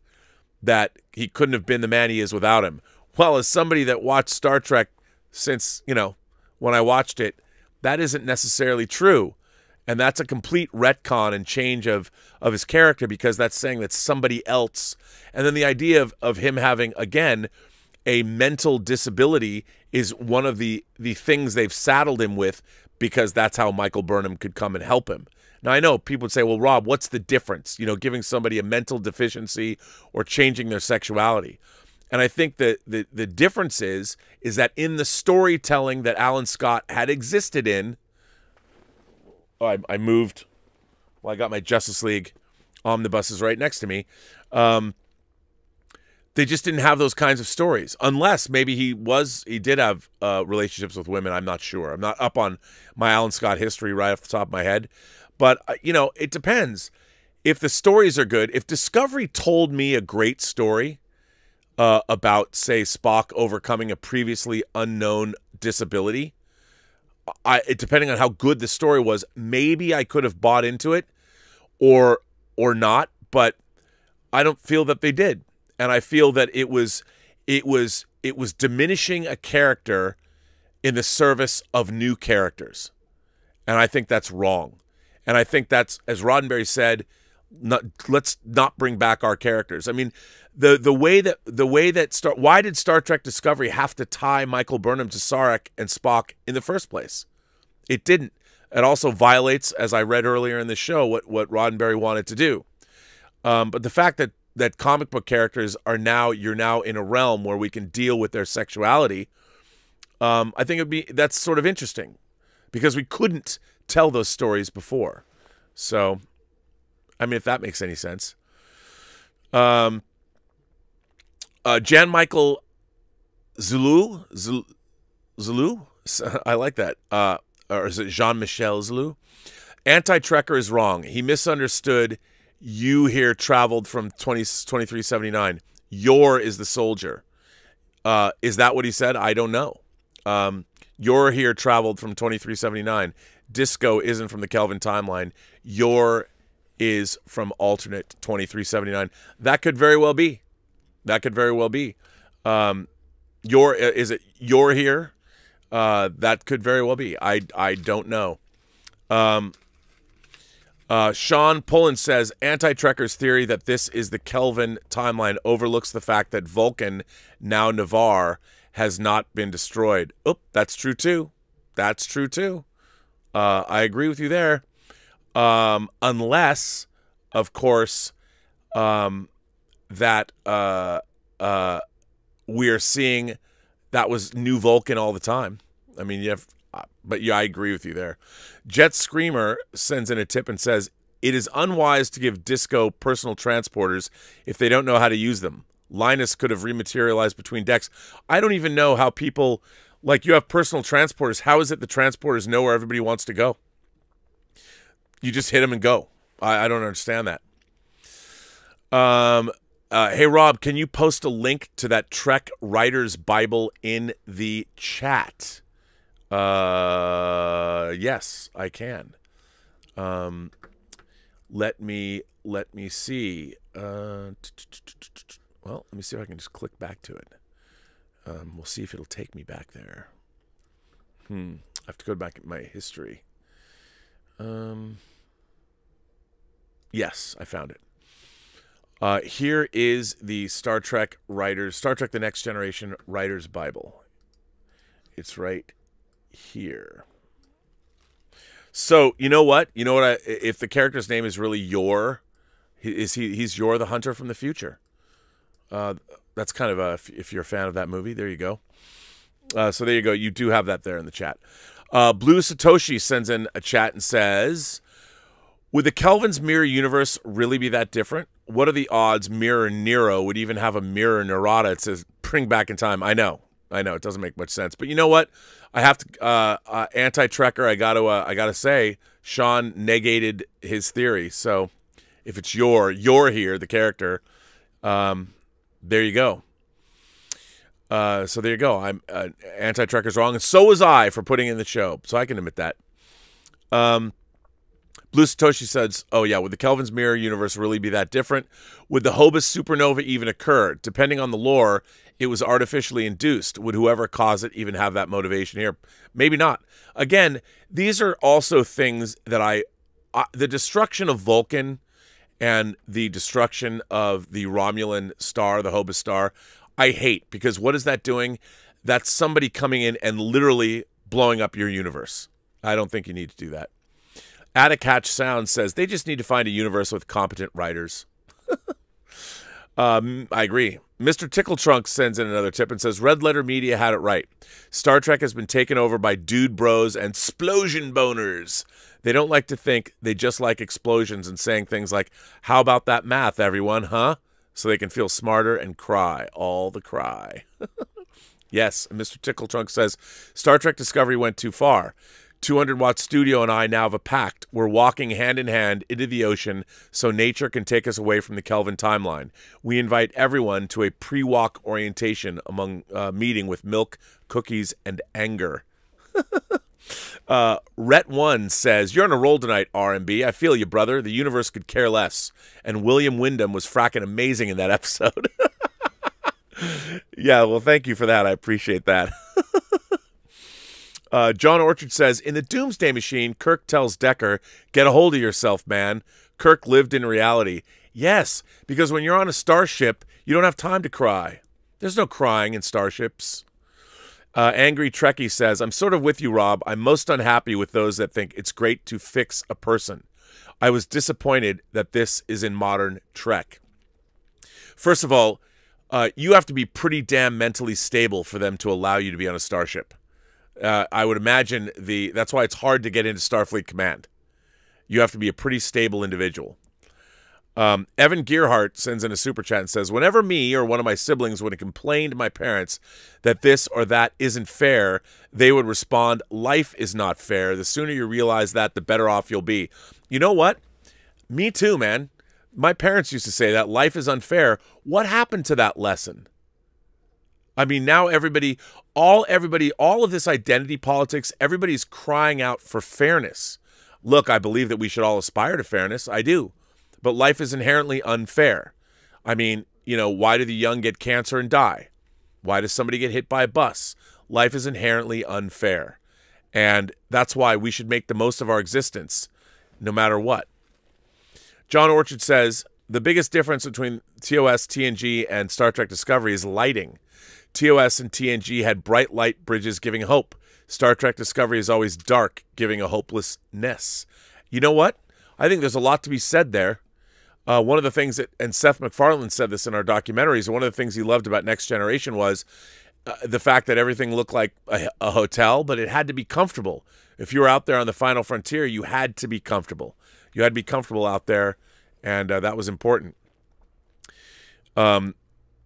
that he couldn't have been the man he is without him. Well, as somebody that watched Star Trek since, you know, when I watched it, that isn't necessarily true. And that's a complete retcon and change of, of his character, because that's saying that somebody else. And then the idea of, of him having, again, a mental disability is one of the, the things they've saddled him with, because that's how Michael Burnham could come and help him. Now, I know people would say, well, Rob, what's the difference? You know, giving somebody a mental deficiency or changing their sexuality. And I think that the, the difference is, is that in the storytelling that Alan Scott had existed in, I, I moved. Well, I got my Justice League omnibuses right next to me. Um, they just didn't have those kinds of stories, unless maybe he was, he did have uh, relationships with women. I'm not sure. I'm not up on my Alan Scott history right off the top of my head, but uh, you know, it depends. If the stories are good, if Discovery told me a great story uh, about, say, Spock overcoming a previously unknown disability, I, depending on how good the story was, maybe I could have bought into it or or not, but I don't feel that they did. And I feel that it was it was it was diminishing a character in the service of new characters. And I think that's wrong. And I think that's, as Roddenberry said, not, let's not bring back our characters. I mean, the the way that the way that Star why did Star Trek Discovery have to tie Michael Burnham to Sarek and Spock in the first place? It didn't. It also violates, as I read earlier in the show, what, what Roddenberry wanted to do. Um, but the fact that, that comic book characters are now, you're now in a realm where we can deal with their sexuality, um, I think it'd be, that's sort of interesting, because we couldn't tell those stories before. So, I mean, if that makes any sense. Um, uh, Jan Michael Zulu, Zulu, Zulu? I like that. Uh, or is it Jean-Michel Zulu? Anti-Trekker is wrong. He misunderstood. You here traveled from twenty, twenty-three seventy-nine. Your is the soldier. Uh, is that what he said? I don't know. Um, your here traveled from twenty-three seventy-nine. Disco isn't from the Kelvin timeline. Your is from alternate twenty-three seventy-nine. That could very well be. That could very well be. Um, your, is it your here? Uh, that could very well be. I, I don't know. Um, uh, Sean Pullen says, Anti-Trekker's theory that this is the Kelvin timeline overlooks the fact that Vulcan, now Navarre, has not been destroyed. Oop, that's true too. That's true too. Uh, I agree with you there. Um, unless, of course, um, that uh, uh, we are seeing... That was new Vulcan all the time. I mean, you have, but yeah, I agree with you there. Jet Screamer sends in a tip and says, it is unwise to give Disco personal transporters if they don't know how to use them. Linus could have rematerialized between decks. I don't even know how people, like, you have personal transporters. How is it the transporters know where everybody wants to go? You just hit them and go. I, I don't understand that. Um... Uh, hey, Rob, can you post a link to that Trek Writer's Bible in the chat? Uh, yes, I can. Um, let me let me see. Uh, well, let me see if I can just click back to it. Um, we'll see if it'll take me back there. Hmm. I have to go back in my history. Um, yes, I found it. Uh, here is the Star Trek Writers, Star Trek The Next Generation Writer's Bible. It's right here. So, you know what? You know what? I, if the character's name is really Yor, is he, he's Yor the Hunter from the future. Uh, that's kind of a, if, if you're a fan of that movie, there you go. Uh, so there you go. You do have that there in the chat. Uh, Blue Satoshi sends in a chat and says, would the Kelvin's mirror universe really be that different? What are the odds Mirror Nero would even have a Mirror Narada? It says, bring back in time. I know. I know. It doesn't make much sense. But you know what? I have to, uh, uh, Anti-Trekker, I got to uh, I gotta say, Sean negated his theory. So if it's your, you're here, the character, um, there you go. Uh, so there you go. I'm uh, Anti-Trekker's wrong. And so was I for putting in the show. So I can admit that. Um. Blue Satoshi says, oh yeah, would the Kelvin's mirror universe really be that different? Would the Hobus supernova even occur? Depending on the lore, it was artificially induced. Would whoever caused it even have that motivation here? Maybe not. Again, these are also things that I... Uh, the destruction of Vulcan and the destruction of the Romulan star, the Hobus star, I hate. Because what is that doing? That's somebody coming in and literally blowing up your universe. I don't think you need to do that. Atticatch Sound says, they just need to find a universe with competent writers. um, I agree. Mister Tickletrunk sends in another tip and says, Red Letter Media had it right. Star Trek has been taken over by dude bros and splosion boners. They don't like to think. They just like explosions and saying things like, how about that math, everyone, huh? So they can feel smarter and cry. All the cry. Yes, and Mister Tickletrunk says, Star Trek Discovery went too far. two hundred watt Studio and I now have a pact. We're walking hand in hand into the ocean so nature can take us away from the Kelvin timeline. We invite everyone to a pre-walk orientation among uh, meeting with milk, cookies, and anger. uh, Rhett one says, you're on a roll tonight, R M B. I feel you, brother. The universe could care less. And William Wyndham was fracking amazing in that episode. Yeah, well, thank you for that. I appreciate that. Uh, John Orchard says, in the Doomsday Machine, Kirk tells Decker, get a hold of yourself, man. Kirk lived in reality. Yes, because when you're on a starship, you don't have time to cry. There's no crying in starships. Uh, Angry Trekkie says, I'm sort of with you, Rob. I'm most unhappy with those that think it's great to fix a person. I was disappointed that this is in modern Trek. First of all, uh, you have to be pretty damn mentally stable for them to allow you to be on a starship. Uh, I would imagine the that's why it's hard to get into Starfleet Command. You have to be a pretty stable individual. Um, Evan Gearhart sends in a super chat and says, whenever me or one of my siblings would have complained to my parents that this or that isn't fair, they would respond, life is not fair. The sooner you realize that, the better off you'll be. You know what? Me too, man. My parents used to say that life is unfair. What happened to that lesson? I mean, now everybody, all everybody, all of this identity politics, everybody's crying out for fairness. Look, I believe that we should all aspire to fairness. I do. But life is inherently unfair. I mean, you know, why do the young get cancer and die? Why does somebody get hit by a bus? Life is inherently unfair. And that's why we should make the most of our existence, no matter what. John Orchard says, the biggest difference between T O S, T N G, and Star Trek Discovery is lighting. T O S and T N G had bright light bridges giving hope. Star Trek Discovery is always dark, giving a hopelessness. You know what? I think there's a lot to be said there. Uh, one of the things that, and Seth MacFarlane said this in our documentaries, one of the things he loved about Next Generation was uh, the fact that everything looked like a, a hotel, but it had to be comfortable. If you were out there on the final frontier, you had to be comfortable. You had to be comfortable out there, and uh, that was important. Um,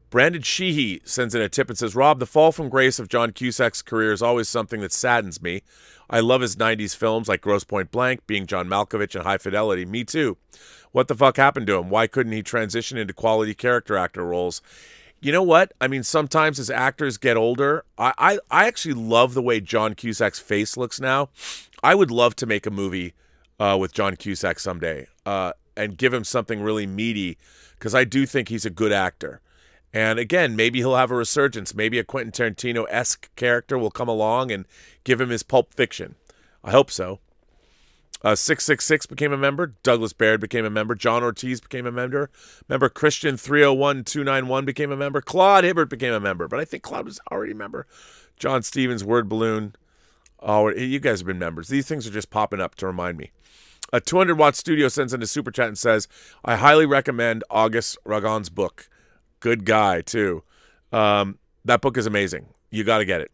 Brandon Sheehy sends in a tip and says, Rob, the fall from grace of John Cusack's career is always something that saddens me. I love his nineties films like Grosse Point Blank, Being John Malkovich, and High Fidelity. Me too. What the fuck happened to him? Why couldn't he transition into quality character actor roles? You know what? I mean, sometimes as actors get older, I, I, I actually love the way John Cusack's face looks now. I would love to make a movie uh, with John Cusack someday uh, and give him something really meaty, because I do think he's a good actor. And again, maybe he'll have a resurgence. Maybe a Quentin Tarantino-esque character will come along and give him his Pulp Fiction. I hope so. Uh, six six six became a member. Douglas Baird became a member. John Ortiz became a member. Member Christian three oh one two nine one became a member. Claude Hibbert became a member, but I think Claude was already a member. John Stevens, Word Balloon. Oh, you guys have been members. These things are just popping up to remind me. A two hundred watt studio sends in a super chat and says, I highly recommend August Ragon's book. Good guy, too. Um, that book is amazing. You got to get it.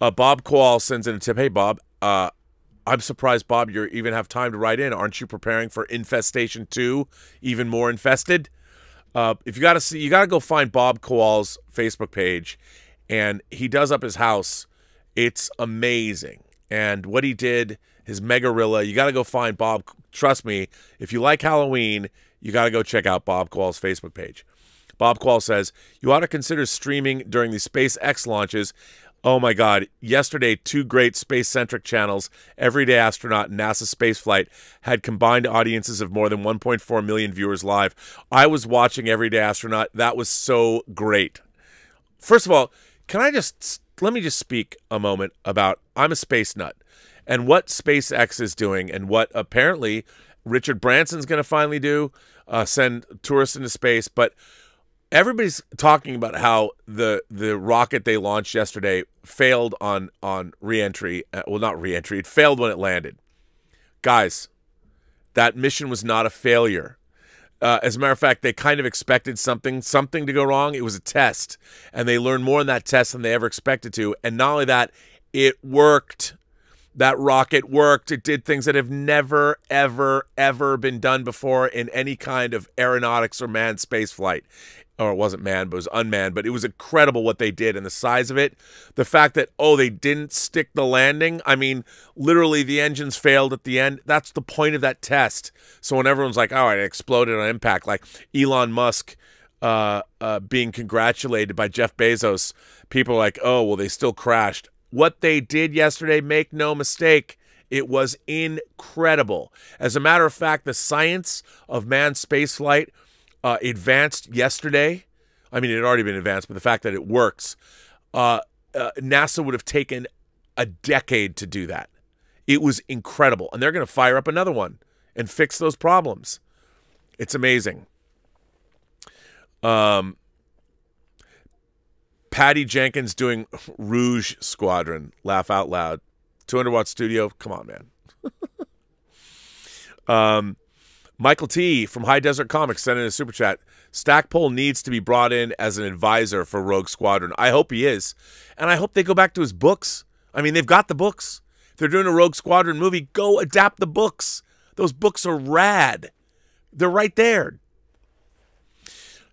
Uh, Bob Quall sends in a tip. Hey, Bob. Uh, I'm surprised, Bob, you even have time to write in. Aren't you preparing for Infestation two, even more infested? Uh, if you got to see, you got to go find Bob Kowal's Facebook page, and he does up his house. It's amazing. And what he did, his Megarilla, you got to go find Bob. Trust me, if you like Halloween, you got to go check out Bob Kowal's Facebook page. Bob Quall says, you ought to consider streaming during the SpaceX launches. Oh, my God. Yesterday, two great space-centric channels, Everyday Astronaut and NASA Spaceflight, had combined audiences of more than one point four million viewers live. I was watching Everyday Astronaut. That was so great. First of all, can I just let me just speak a moment about I'm a space nut and what SpaceX is doing and what apparently Richard Branson's going to finally do, uh, send tourists into space. But everybody's talking about how the the rocket they launched yesterday failed on on re-entry. Uh, well, not re-entry. It failed when it landed. Guys, that mission was not a failure. Uh, as a matter of fact, they kind of expected something something to go wrong. It was a test, and they learned more in that test than they ever expected to. And not only that, it worked. That rocket worked. It did things that have never, ever, ever been done before in any kind of aeronautics or manned space flight. Or it wasn't manned, but it was unmanned. But it was incredible what they did and the size of it. The fact that, oh, they didn't stick the landing. I mean, literally the engines failed at the end. That's the point of that test. So when everyone's like, all right, it exploded on impact, like Elon Musk uh, uh, being congratulated by Jeff Bezos, people are like, oh, well, they still crashed. What they did yesterday, make no mistake, it was incredible. As a matter of fact, the science of manned spaceflight Uh, advanced yesterday. I mean, it had already been advanced, but the fact that it works, uh, uh, NASA would have taken a decade to do that. It was incredible. And they're going to fire up another one and fix those problems. It's amazing. Um, Patty Jenkins doing Rouge Squadron. Laugh out loud. two hundred watt studio. Come on, man. um, Michael T. from High Desert Comics sent in a super chat. Stackpole needs to be brought in as an advisor for Rogue Squadron. I hope he is. And I hope they go back to his books. I mean, they've got the books. If they're doing a Rogue Squadron movie, go adapt the books. Those books are rad. They're right there.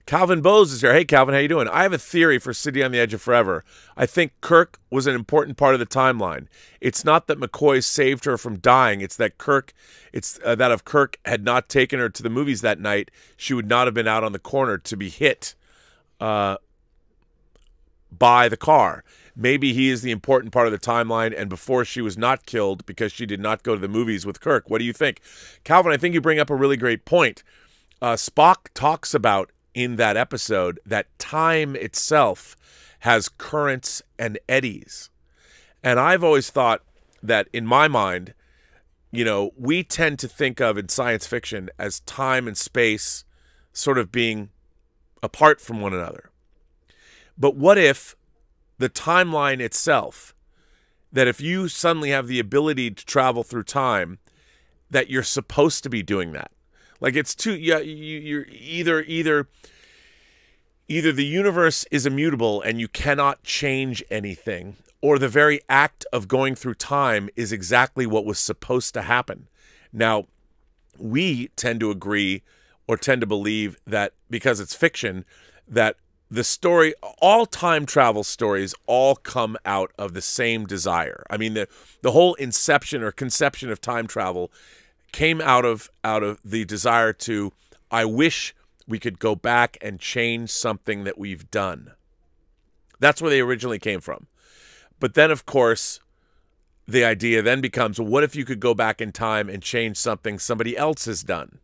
Calvin Bowes is here. Hey, Calvin, how you doing? I have a theory for City on the Edge of Forever. I think Kirk was an important part of the timeline. It's not that McCoy saved her from dying. It's that Kirk, it's uh, that if Kirk had not taken her to the movies that night, she would not have been out on the corner to be hit uh, by the car. Maybe he is the important part of the timeline, and before she was not killed because she did not go to the movies with Kirk. What do you think? Calvin, I think you bring up a really great point. Uh, Spock talks about in that episode that time itself has currents and eddies. And I've always thought that in my mind, you know, we tend to think of in science fiction as time and space sort of being apart from one another. But what if the timeline itself, that if you suddenly have the ability to travel through time, that you're supposed to be doing that? Like it's too, you, you're either, either, either the universe is immutable and you cannot change anything, or the very act of going through time is exactly what was supposed to happen. Now, we tend to agree or tend to believe that because it's fiction, that the story, all time travel stories all come out of the same desire. I mean, the, the whole inception or conception of time travel came out of out of the desire to, I wish we could go back and change something that we've done. That's where they originally came from. But then, of course, the idea then becomes, well, what if you could go back in time and change something somebody else has done,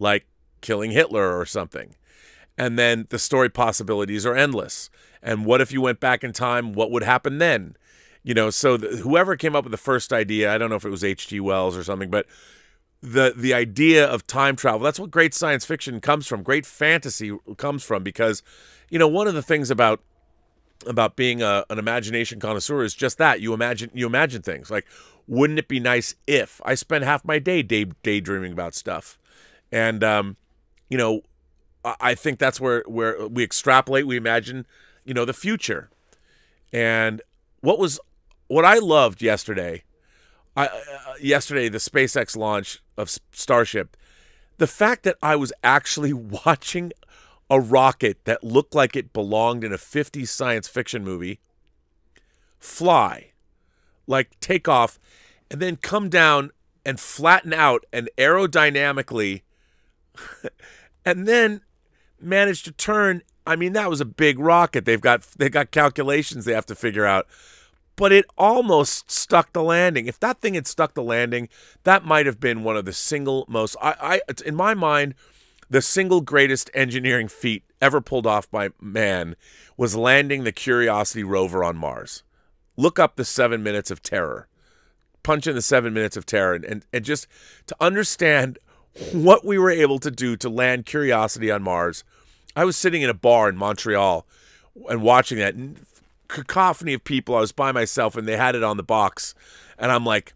like killing Hitler or something? And then the story possibilities are endless. And what if you went back in time? What would happen then? You know, so the, whoever came up with the first idea, I don't know if it was H G Wells or something, but The the idea of time travel, that's what great science fiction comes from, great fantasy comes from, because, you know, one of the things about about being a, an imagination connoisseur is just that. You imagine you imagine things. Like, wouldn't it be nice if I spend half my day day daydreaming about stuff? And, um, you know, I, I think that's where, where we extrapolate, we imagine, you know, the future. And what was what I loved yesterday, I, uh, yesterday, the SpaceX launch of Starship, the fact that I was actually watching a rocket that looked like it belonged in a fifties science fiction movie fly, like take off, and then come down and flatten out and aerodynamically, and then manage to turn. I mean, that was a big rocket. They've got, they've got calculations they have to figure out. But it almost stuck the landing. If that thing had stuck the landing, that might have been one of the single most, I, I, in my mind, the single greatest engineering feat ever pulled off by man was landing the Curiosity rover on Mars. Look up the seven minutes of terror. Punch in the seven minutes of terror and, and, and just to understand what we were able to do to land Curiosity on Mars. I was sitting in a bar in Montreal and watching that cacophony of people. I was by myself and they had it on the box, and I'm like,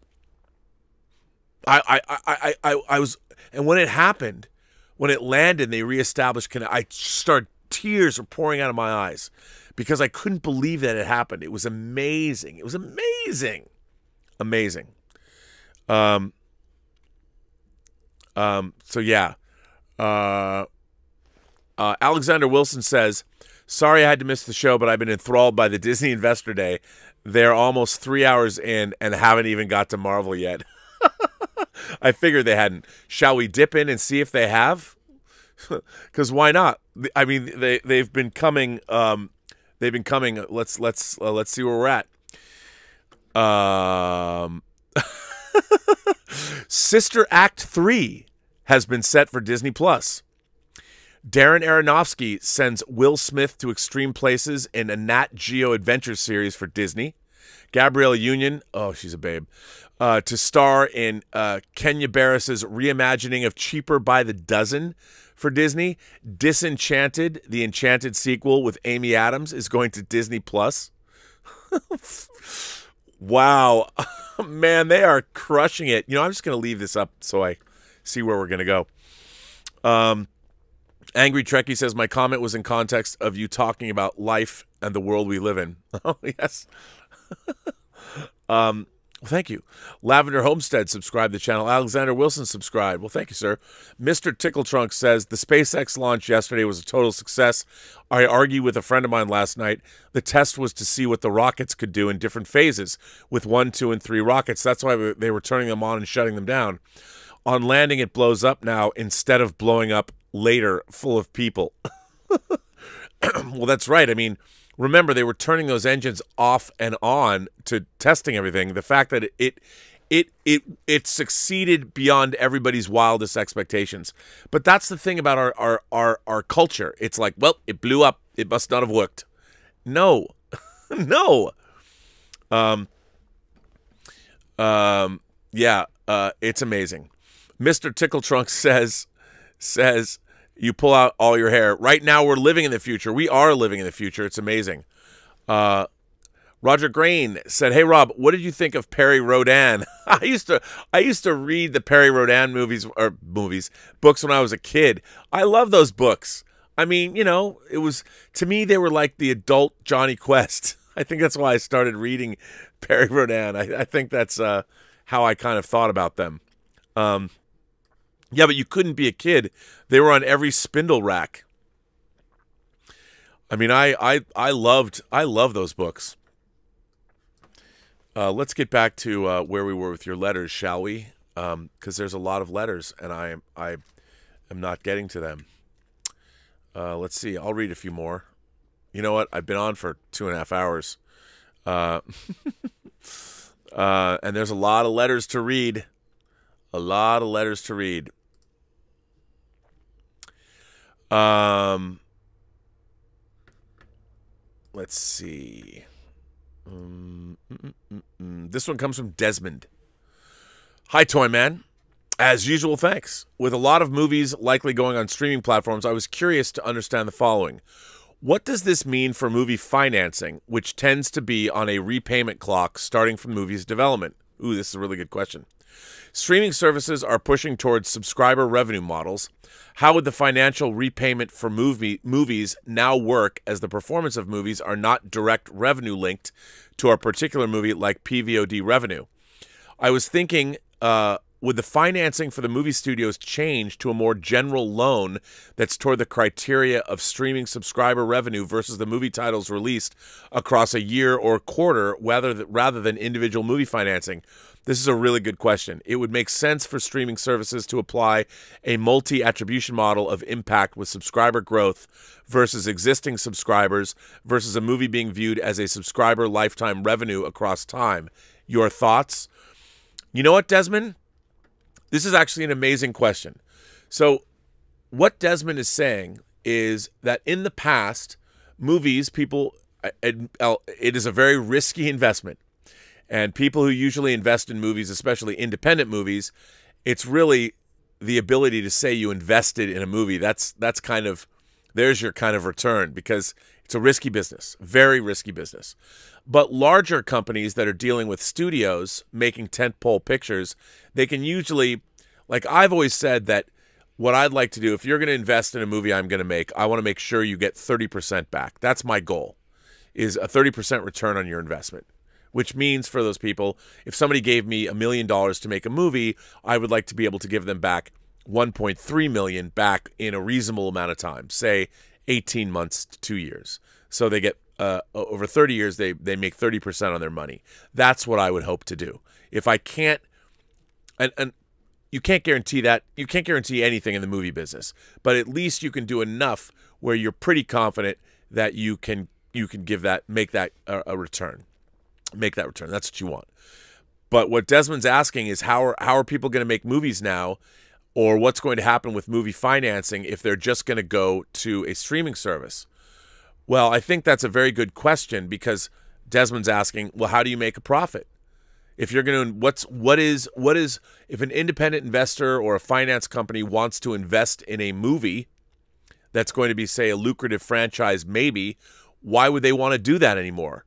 I I I I I was, and when it happened, when it landed, they reestablished connect, I started, tears were pouring out of my eyes because I couldn't believe that it happened. It was amazing. It was amazing, amazing. Um. Um. So yeah, uh, uh, Alexander Wilson says, sorry I had to miss the show, but I've been enthralled by the Disney Investor Day. They're almost three hours in and haven't even got to Marvel yet. I figured they hadn't. Shall we dip in and see if they have? Because why not? I mean, they they've been coming. Um, they've been coming. Let's let's uh, let's see where we're at. Um, Sister Act three has been set for Disney Plus. Darren Aronofsky sends Will Smith to extreme places in a Nat Geo adventure series for Disney. Gabrielle Union, oh, she's a babe, uh, to star in uh, Kenya Barris's reimagining of Cheaper by the Dozen for Disney. Disenchanted, the Enchanted sequel with Amy Adams, is going to Disney Plus. Wow. Man, they are crushing it. You know, I'm just going to leave this up so I see where we're going to go. Um, Angry Trekkie says, my comment was in context of you talking about life and the world we live in. Oh, yes. um, well, thank you. Lavender Homestead subscribed to the channel. Alexander Wilson subscribed. Well, thank you, sir. Mister Tickletrunk says, the SpaceX launch yesterday was a total success. I argued with a friend of mine last night. The test was to see what the rockets could do in different phases with one, two, and three rockets. That's why they were turning them on and shutting them down. On landing, it blows up now instead of blowing up later full of people. Well, that's right. I mean, remember, they were turning those engines off and on to testing everything. The fact that it it it it, it succeeded beyond everybody's wildest expectations. But that's the thing about our, our, our, our culture. It's like, well, it blew up. It must not have worked. No. No. Um, um, yeah, uh, it's amazing. Mister Tickletrunk says, says, you pull out all your hair. Right now, we're living in the future. We are living in the future. It's amazing. Uh, Roger Grain said, hey, Rob, what did you think of Perry Rodan? I used to I used to read the Perry Rodan movies, or movies, books when I was a kid. I love those books. I mean, you know, it was, to me, they were like the adult Johnny Quest. I think that's why I started reading Perry Rodan. I, I think that's uh, how I kind of thought about them. Um Yeah, but you couldn't be a kid. They were on every spindle rack. I mean, I I I loved I love those books. Uh, let's get back to uh, where we were with your letters, shall we? Because um, there's a lot of letters, and I am I am not getting to them. Uh, let's see. I'll read a few more. You know what? I've been on for two and a half hours, uh, uh, and there's a lot of letters to read. A lot of letters to read. Um, let's see. Um, mm, mm, mm. This one comes from Desmond. Hi, Toy Man. As usual, thanks. With a lot of movies likely going on streaming platforms, I was curious to understand the following. What does this mean for movie financing, which tends to be on a repayment clock starting from movie's development? Ooh, this is a really good question. Streaming services are pushing towards subscriber revenue models. How would the financial repayment for movie, movies now work, as the performance of movies are not direct revenue linked to a particular movie like P V O D revenue? I was thinking, uh, would the financing for the movie studios change to a more general loan that's toward the criteria of streaming subscriber revenue versus the movie titles released across a year or quarter rather than, rather than individual movie financing? This is a really good question. It would make sense for streaming services to apply a multi-attribution model of impact with subscriber growth versus existing subscribers versus a movie being viewed as a subscriber lifetime revenue across time. Your thoughts? You know what, Desmond? This is actually an amazing question. So what Desmond is saying is that in the past, movies, people, it is a very risky investment. And people who usually invest in movies, especially independent movies, it's really the ability to say you invested in a movie. That's that's kind of, there's your kind of return, because it's a risky business, very risky business. But larger companies that are dealing with studios making tentpole pictures, they can usually, like I've always said that what I'd like to do, if you're going to invest in a movie I'm going to make, I want to make sure you get thirty percent back. That's my goal, is a thirty percent return on your investment. Which means for those people, if somebody gave me a million dollars to make a movie, I would like to be able to give them back one point three million dollars back in a reasonable amount of time, say eighteen months to two years. So they get, uh, over thirty years, they, they make thirty percent on their money. That's what I would hope to do. If I can't, and, and you can't guarantee that, you can't guarantee anything in the movie business, but at least you can do enough where you're pretty confident that you can, you can give that, make that a, a return. Make that return. That's what you want. But what Desmond's asking is how are, how are people going to make movies now, or what's going to happen with movie financing if they're just going to go to a streaming service? Well, I think that's a very good question, because Desmond's asking, well, how do you make a profit? If you're going to, what's, what is, what is, if an independent investor or a finance company wants to invest in a movie that's going to be, say, a lucrative franchise, maybe, why would they want to do that anymore?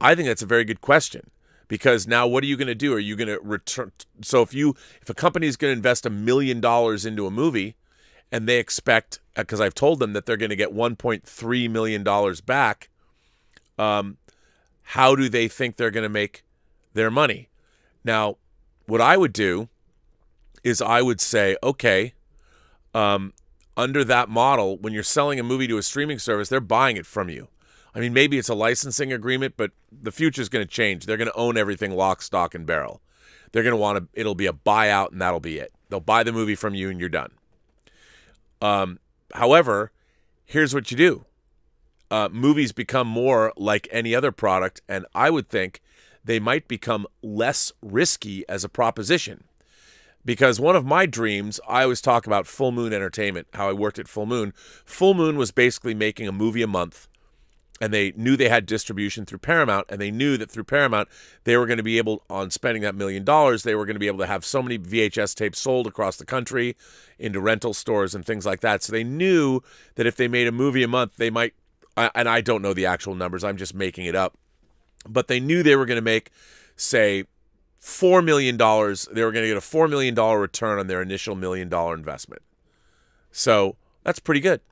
I think that's a very good question, because now what are you going to do? Are you going to return? So if you, if a company is going to invest a million dollars into a movie and they expect, because I've told them that they're going to get one point three million dollars back, um, how do they think they're going to make their money? Now, what I would do is I would say, okay, um, under that model, when you're selling a movie to a streaming service, they're buying it from you. I mean, maybe it's a licensing agreement, but the future is going to change. They're going to own everything lock, stock, and barrel. They're going to want to, it'll be a buyout, and that'll be it. They'll buy the movie from you, and you're done. Um, however, here's what you do. Uh, movies become more like any other product, and I would think they might become less risky as a proposition. Because one of my dreams, I always talk about Full Moon Entertainment, how I worked at Full Moon. Full Moon was basically making a movie a month, and they knew they had distribution through Paramount, and they knew that through Paramount, they were going to be able, on spending that million dollars, they were going to be able to have so many V H S tapes sold across the country into rental stores and things like that. So they knew that if they made a movie a month, they might, and I don't know the actual numbers, I'm just making it up, but they knew they were going to make, say, four million dollars. They were going to get a four million dollars return on their initial million dollar investment. So that's pretty good.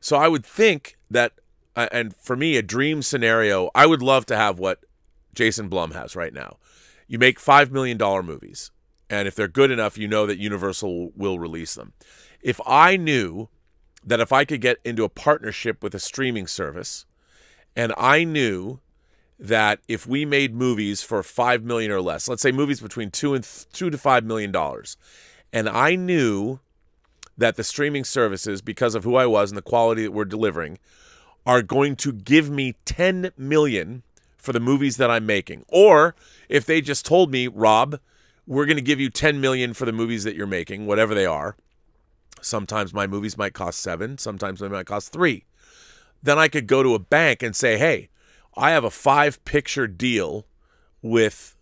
So I would think that, uh, and for me, a dream scenario, I would love to have what Jason Blum has right now. You make five million dollar movies, and if they're good enough, you know that Universal will release them. If I knew that if I could get into a partnership with a streaming service, and I knew that if we made movies for five million dollars or less, let's say movies between two and two to five million dollars, and I knew that the streaming services, because of who I was and the quality that we're delivering, are going to give me ten million dollars for the movies that I'm making. Or if they just told me, Rob, we're going to give you ten million dollars for the movies that you're making, whatever they are. Sometimes my movies might cost seven, sometimes they might cost three. Then I could go to a bank and say, hey, I have a five-picture deal with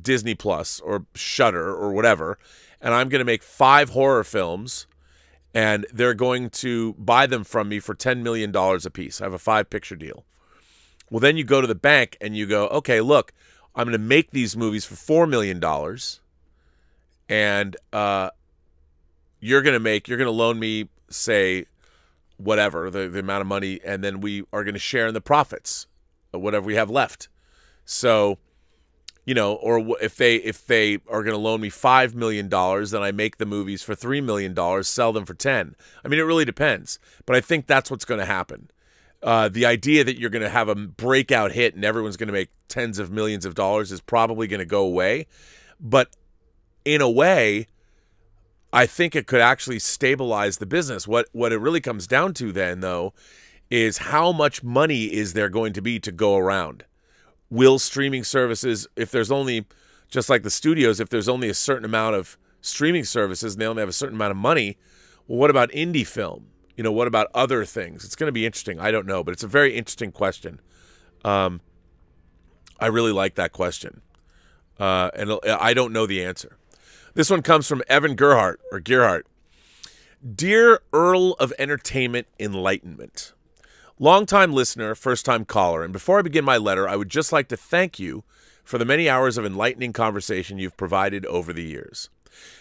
Disney Plus or Shudder or whatever, and I'm going to make five horror films, and they're going to buy them from me for ten million dollars a piece. I have a five-picture deal. Well, then you go to the bank and you go, okay, look, I'm going to make these movies for four million dollars, and uh, you're going to make, you're going to loan me, say, whatever, the, the amount of money, and then we are going to share in the profits, whatever we have left. So, you know, or if they if they are going to loan me five million dollars, then I make the movies for three million dollars, sell them for ten. I mean, it really depends, but I think that's what's going to happen. Uh, the idea that you're going to have a breakout hit and everyone's going to make tens of millions of dollars is probably going to go away, but in a way, I think it could actually stabilize the business. What, what it really comes down to then, though, is how much money is there going to be to go around? Will streaming services, if there's only, just like the studios, if there's only a certain amount of streaming services and they only have a certain amount of money, well, what about indie film? You know, what about other things? It's going to be interesting. I don't know, but it's a very interesting question. Um, I really like that question. Uh, and I don't know the answer. This one comes from Evan Gerhardt, or Gerhardt. Dear Earl of Entertainment Enlightenment, long-time listener, first-time caller, and before I begin my letter, I would just like to thank you for the many hours of enlightening conversation you've provided over the years.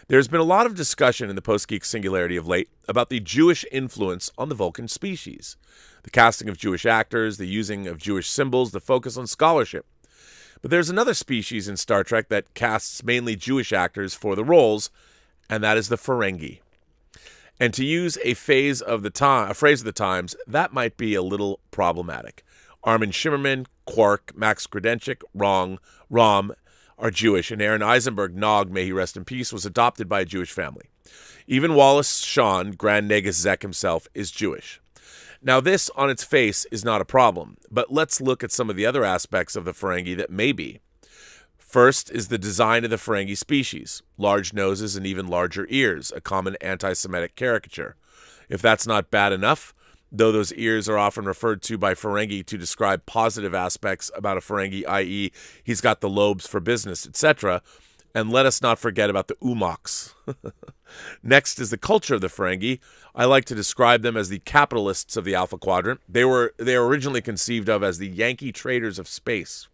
There's been a lot of discussion in the Post-Geek Singularity of late about the Jewish influence on the Vulcan species, the casting of Jewish actors, the using of Jewish symbols, the focus on scholarship. But there's another species in Star Trek that casts mainly Jewish actors for the roles, and that is the Ferengi. And to use a phase of the time, a phrase of the times, that might be a little problematic. Armin Shimmerman, Quark, Max Gredenchik, Wrong, Rom are Jewish, and Aaron Eisenberg, Nog, may he rest in peace, was adopted by a Jewish family. Even Wallace Shawn, Grand Negus Zek himself, is Jewish. Now this, on its face, is not a problem, but let's look at some of the other aspects of the Ferengi that may be. First is the design of the Ferengi species, large noses and even larger ears, a common anti-Semitic caricature. If that's not bad enough, though those ears are often referred to by Ferengi to describe positive aspects about a Ferengi, that is he's got the lobes for business, et cetera. And let us not forget about the Umoks. Next is the culture of the Ferengi. I like to describe them as the capitalists of the Alpha Quadrant. They were, they were originally conceived of as the Yankee traders of space.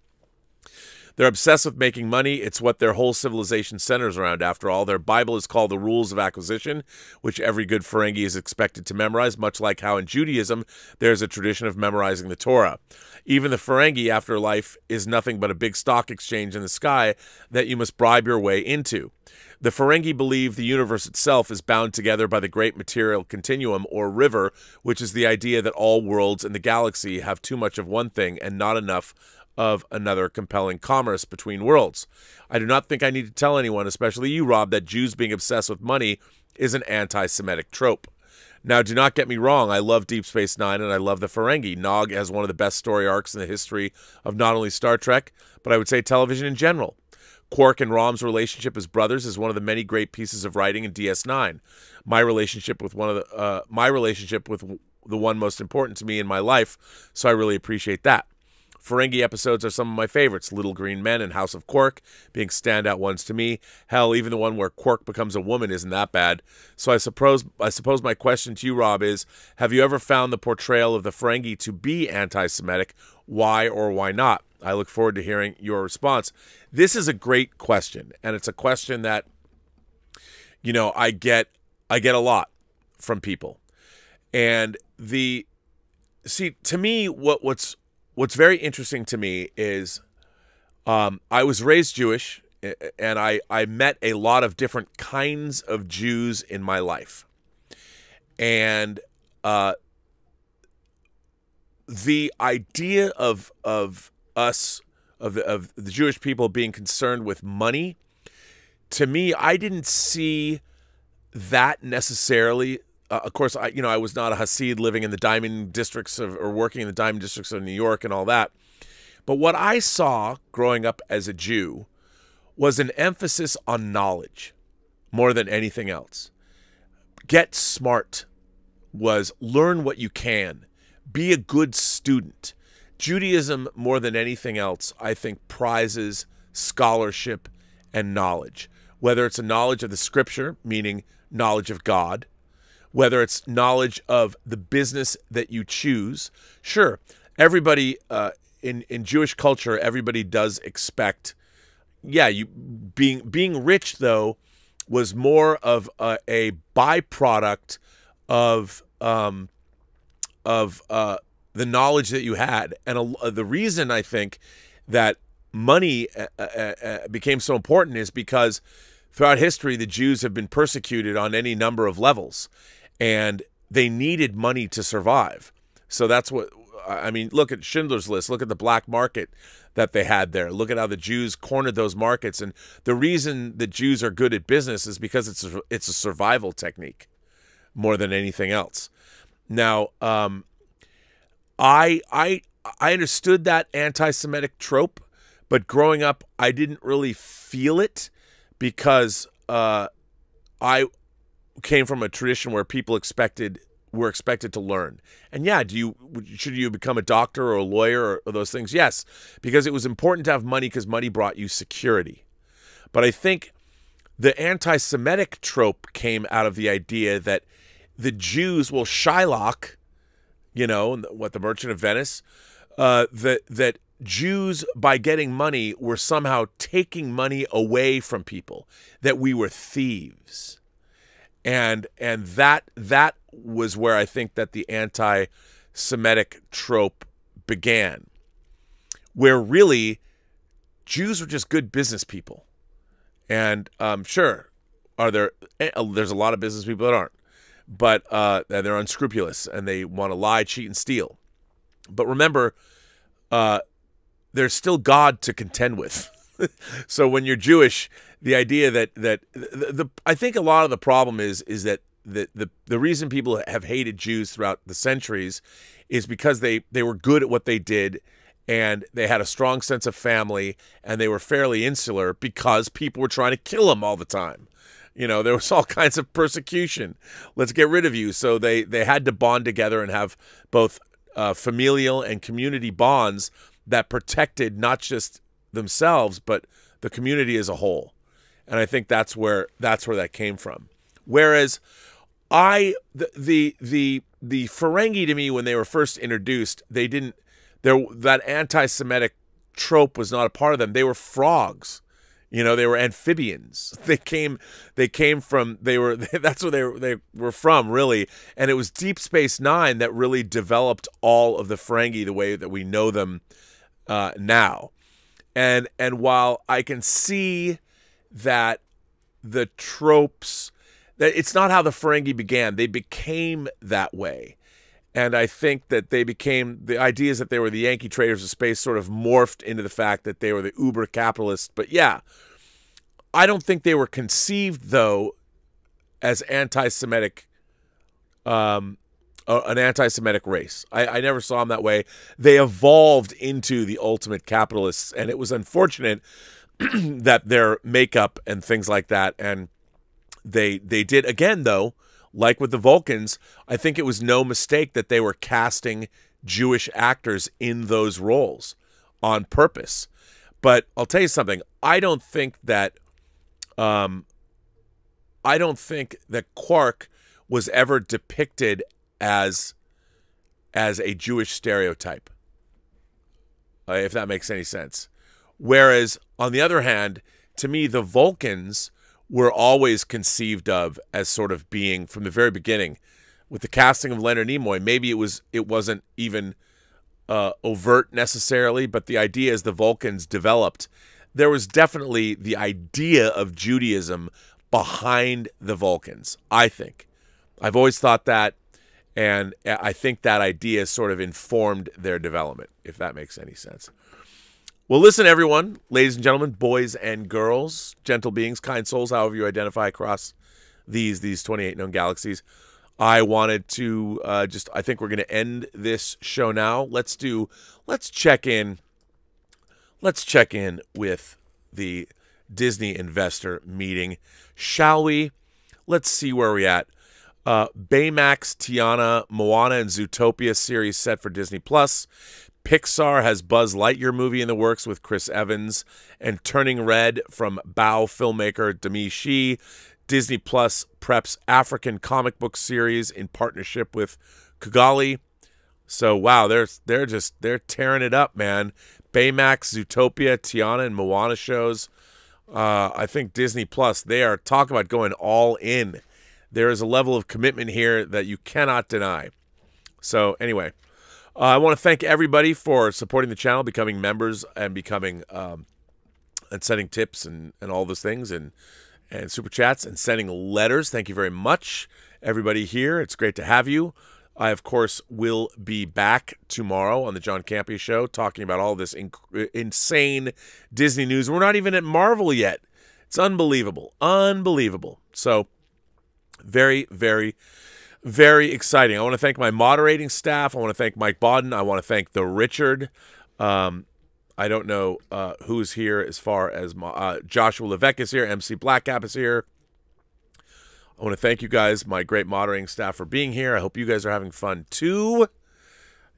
They're obsessed with making money. It's what their whole civilization centers around, after all. Their Bible is called the Rules of Acquisition, which every good Ferengi is expected to memorize, much like how in Judaism there's a tradition of memorizing the Torah. Even the Ferengi afterlife is nothing but a big stock exchange in the sky that you must bribe your way into. The Ferengi believe the universe itself is bound together by the great material continuum, or river, which is the idea that all worlds in the galaxy have too much of one thing and not enough of another, compelling commerce between worlds. I do not think I need to tell anyone, especially you, Rob, that Jews being obsessed with money is an anti-Semitic trope. Now, do not get me wrong. I love Deep Space Nine, and I love the Ferengi. Nog has one of the best story arcs in the history of not only Star Trek, but I would say television in general. Quark and Rom's relationship as brothers is one of the many great pieces of writing in D S nine. My relationship with one of the, uh, my relationship with the one most important to me in my life, so I really appreciate that. Ferengi episodes are some of my favorites. Little Green Men and House of Quark being standout ones to me. Hell, even the one where Quark becomes a woman isn't that bad. So I suppose, I suppose my question to you, Rob, is, have you ever found the portrayal of the Ferengi to be anti-Semitic? Why or why not? I look forward to hearing your response. This is a great question, and it's a question that, you know, I get, I get a lot from people. And the, see, to me, what, what's, What's very interesting to me is um, I was raised Jewish, and I, I met a lot of different kinds of Jews in my life. And uh, the idea of, of us, of, of the Jewish people being concerned with money, to me, I didn't see that necessarily. Uh, of course, I you know I was not a Hasid living in the diamond districts of, or working in the diamond districts of New York and all that. But what I saw growing up as a Jew was an emphasis on knowledge more than anything else. Get smart was learn what you can. Be a good student. Judaism, more than anything else, I think prizes scholarship and knowledge, whether it's a knowledge of the scripture, meaning knowledge of God, whether it's knowledge of the business that you choose. Sure, everybody uh, in, in Jewish culture, everybody does expect, yeah, you being, being rich, though, was more of a, a byproduct of, um, of uh, the knowledge that you had. And a, the reason I think that money uh, uh, became so important is because throughout history, the Jews have been persecuted on any number of levels. And they needed money to survive. So that's what, I mean, look at Schindler's List. Look at the black market that they had there. Look at how the Jews cornered those markets. And the reason the Jews are good at business is because it's a, it's a survival technique more than anything else. Now, um, I, I, I understood that anti-Semitic trope, but growing up, I didn't really feel it because uh, I... came from a tradition where people expected were expected to learn. And yeah, do you should you become a doctor or a lawyer or, or those things? Yes, because it was important to have money because money brought you security. But I think the anti-Semitic trope came out of the idea that the Jews will Shylock, you know, what, the Merchant of Venice, uh, that that Jews, by getting money, were somehow taking money away from people, that we were thieves. And and that that was where I think that the anti-Semitic trope began, where really Jews were just good business people. And um, sure, are there there's a lot of business people that aren't, but uh, they're unscrupulous and they want to lie, cheat, and steal. But remember, uh, there's still God to contend with. So when you're Jewish, the idea that that the, the I think a lot of the problem is is that the the the reason people have hated Jews throughout the centuries is because they they were good at what they did, and they had a strong sense of family, and they were fairly insular because people were trying to kill them all the time. You know, there was all kinds of persecution. Let's get rid of you. So they, they had to bond together and have both uh, familial and community bonds that protected not just themselves, but the community as a whole. And I think that's where that's where that came from. Whereas I the the the, the Ferengi, to me, when they were first introduced, they didn't there that anti-Semitic trope was not a part of them. They were frogs. You know, they were amphibians. They came, they came from, they were, that's where they were, they were from, really. And it was Deep Space Nine that really developed all of the Ferengi the way that we know them uh, now. And, and while I can see that the tropes, that it's not how the Ferengi began. They became that way. And I think that they became, the ideas that they were the Yankee traders of space sort of morphed into the fact that they were the uber capitalists. But yeah, I don't think they were conceived, though, as anti-Semitic, um, uh, an anti-Semitic race. I, I never saw them that way. They evolved into the ultimate capitalists, and it was unfortunate that their makeup and things like that, and they they did, again, though, like with the Vulcans, I think it was no mistake that they were casting Jewish actors in those roles on purpose. But I'll tell you something. I don't think that um, I don't think that Quark was ever depicted as as a Jewish stereotype, uh, if that makes any sense. Whereas, on the other hand, to me, the Vulcans were always conceived of as sort of being, from the very beginning, with the casting of Leonard Nimoy. Maybe it was it wasn't even uh, overt necessarily, but the idea, as the Vulcans developed, there was definitely the idea of Judaism behind the Vulcans. I think, I've always thought that, and I think that idea sort of informed their development, if that makes any sense. Well, listen, everyone, ladies and gentlemen, boys and girls, gentle beings, kind souls, however you identify across these these twenty-eight known galaxies. I wanted to uh, just, I think we're going to end this show now. Let's do, let's check in, let's check in with the Disney investor meeting, shall we? Let's see where we're at. Uh, Baymax, Tiana, Moana, and Zootopia series set for Disney Plus. Pixar has Buzz Lightyear movie in the works with Chris Evans, and Turning Red from Bao filmmaker Demi Shi. Disney Plus preps African comic book series in partnership with Kigali. So wow, they're they're just they're tearing it up, man. Baymax, Zootopia, Tiana, and Moana shows. Uh, I think Disney Plus, they are, talk about going all in. There is a level of commitment here that you cannot deny. So anyway. Uh, I want to thank everybody for supporting the channel, becoming members, and becoming um, and sending tips and, and all those things, and and super chats, and sending letters. Thank you very much, everybody here. It's great to have you. I, of course, will be back tomorrow on the John Campea Show talking about all this inc insane Disney news. We're not even at Marvel yet. It's unbelievable. Unbelievable. So very, very... very exciting. I want to thank my moderating staff. I want to thank Mike Bodden. I want to thank the Richard. Um, I don't know uh, who's here as far as my, uh, Joshua Levesque is here. M C Blackcap is here. I want to thank you guys, my great moderating staff, for being here. I hope you guys are having fun too.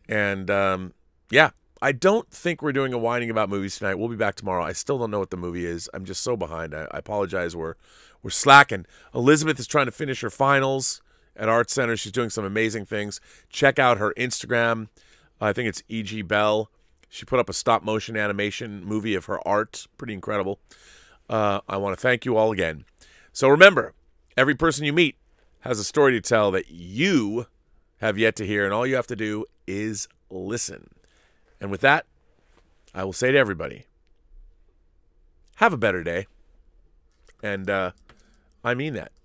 And um, yeah, I don't think we're doing a whining about movies tonight. We'll be back tomorrow. I still don't know what the movie is. I'm just so behind. I, I apologize. We're, we're slacking. Elizabeth is trying to finish her finals at Art Center. She's doing some amazing things. Check out her Instagram. I think it's E G Bell. She put up a stop-motion animation movie of her art. Pretty incredible. Uh, I want to thank you all again. So remember, every person you meet has a story to tell that you have yet to hear, and all you have to do is listen. And with that, I will say to everybody, have a better day. And uh, I mean that.